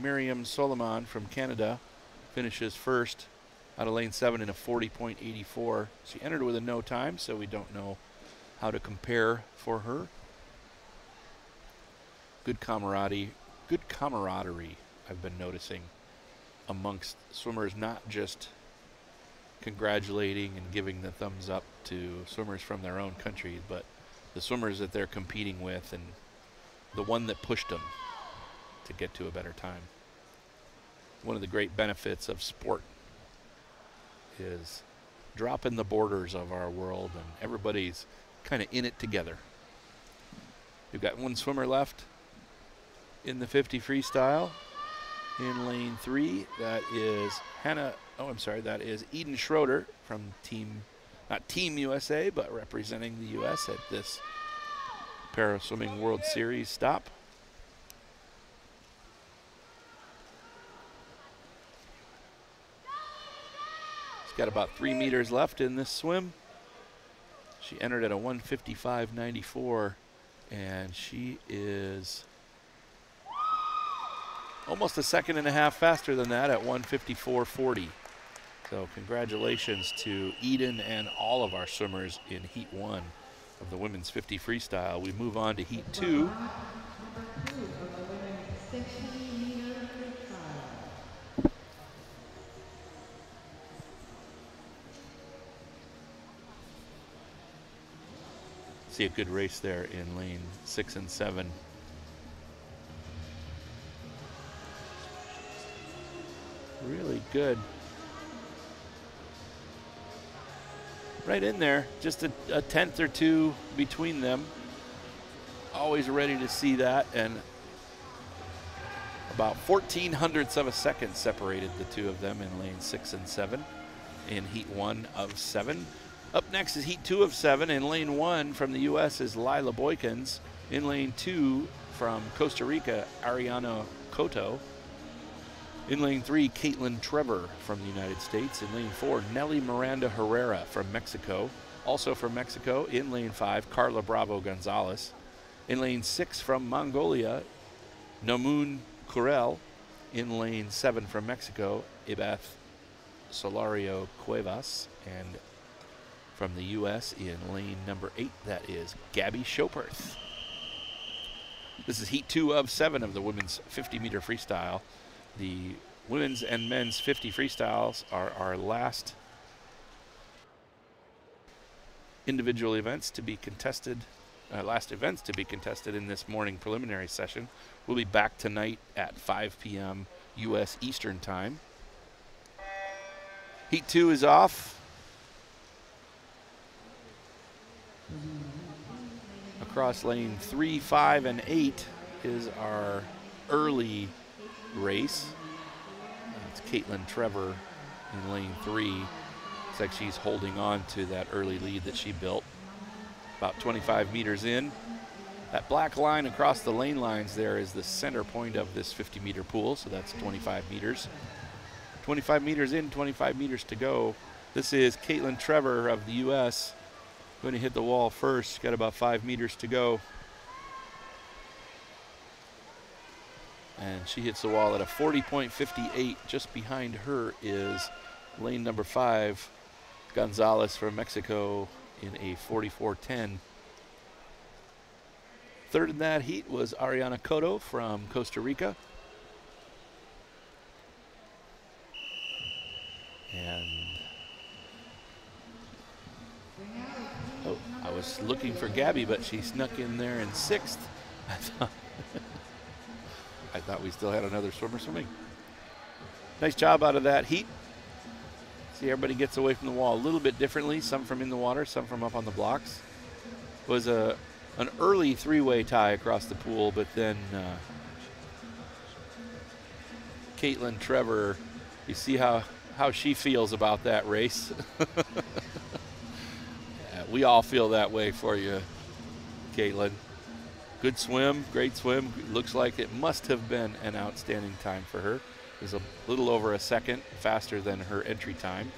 Miriam Soliman from Canada. Finishes first out of lane seven in a forty point eight four. She entered with a no time, so we don't know how to compare for her. Good camaraderie, good camaraderie I've been noticing amongst swimmers, not just congratulating and giving the thumbs up to swimmers from their own country, but the swimmers that they're competing with and the one that pushed them to get to a better time. One of the great benefits of sport is dropping the borders of our world and everybody's kind of in it together. We've got one swimmer left in the fifty freestyle in lane three. That is Hannah, oh, I'm sorry, that is Eden Schroeder from team, not Team U S A, but representing the U S at this Para Swimming World Series stop. She's got about three meters left in this swim. She entered at a one fifty-five ninety-four. And she is almost a second and a half faster than that at one fifty-four forty. So congratulations to Eden and all of our swimmers in heat one of the women's fifty freestyle. We move on to heat two. See a good race there in lane six and seven. Really good. Right in there, just a, a tenth or two between them. Always ready to see that, and about fourteen hundredths of a second separated the two of them in lane six and seven in heat one of seven. Up next is heat two of seven. In lane one from the U S is Lila Boykins. In lane two from Costa Rica, Ariana Coto. In lane three, Caitlin Trevor from the United States. In lane four, Nelly Miranda Herrera from Mexico. Also from Mexico, in lane five, Carla Bravo Gonzalez. In lane six from Mongolia, Namun Kurel. In lane seven from Mexico, Ibeth Solario Cuevas. And from the U S in lane number eight, that is Gabby Schoperth. This is heat two of seven of the women's fifty meter freestyle. The women's and men's fifty freestyles are our last individual events to be contested, uh, last events to be contested in this morning preliminary session. We'll be back tonight at five P M U S Eastern time. Heat two is off. Across lane three, five, and eight is our early race. It's Caitlin Trevor in lane three. It's like she's holding on to that early lead that she built. About twenty-five meters in. That black line across the lane lines there is the center point of this fifty meter pool, so that's twenty-five meters. twenty-five meters in, twenty-five meters to go. This is Caitlin Trevor of the U S going to hit the wall first. She's got about five meters to go. And she hits the wall at a forty point five eight. Just behind her is lane number five, Gonzalez from Mexico in a forty-four ten. Third in that heat was Ariana Coto from Costa Rica. And oh, I was looking for Gabby, but she snuck in there in sixth. I thought, I thought we still had another swimmer swimming. Nice job out of that heat. See, everybody gets away from the wall a little bit differently, some from in the water, some from up on the blocks. It was a, an early three-way tie across the pool, but then uh, Caitlin Trevor, you see how, how she feels about that race. We all feel that way for you, Caitlin. Good swim, great swim. Looks like it must have been an outstanding time for her. is a little over a second faster than her entry time.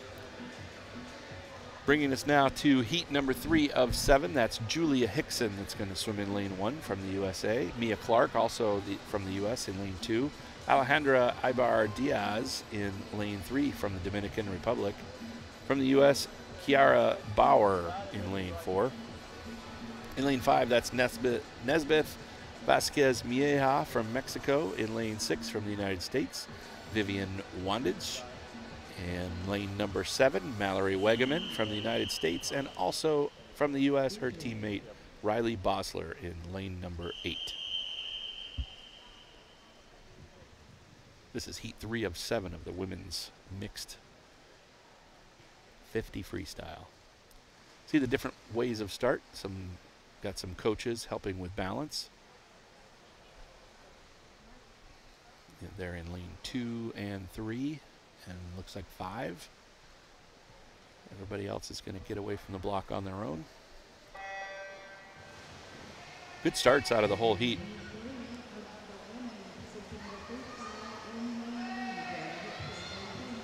Bringing us now to heat number three of seven. That's Julia Hickson that's going to swim in lane one from the U S A. Mia Clark, also the, from the U S in lane two. Alejandra Ibar Diaz in lane three from the Dominican Republic. From the U S, Kiara Bauer in lane four. In lane five, that's Nesbeth, Nesbeth Vasquez Mieja from Mexico. In lane six from the United States, Vivian Wandage. And lane number seven, Mallory Weggemann from the United States, and also from the U S, her teammate Riley Bosler in lane number eight. This is heat three of seven of the women's mixed fifty freestyle. See the different ways of start. Some got some coaches helping with balance. And they're in lane two and three, and looks like five. Everybody else is going to get away from the block on their own. Good starts out of the whole heat.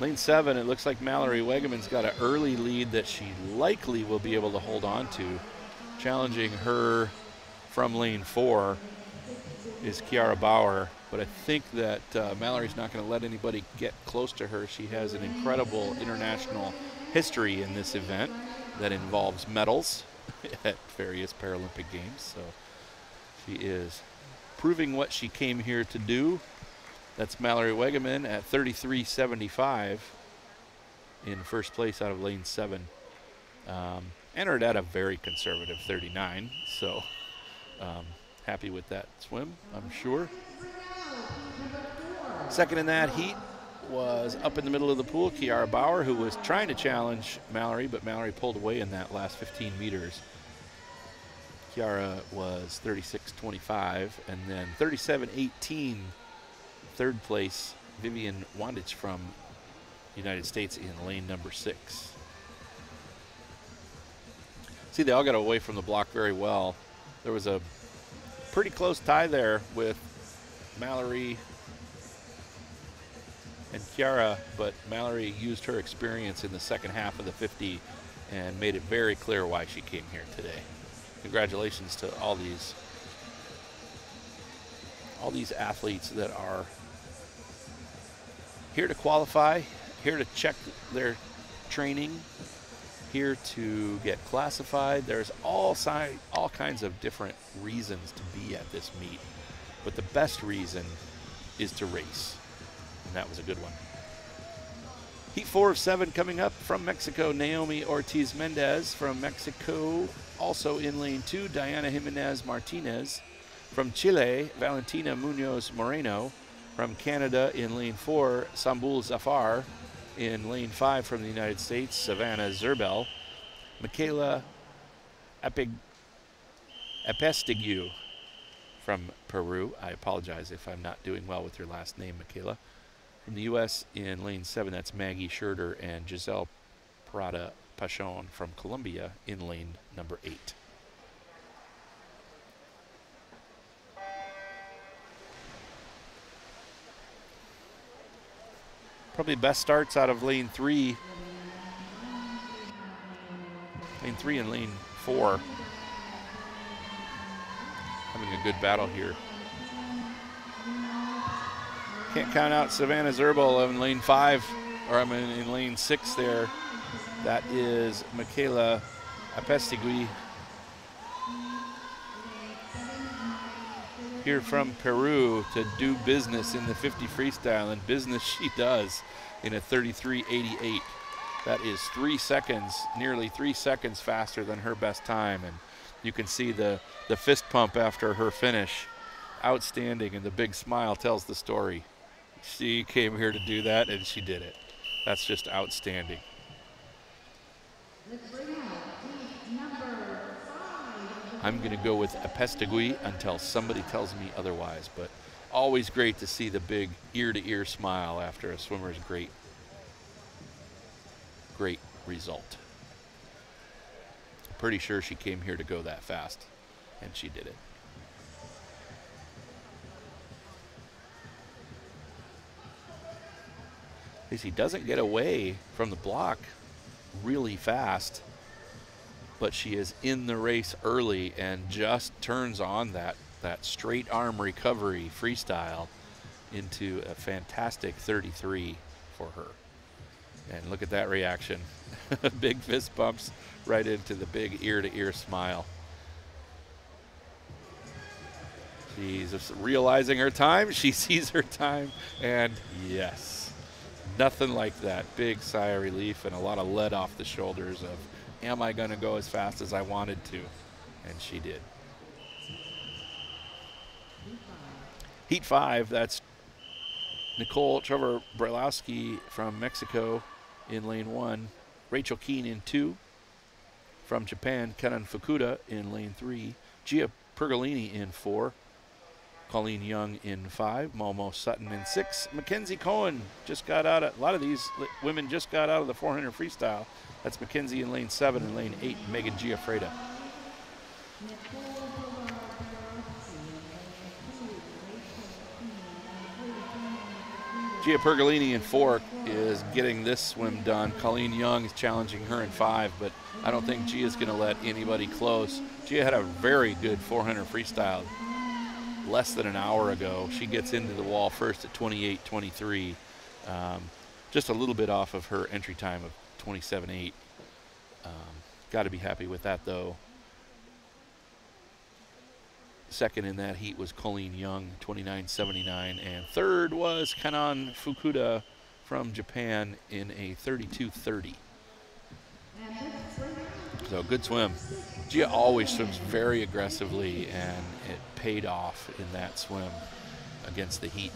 Lane seven, it looks like Mallory Weggemann's got an early lead that she likely will be able to hold on to. Challenging her from lane four is Kiara Bauer, but I think that uh, Mallory's not going to let anybody get close to her. She has an incredible international history in this event that involves medals at various Paralympic Games, so she is proving what she came here to do. That's Mallory Weggemann at thirty-three seventy-five in first place out of lane seven. Um, entered at a very conservative thirty-nine, so um, happy with that swim, I'm sure. Second in that heat was up in the middle of the pool, Kiara Bauer, who was trying to challenge Mallory, but Mallory pulled away in that last fifteen meters. Kiara was thirty-six twenty-five, and then thirty-seven eighteen. Third place, Vivian Wandich from the United States in lane number six. See, they all got away from the block very well. There was a pretty close tie there with Mallory and Kiara, but Mallory used her experience in the second half of the fifty and made it very clear why she came here today. Congratulations to all these all these athletes that are here to qualify, here to check their training, here to get classified. There's all, si all kinds of different reasons to be at this meet, but the best reason is to race, and that was a good one. Heat four of seven coming up. From Mexico, Naomi Ortiz Mendez. From Mexico, also in lane two, Diana Jimenez Martinez. From Chile, Valentina Munoz Moreno. From Canada, in lane four, Sambul Zafar. In lane five, from the United States, Savannah Zerbel. Michaela Apestigu from Peru. I apologize if I'm not doing well with your last name, Michaela. From the U S, in lane seven, that's Maggie Schurter and Giselle Parada Pachon from Colombia in lane number eight. Probably best starts out of lane three. Lane three and lane four. Having a good battle here. Can't count out Savannah Zerbel in lane five, or I'm in, in lane six there. That is Michaela Apestigui. Here from Peru to do business in the fifty freestyle, and business she does in a thirty-three eighty-eight. That is three seconds, nearly three seconds faster than her best time, and you can see the, the fist pump after her finish. Outstanding, and the big smile tells the story. She came here to do that, and she did it. That's just outstanding. I'm going to go with Apestigui until somebody tells me otherwise, but always great to see the big ear-to-ear smile after a swimmer's great, great result. Pretty sure she came here to go that fast, and she did it. is he doesn't get away from the block really fast, but she is in the race early and just turns on that, that straight arm recovery freestyle into a fantastic thirty-three for her. And look at that reaction. Big fist bumps right into the big ear-to-ear smile. She's realizing her time. She sees her time. And yes, nothing like that. Big sigh of relief and a lot of lead off the shoulders of, am I going to go as fast as I wanted to? And she did. Heat five, that's Nicole Trevor Brylowski from Mexico in lane one. Rachel Keane in two. From Japan, Kenan Fukuda in lane three. Gia Pergolini in four. Colleen Young in five. Momo Sutton in six. Mackenzie Cohen just got out of, a lot of these women just got out of the four hundred freestyle. That's Mackenzie in lane seven, and lane eight, Megan Giafreda. Gia Pergolini in four is getting this swim done. Colleen Young is challenging her in five, but I don't think Gia's gonna let anybody close. Gia had a very good four hundred freestyle less than an hour ago. She gets into the wall first at twenty-eight twenty-three, um, just a little bit off of her entry time of twenty-seven eight. Um, got to be happy with that, though. Second in that heat was Colleen Young, twenty-nine seventy-nine, and third was Kenan Fukuda from Japan in a thirty-two thirty. So good swim. Gia always swims very aggressively, and it paid off in that swim against the heat.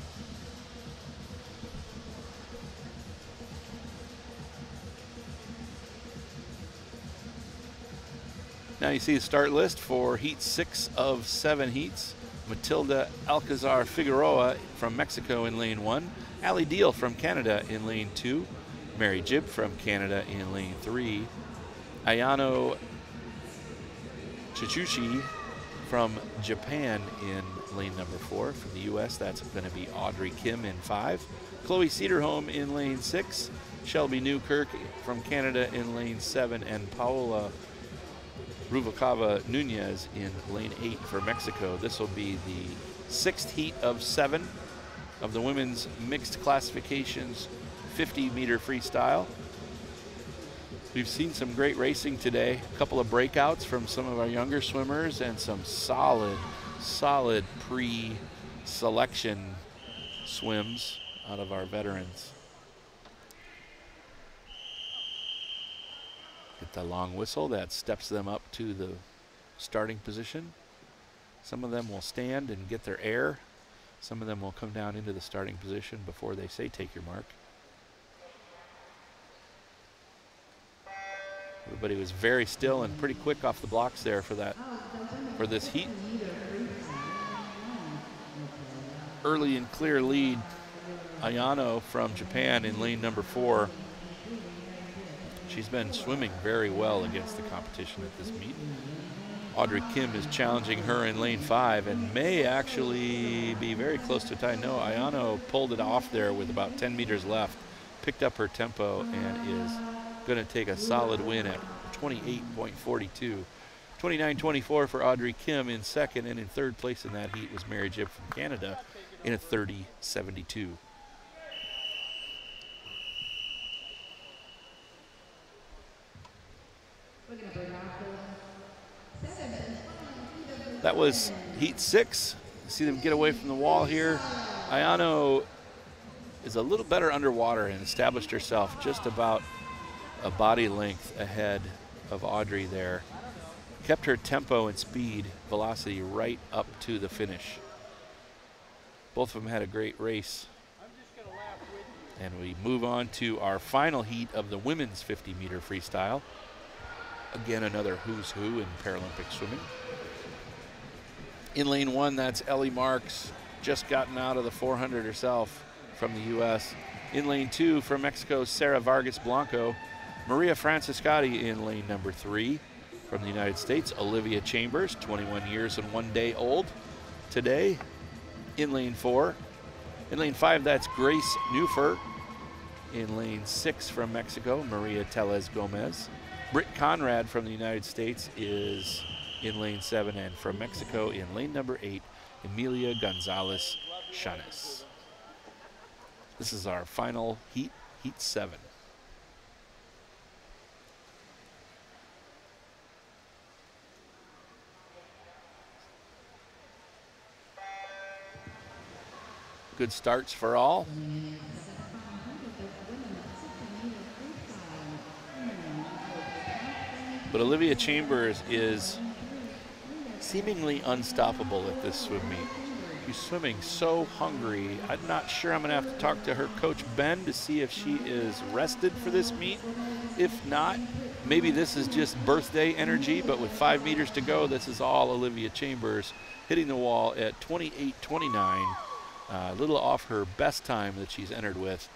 Now you see the start list for heat six of seven heats. Matilda Alcazar Figueroa from Mexico in lane one. Allie Deal from Canada in lane two. Mary Jibb from Canada in lane three. Ayano Shizuki from Japan in lane number four. From the U S, that's going to be Audrey Kim in five. Chloe Cederholm in lane six. Shelby Newkirk from Canada in lane seven. And Paola Rubalcava Nunez in lane eight for Mexico. This will be the sixth heat of seven of the women's mixed classifications fifty meter freestyle. We've seen some great racing today. A couple of breakouts from some of our younger swimmers and some solid, solid pre-selection swims out of our veterans. Get the long whistle that steps them up to the starting position. Some of them will stand and get their air. Some of them will come down into the starting position before they say take your mark. Everybody was very still and pretty quick off the blocks there for that, for this heat. Early and clear lead, Ayano from Japan in lane number four. She's been swimming very well against the competition at this meet. Audrey Kim is challenging her in lane five and may actually be very close to a tie. No, Ayano pulled it off there with about ten meters left, picked up her tempo, and is going to take a solid win at twenty-eight forty-two. twenty-nine twenty-four for Audrey Kim in second, and in third place in that heat was Mary Jibb from Canada in a thirty seventy-two. That was heat six. See them get away from the wall here. Ayano is a little better underwater and established herself just about a body length ahead of Audrey there. Kept her tempo and speed, velocity right up to the finish. Both of them had a great race. And we move on to our final heat of the women's fifty meter freestyle. Again, another who's who in Paralympic swimming. In lane one, that's Ellie Marks, just gotten out of the four hundred herself from the U S. In lane two, from Mexico, Sarah Vargas Blanco. Maria Franciscotti in lane number three. From the United States, Olivia Chambers, twenty-one years and one day old today, in lane four. In lane five, that's Grace Neufer. in lane six from Mexico, Maria Tellez Gomez. Britt Conrad from the United States is in lane seven, and from Mexico in lane number eight, Emilia Gonzalez Chanes. This is our final heat, heat seven. Good starts for all. But Olivia Chambers is seemingly unstoppable at this swim meet. She's swimming so hungry. I'm not sure. I'm gonna have to talk to her coach, Ben, to see if she is rested for this meet. If not, maybe this is just birthday energy, but with five meters to go, this is all Olivia Chambers, hitting the wall at twenty-eight twenty-nine. Uh, a little off her best time that she's entered with.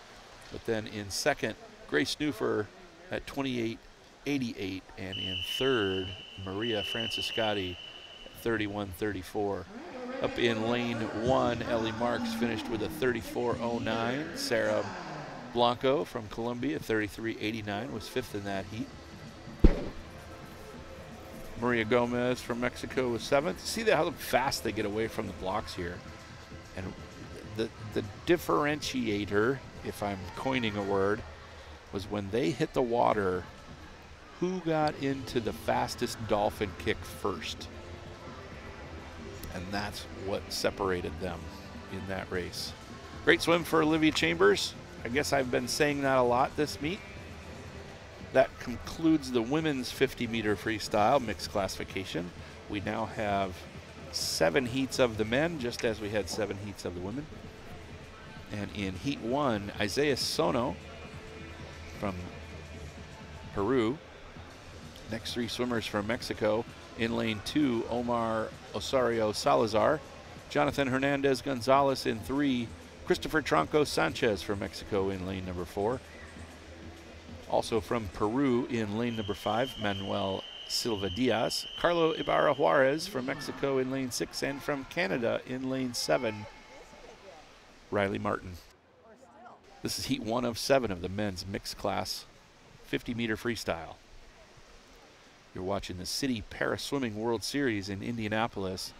But then in second, Grace Newfer at twenty-eight eighty-eight, and in third, Maria Franciscotti at thirty-one thirty-four. Up in lane one, Ellie Marks finished with a thirty-four oh nine. Sarah Blanco from Colombia, thirty-three eighty-nine, was fifth in that heat. Maria Gomez from Mexico was seventh. See how fast they get away from the blocks here. And The, the differentiator, if I'm coining a word, was when they hit the water, who got into the fastest dolphin kick first. And that's what separated them in that race. Great swim for Olivia Chambers. I guess I've been saying that a lot this meet. That concludes the women's fifty meter freestyle mixed classification. We now have seven heats of the men, just as we had seven heats of the women. And in heat one, Isaiah Sono from Peru. Next three swimmers from Mexico. In lane two, Omar Osorio Salazar. Jonathan Hernandez Gonzalez in three. Christopher Tronco Sanchez from Mexico in lane number four. Also from Peru in lane number five, Manuel Silva Diaz. Carlo Ibarra Juarez from Mexico in lane six, and from Canada in lane seven, Riley Martin. This is heat one of seven of the men's mixed class fifty meter freestyle. You're watching the Citi Para Swimming World Series in Indianapolis.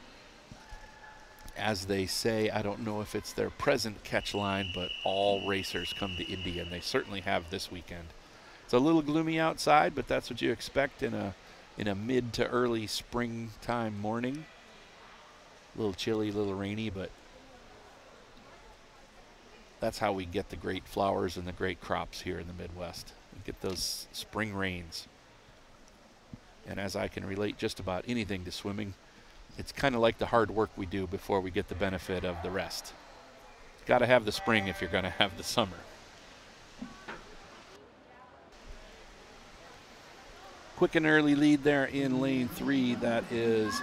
As they say, I don't know if it's their present catch line, but all racers come to Indy, and they certainly have this weekend. It's a little gloomy outside, but that's what you expect in a in a mid to early springtime morning. A little chilly, a little rainy, but that's how we get the great flowers and the great crops here in the Midwest. We get those spring rains. And as I can relate just about anything to swimming, it's kind of like the hard work we do before we get the benefit of the rest. Got to have the spring if you're going to have the summer. Quick and early lead there in lane three. That is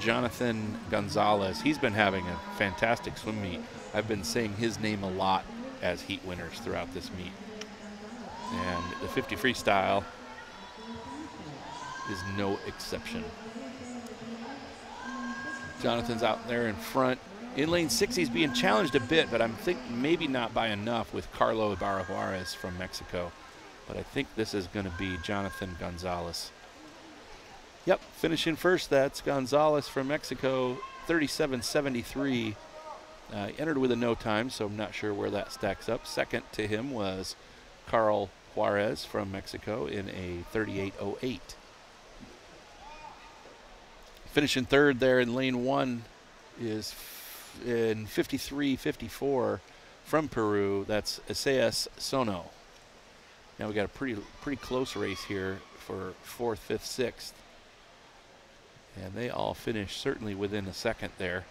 Jonathan Gonzalez. He's been having a fantastic swim meet. I've been saying his name a lot as heat winners throughout this meet. And the fifty freestyle is no exception. Jonathan's out there in front. In lane six, he's being challenged a bit, but I'm thinking maybe not by enough with Carlo Ibarra Juarez from Mexico. But I think this is going to be Jonathan Gonzalez. Yep, finishing first, that's Gonzalez from Mexico, thirty-seven seventy-three. Uh, entered with a no time, so I'm not sure where that stacks up. Second to him was Carl Juarez from Mexico in a thirty-eight oh eight. Finishing third there in lane one is in fifty-three fifty-four from Peru. That's Isaias Sono. Now we got a pretty pretty close race here for fourth, fifth, sixth. And they all finished certainly within a second there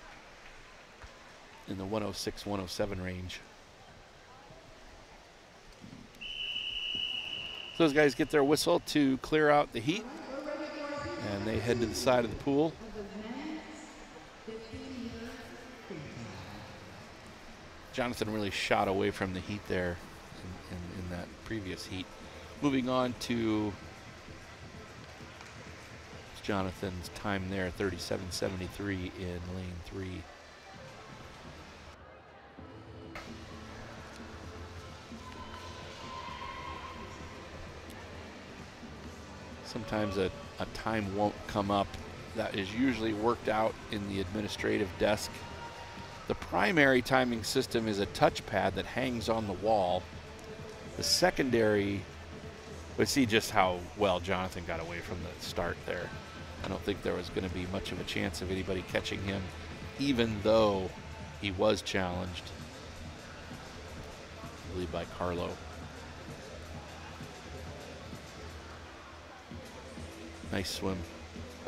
in the one oh six one oh seven range. So those guys get their whistle to clear out the heat, and they head to the side of the pool. Jonathan really shot away from the heat there. In, in that previous heat. Moving on to Jonathan's time there, thirty-seven seventy-three in lane three. sometimes a, a time won't come up. That is usually worked out in the administrative desk. The primary timing system is a touchpad that hangs on the wall. The secondary, but see just how well Jonathan got away from the start there. I don't think there was going to be much of a chance of anybody catching him, even though he was challenged, I believe, by Carlo. Nice swim.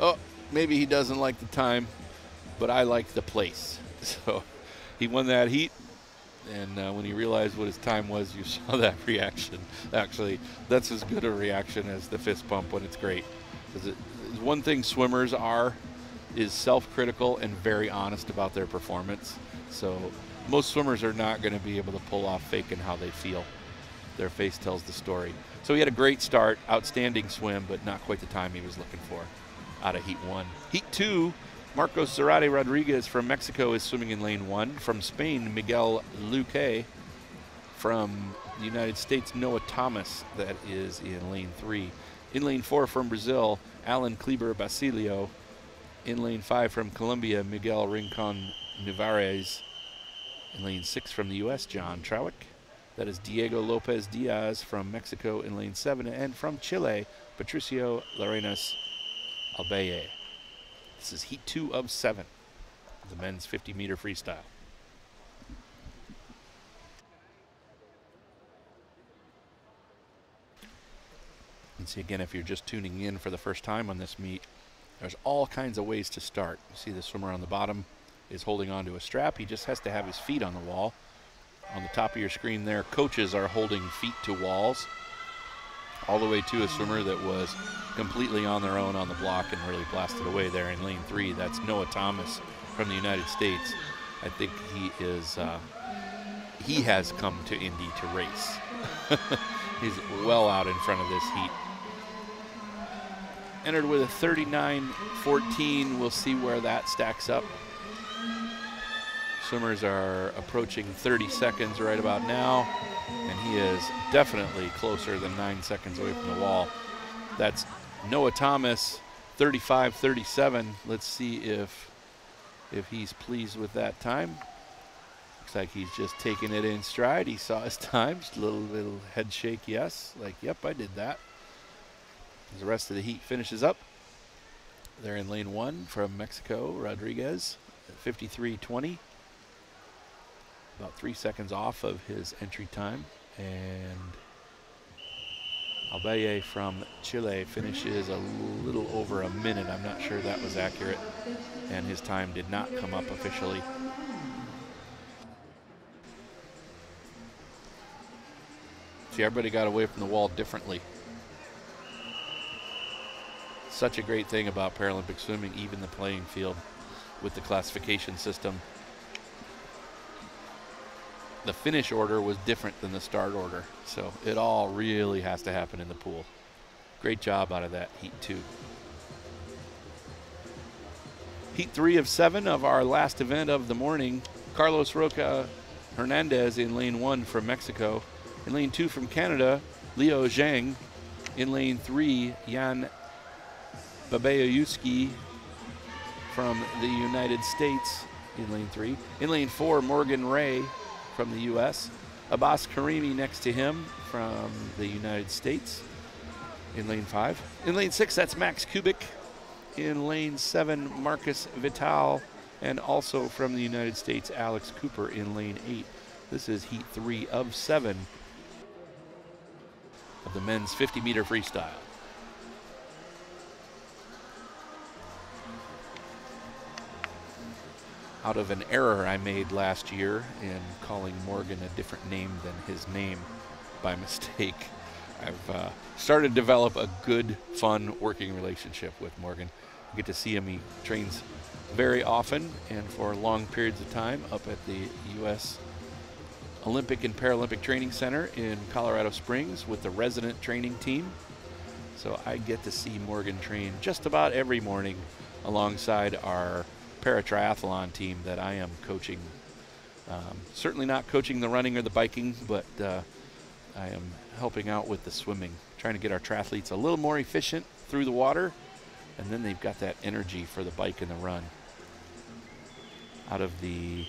Oh, maybe he doesn't like the time, but I like the place. So he won that heat, and uh, when he realized what his time was, you saw that reaction. Actually, that's as good a reaction as the fist pump when it's great. Because it, one thing swimmers are is self-critical and very honest about their performance. So most swimmers are not going to be able to pull off faking how they feel. Their face tells the story. So he had a great start, outstanding swim, but not quite the time he was looking for out of heat one. Heat two, Marcos Zarate Rodriguez from Mexico is swimming in lane one. From Spain, Miguel Luque. From the United States, Noah Thomas, that is in lane three. In lane four from Brazil, Alan Kleber Basilio. In lane five from Colombia, Miguel Rincon Nivarez. In lane six from the U S, John Trowick. That is Diego Lopez Diaz from Mexico in lane seven, and from Chile, Patricio Larenas Albeye. This is heat two of seven, the men's fifty meter freestyle. And see again, if you're just tuning in for the first time on this meet, there's all kinds of ways to start. You see the swimmer on the bottom is holding onto a strap. He just has to have his feet on the wall. On the top of your screen there, coaches are holding feet to walls, all the way to a swimmer that was completely on their own on the block and really blasted away there in lane three. That's Noah Thomas from the United States. I think he is, uh, he has come to Indy to race. He's well out in front of this heat. Entered with a thirty-nine fourteen. We'll see where that stacks up. Swimmers are approaching thirty seconds right about now, and he is definitely closer than nine seconds away from the wall. That's Noah Thomas, thirty-five thirty-seven. Let's see if if he's pleased with that time. Looks like he's just taking it in stride. He saw his time, just a little, little head shake, yes. Like, yep, I did that. As the rest of the heat finishes up, they're in lane one from Mexico, Rodriguez, at fifty-three twenty. About three seconds off of his entry time. And Albeye from Chile finishes a little over a minute. I'm not sure that was accurate. And his time did not come up officially. See, everybody got away from the wall differently. Such a great thing about Paralympic swimming, even the playing field with the classification system. The finish order was different than the start order. So it all really has to happen in the pool. Great job out of that heat two. Heat three of seven of our last event of the morning. Carlos Roca Hernandez in lane one from Mexico. In lane two from Canada, Leo Zhang. In lane three, Jan Babayuski from the United States in lane three. In lane four, Morgan Ray from the U S. Abbas Karimi next to him from the United States in lane five. In lane six, that's Max Kubik. In lane seven, Marcus Vital, and also from the United States, Alex Cooper in lane eight. This is heat three of seven of the men's fifty meter freestyle. Out of an error I made last year in calling Morgan a different name than his name by mistake. I've uh, started to develop a good, fun working relationship with Morgan. I get to see him. He trains very often and for long periods of time up at the U S Olympic and Paralympic Training Center in Colorado Springs with the resident training team. So I get to see Morgan train just about every morning alongside our paratriathlon team that I am coaching. Um, certainly not coaching the running or the biking, but uh, I am helping out with the swimming, trying to get our triathletes a little more efficient through the water, and then they've got that energy for the bike and the run. Out of the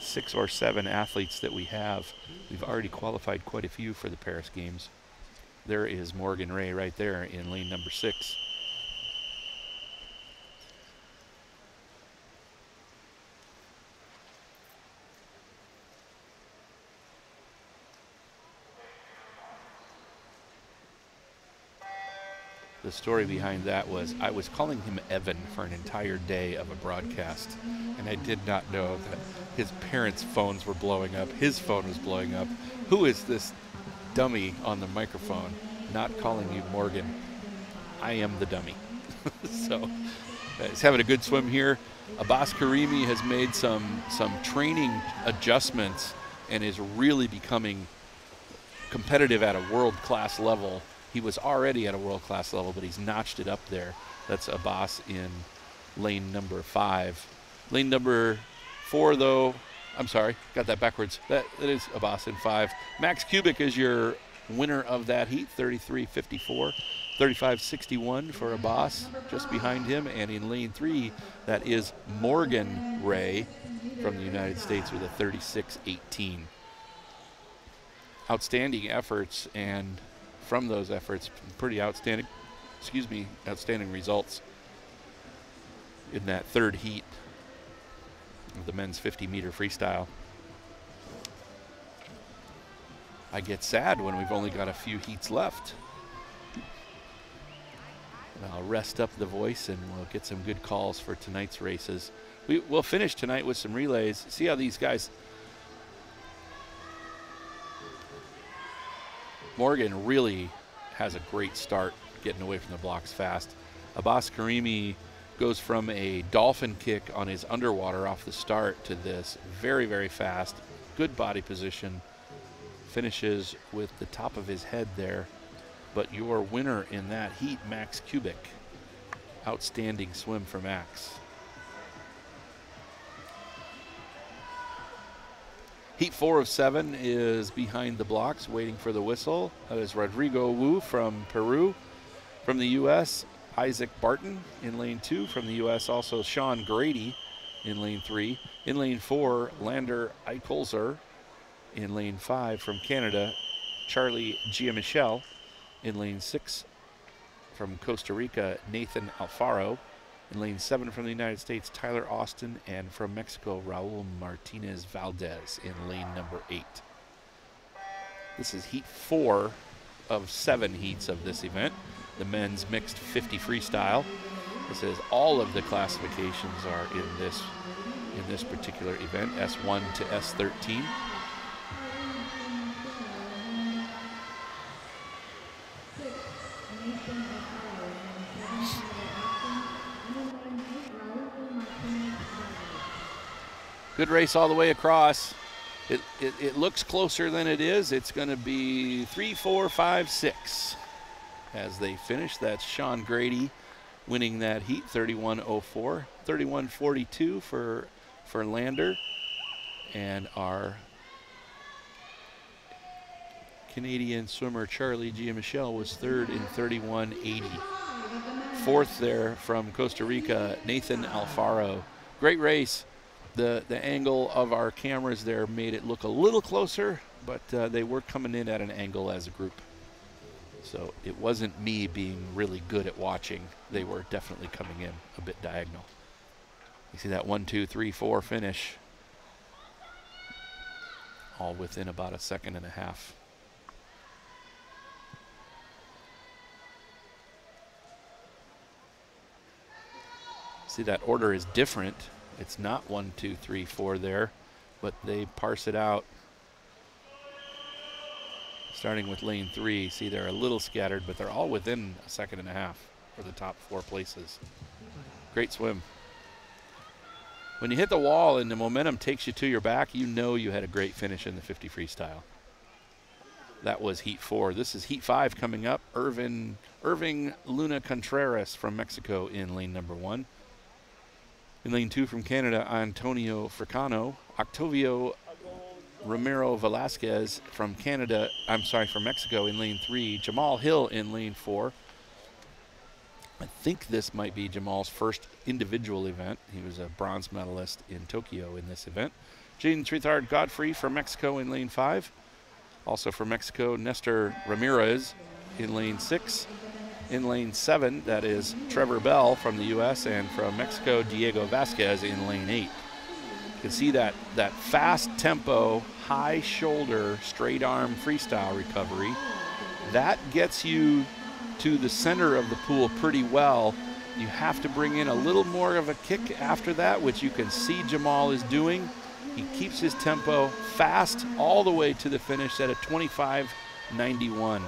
six or seven athletes that we have, we've already qualified quite a few for the Paris Games. There is Morgan Ray right there in lane number six. The story behind that was I was calling him Evan for an entire day of a broadcast, and I did not know that his parents' phones were blowing up. His phone was blowing up. Who is this dummy on the microphone not calling you Morgan? I am the dummy. So uh, he's having a good swim here. Abbas Karimi has made some some training adjustments and is really becoming competitive at a world-class level. He was already at a world-class level, but he's notched it up there. That's Abbas in lane number five. Lane number four, though, I'm sorry, got that backwards. That, that is Abbas in five. Max Kubik is your winner of that heat, thirty-three fifty-four, thirty-five sixty-one for Abbas, just behind him. And in lane three, that is Morgan Ray from the United States with a thirty-six eighteen. Outstanding efforts, and from those efforts, pretty outstanding, excuse me, outstanding results in that third heat of the men's fifty meter freestyle. I get sad when we've only got a few heats left. And I'll rest up the voice and we'll get some good calls for tonight's races. We, we'll finish tonight with some relays, see how these guys. Morgan really has a great start getting away from the blocks fast. Abbas Karimi goes from a dolphin kick on his underwater off the start to this very, very fast. Good body position. Finishes with the top of his head there. But your winner in that heat, Max Kubik. Outstanding swim for Max. Heat four of seven is behind the blocks, waiting for the whistle. That is Rodrigo Wu from Peru. From the U S, Isaac Barton in lane two. From the U S, also Sean Grady in lane three. In lane four, Lander Eichholzer. In lane five, from Canada, Charlie Giamichel. In lane six, from Costa Rica, Nathan Alfaro. In lane seven, from the United States, Tyler Austin, and from Mexico, Raul Martinez Valdez in lane number eight. This is heat four of seven heats of this event, the men's mixed fifty freestyle. This is all of the classifications are in this in this particular event, S one to S thirteen. Good race all the way across. It, it, it looks closer than it is. It's gonna be three, four, five, six as they finish. That's Sean Grady winning that heat, thirty-one oh four, thirty-one forty-two for, for Lander. And our Canadian swimmer, Charlie Giamichel, was third in thirty-one eighty. Fourth there from Costa Rica, Nathan Alfaro. Great race. The, the angle of our cameras there made it look a little closer, but uh, they were coming in at an angle as a group. So it wasn't me being really good at watching. They were definitely coming in a bit diagonal. You see that one, two, three, four finish. All within about a second and a half. See, that order is different. It's not one, two, three, four there, but they parse it out. Starting with lane three, see they're a little scattered, but they're all within a second and a half for the top four places. Great swim. When you hit the wall and the momentum takes you to your back, you know you had a great finish in the fifty freestyle. That was heat four. This is heat five coming up. Irvin, Irving Luna Contreras from Mexico in lane number one. In lane two from Canada, Antonio Fricano. Octavio Romero Velasquez from Canada, I'm sorry, from Mexico in lane three. Jamal Hill in lane four. I think this might be Jamal's first individual event. He was a bronze medalist in Tokyo in this event. Jaden Trethard Godfrey from Mexico in lane five. Also from Mexico, Nestor Ramirez in lane six. In lane seven, that is Trevor Bell from the U S, and from Mexico, Diego Vasquez in lane eight. You can see that, that fast tempo, high shoulder, straight arm freestyle recovery. That gets you to the center of the pool pretty well. You have to bring in a little more of a kick after that, which you can see Jamal is doing. He keeps his tempo fast all the way to the finish at a twenty-five ninety-one,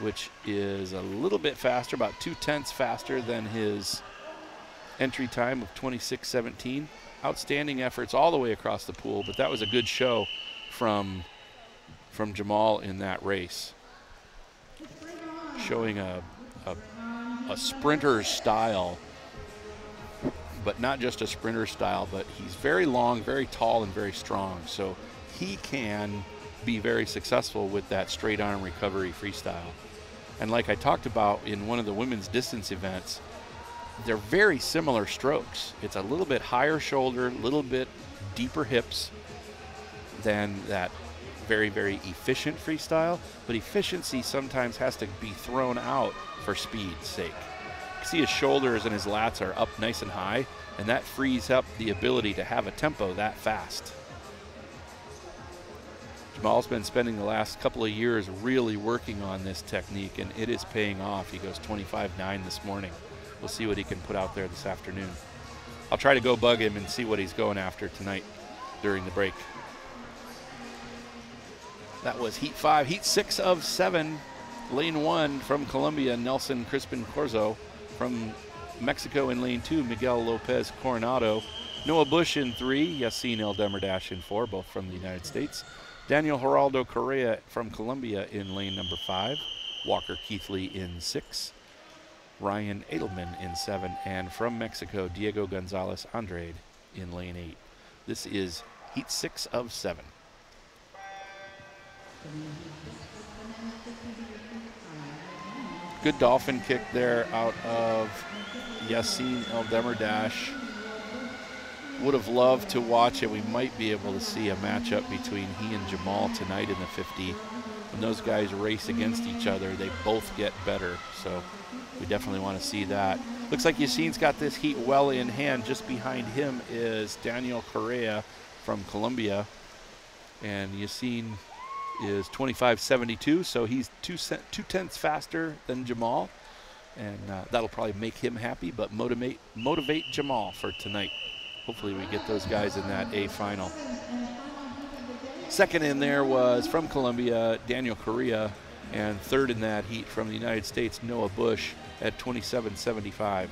which is a little bit faster, about two tenths faster than his entry time of twenty-six seventeen. Outstanding efforts all the way across the pool, but that was a good show from, from Jamal in that race. Showing a, a, a sprinter's style, but not just a sprinter's style, but he's very long, very tall, and very strong. So he can be very successful with that straight arm recovery freestyle. And like I talked about in one of the women's distance events, they're very similar strokes. It's a little bit higher shoulder, a little bit deeper hips than that very, very efficient freestyle, but efficiency sometimes has to be thrown out for speed's sake. You can see his shoulders and his lats are up nice and high, and that frees up the ability to have a tempo that fast. Jamal's been spending the last couple of years really working on this technique, and it is paying off. He goes twenty-five nine this morning. We'll see what he can put out there this afternoon. I'll try to go bug him and see what he's going after tonight during the break. That was heat five, heat six of seven. Lane one from Colombia, Nelson Crispin Corzo. From Mexico in lane two, Miguel Lopez Coronado. Noah Bush in three, Yasin El Demerdash in four, both from the United States. Daniel Geraldo Correa from Colombia in lane number five. Walker Keithley in six. Ryan Edelman in seven. And from Mexico, Diego Gonzalez Andrade in lane eight. This is heat six of seven. Good dolphin kick there out of Yasin El Demerdash. Would have loved to watch it. We might be able to see a matchup between he and Jamal tonight in the fifty. When those guys race against each other, they both get better. So we definitely want to see that. Looks like Yasin's got this heat well in hand. Just behind him is Daniel Correa from Colombia. And Yasin is twenty-five seventy-two, so he's two, two tenths faster than Jamal, and uh, that'll probably make him happy, but motivate motivate Jamal for tonight. Hopefully we get those guys in that A final. Second in there was from Colombia, Daniel Correa, and third in that heat from the United States, Noah Bush at twenty-seven seventy-five.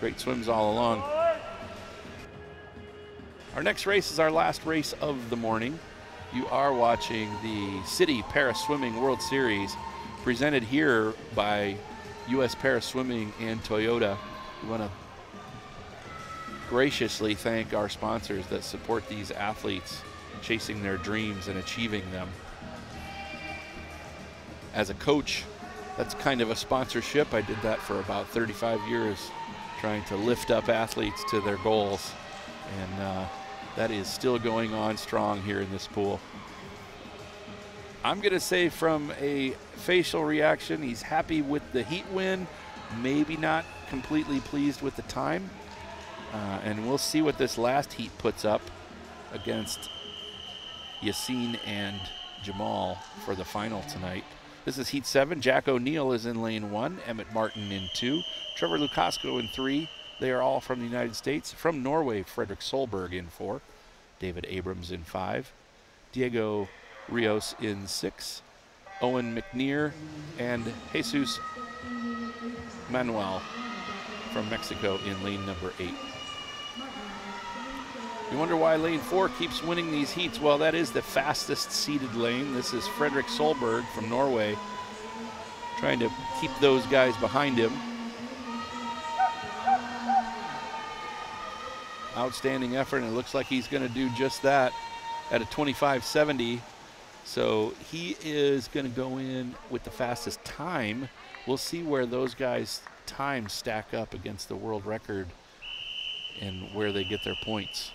Great swims all along. Our next race is our last race of the morning. You are watching the Citi Para Swimming World Series, presented here by U S Para Swimming and Toyota. We want to graciously thank our sponsors that support these athletes chasing their dreams and achieving them. As a coach, that's kind of a sponsorship. I did that for about thirty-five years, trying to lift up athletes to their goals. And uh, that is still going on strong here in this pool. I'm going to say from a facial reaction, he's happy with the heat win, maybe not completely pleased with the time. Uh, and we'll see what this last heat puts up against Yasin and Jamal for the final tonight. This is heat seven. Jack O'Neill is in lane one, Emmett Martin in two, Trevor Lukasco in three. They are all from the United States. From Norway, Fredrik Solberg in four, David Abrams in five, Diego Rios in six, Owen McNear, and Jesus Manuel from Mexico in lane number eight. You wonder why lane four keeps winning these heats? Well, that is the fastest seeded lane. This is Fredrik Solberg from Norway, trying to keep those guys behind him. Outstanding effort, and it looks like he's going to do just that at a twenty-five seventy. So he is going to go in with the fastest time. We'll see where those guys' times stack up against the world record and where they get their points.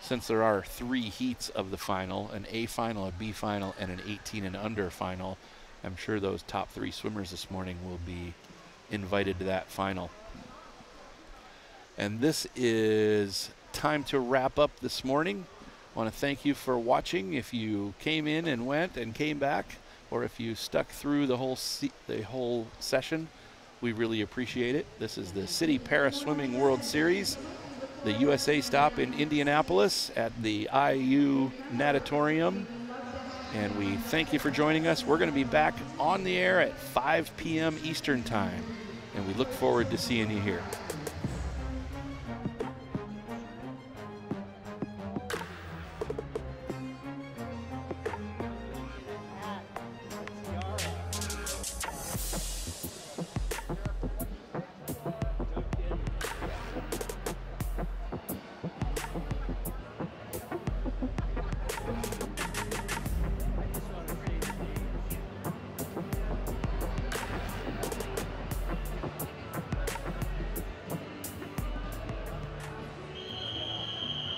Since there are three heats of the final, an A final, a B final, and an eighteen and under final, I'm sure those top three swimmers this morning will be invited to that final. And this is time to wrap up this morning. I want to thank you for watching. If you came in and went and came back, or if you stuck through the whole se the whole session, we really appreciate it. This is the Citi Para Swimming World Series, the U S A stop in Indianapolis at the I U Natatorium. And we thank you for joining us. We're going to be back on the air at five p m Eastern Time, and we look forward to seeing you here.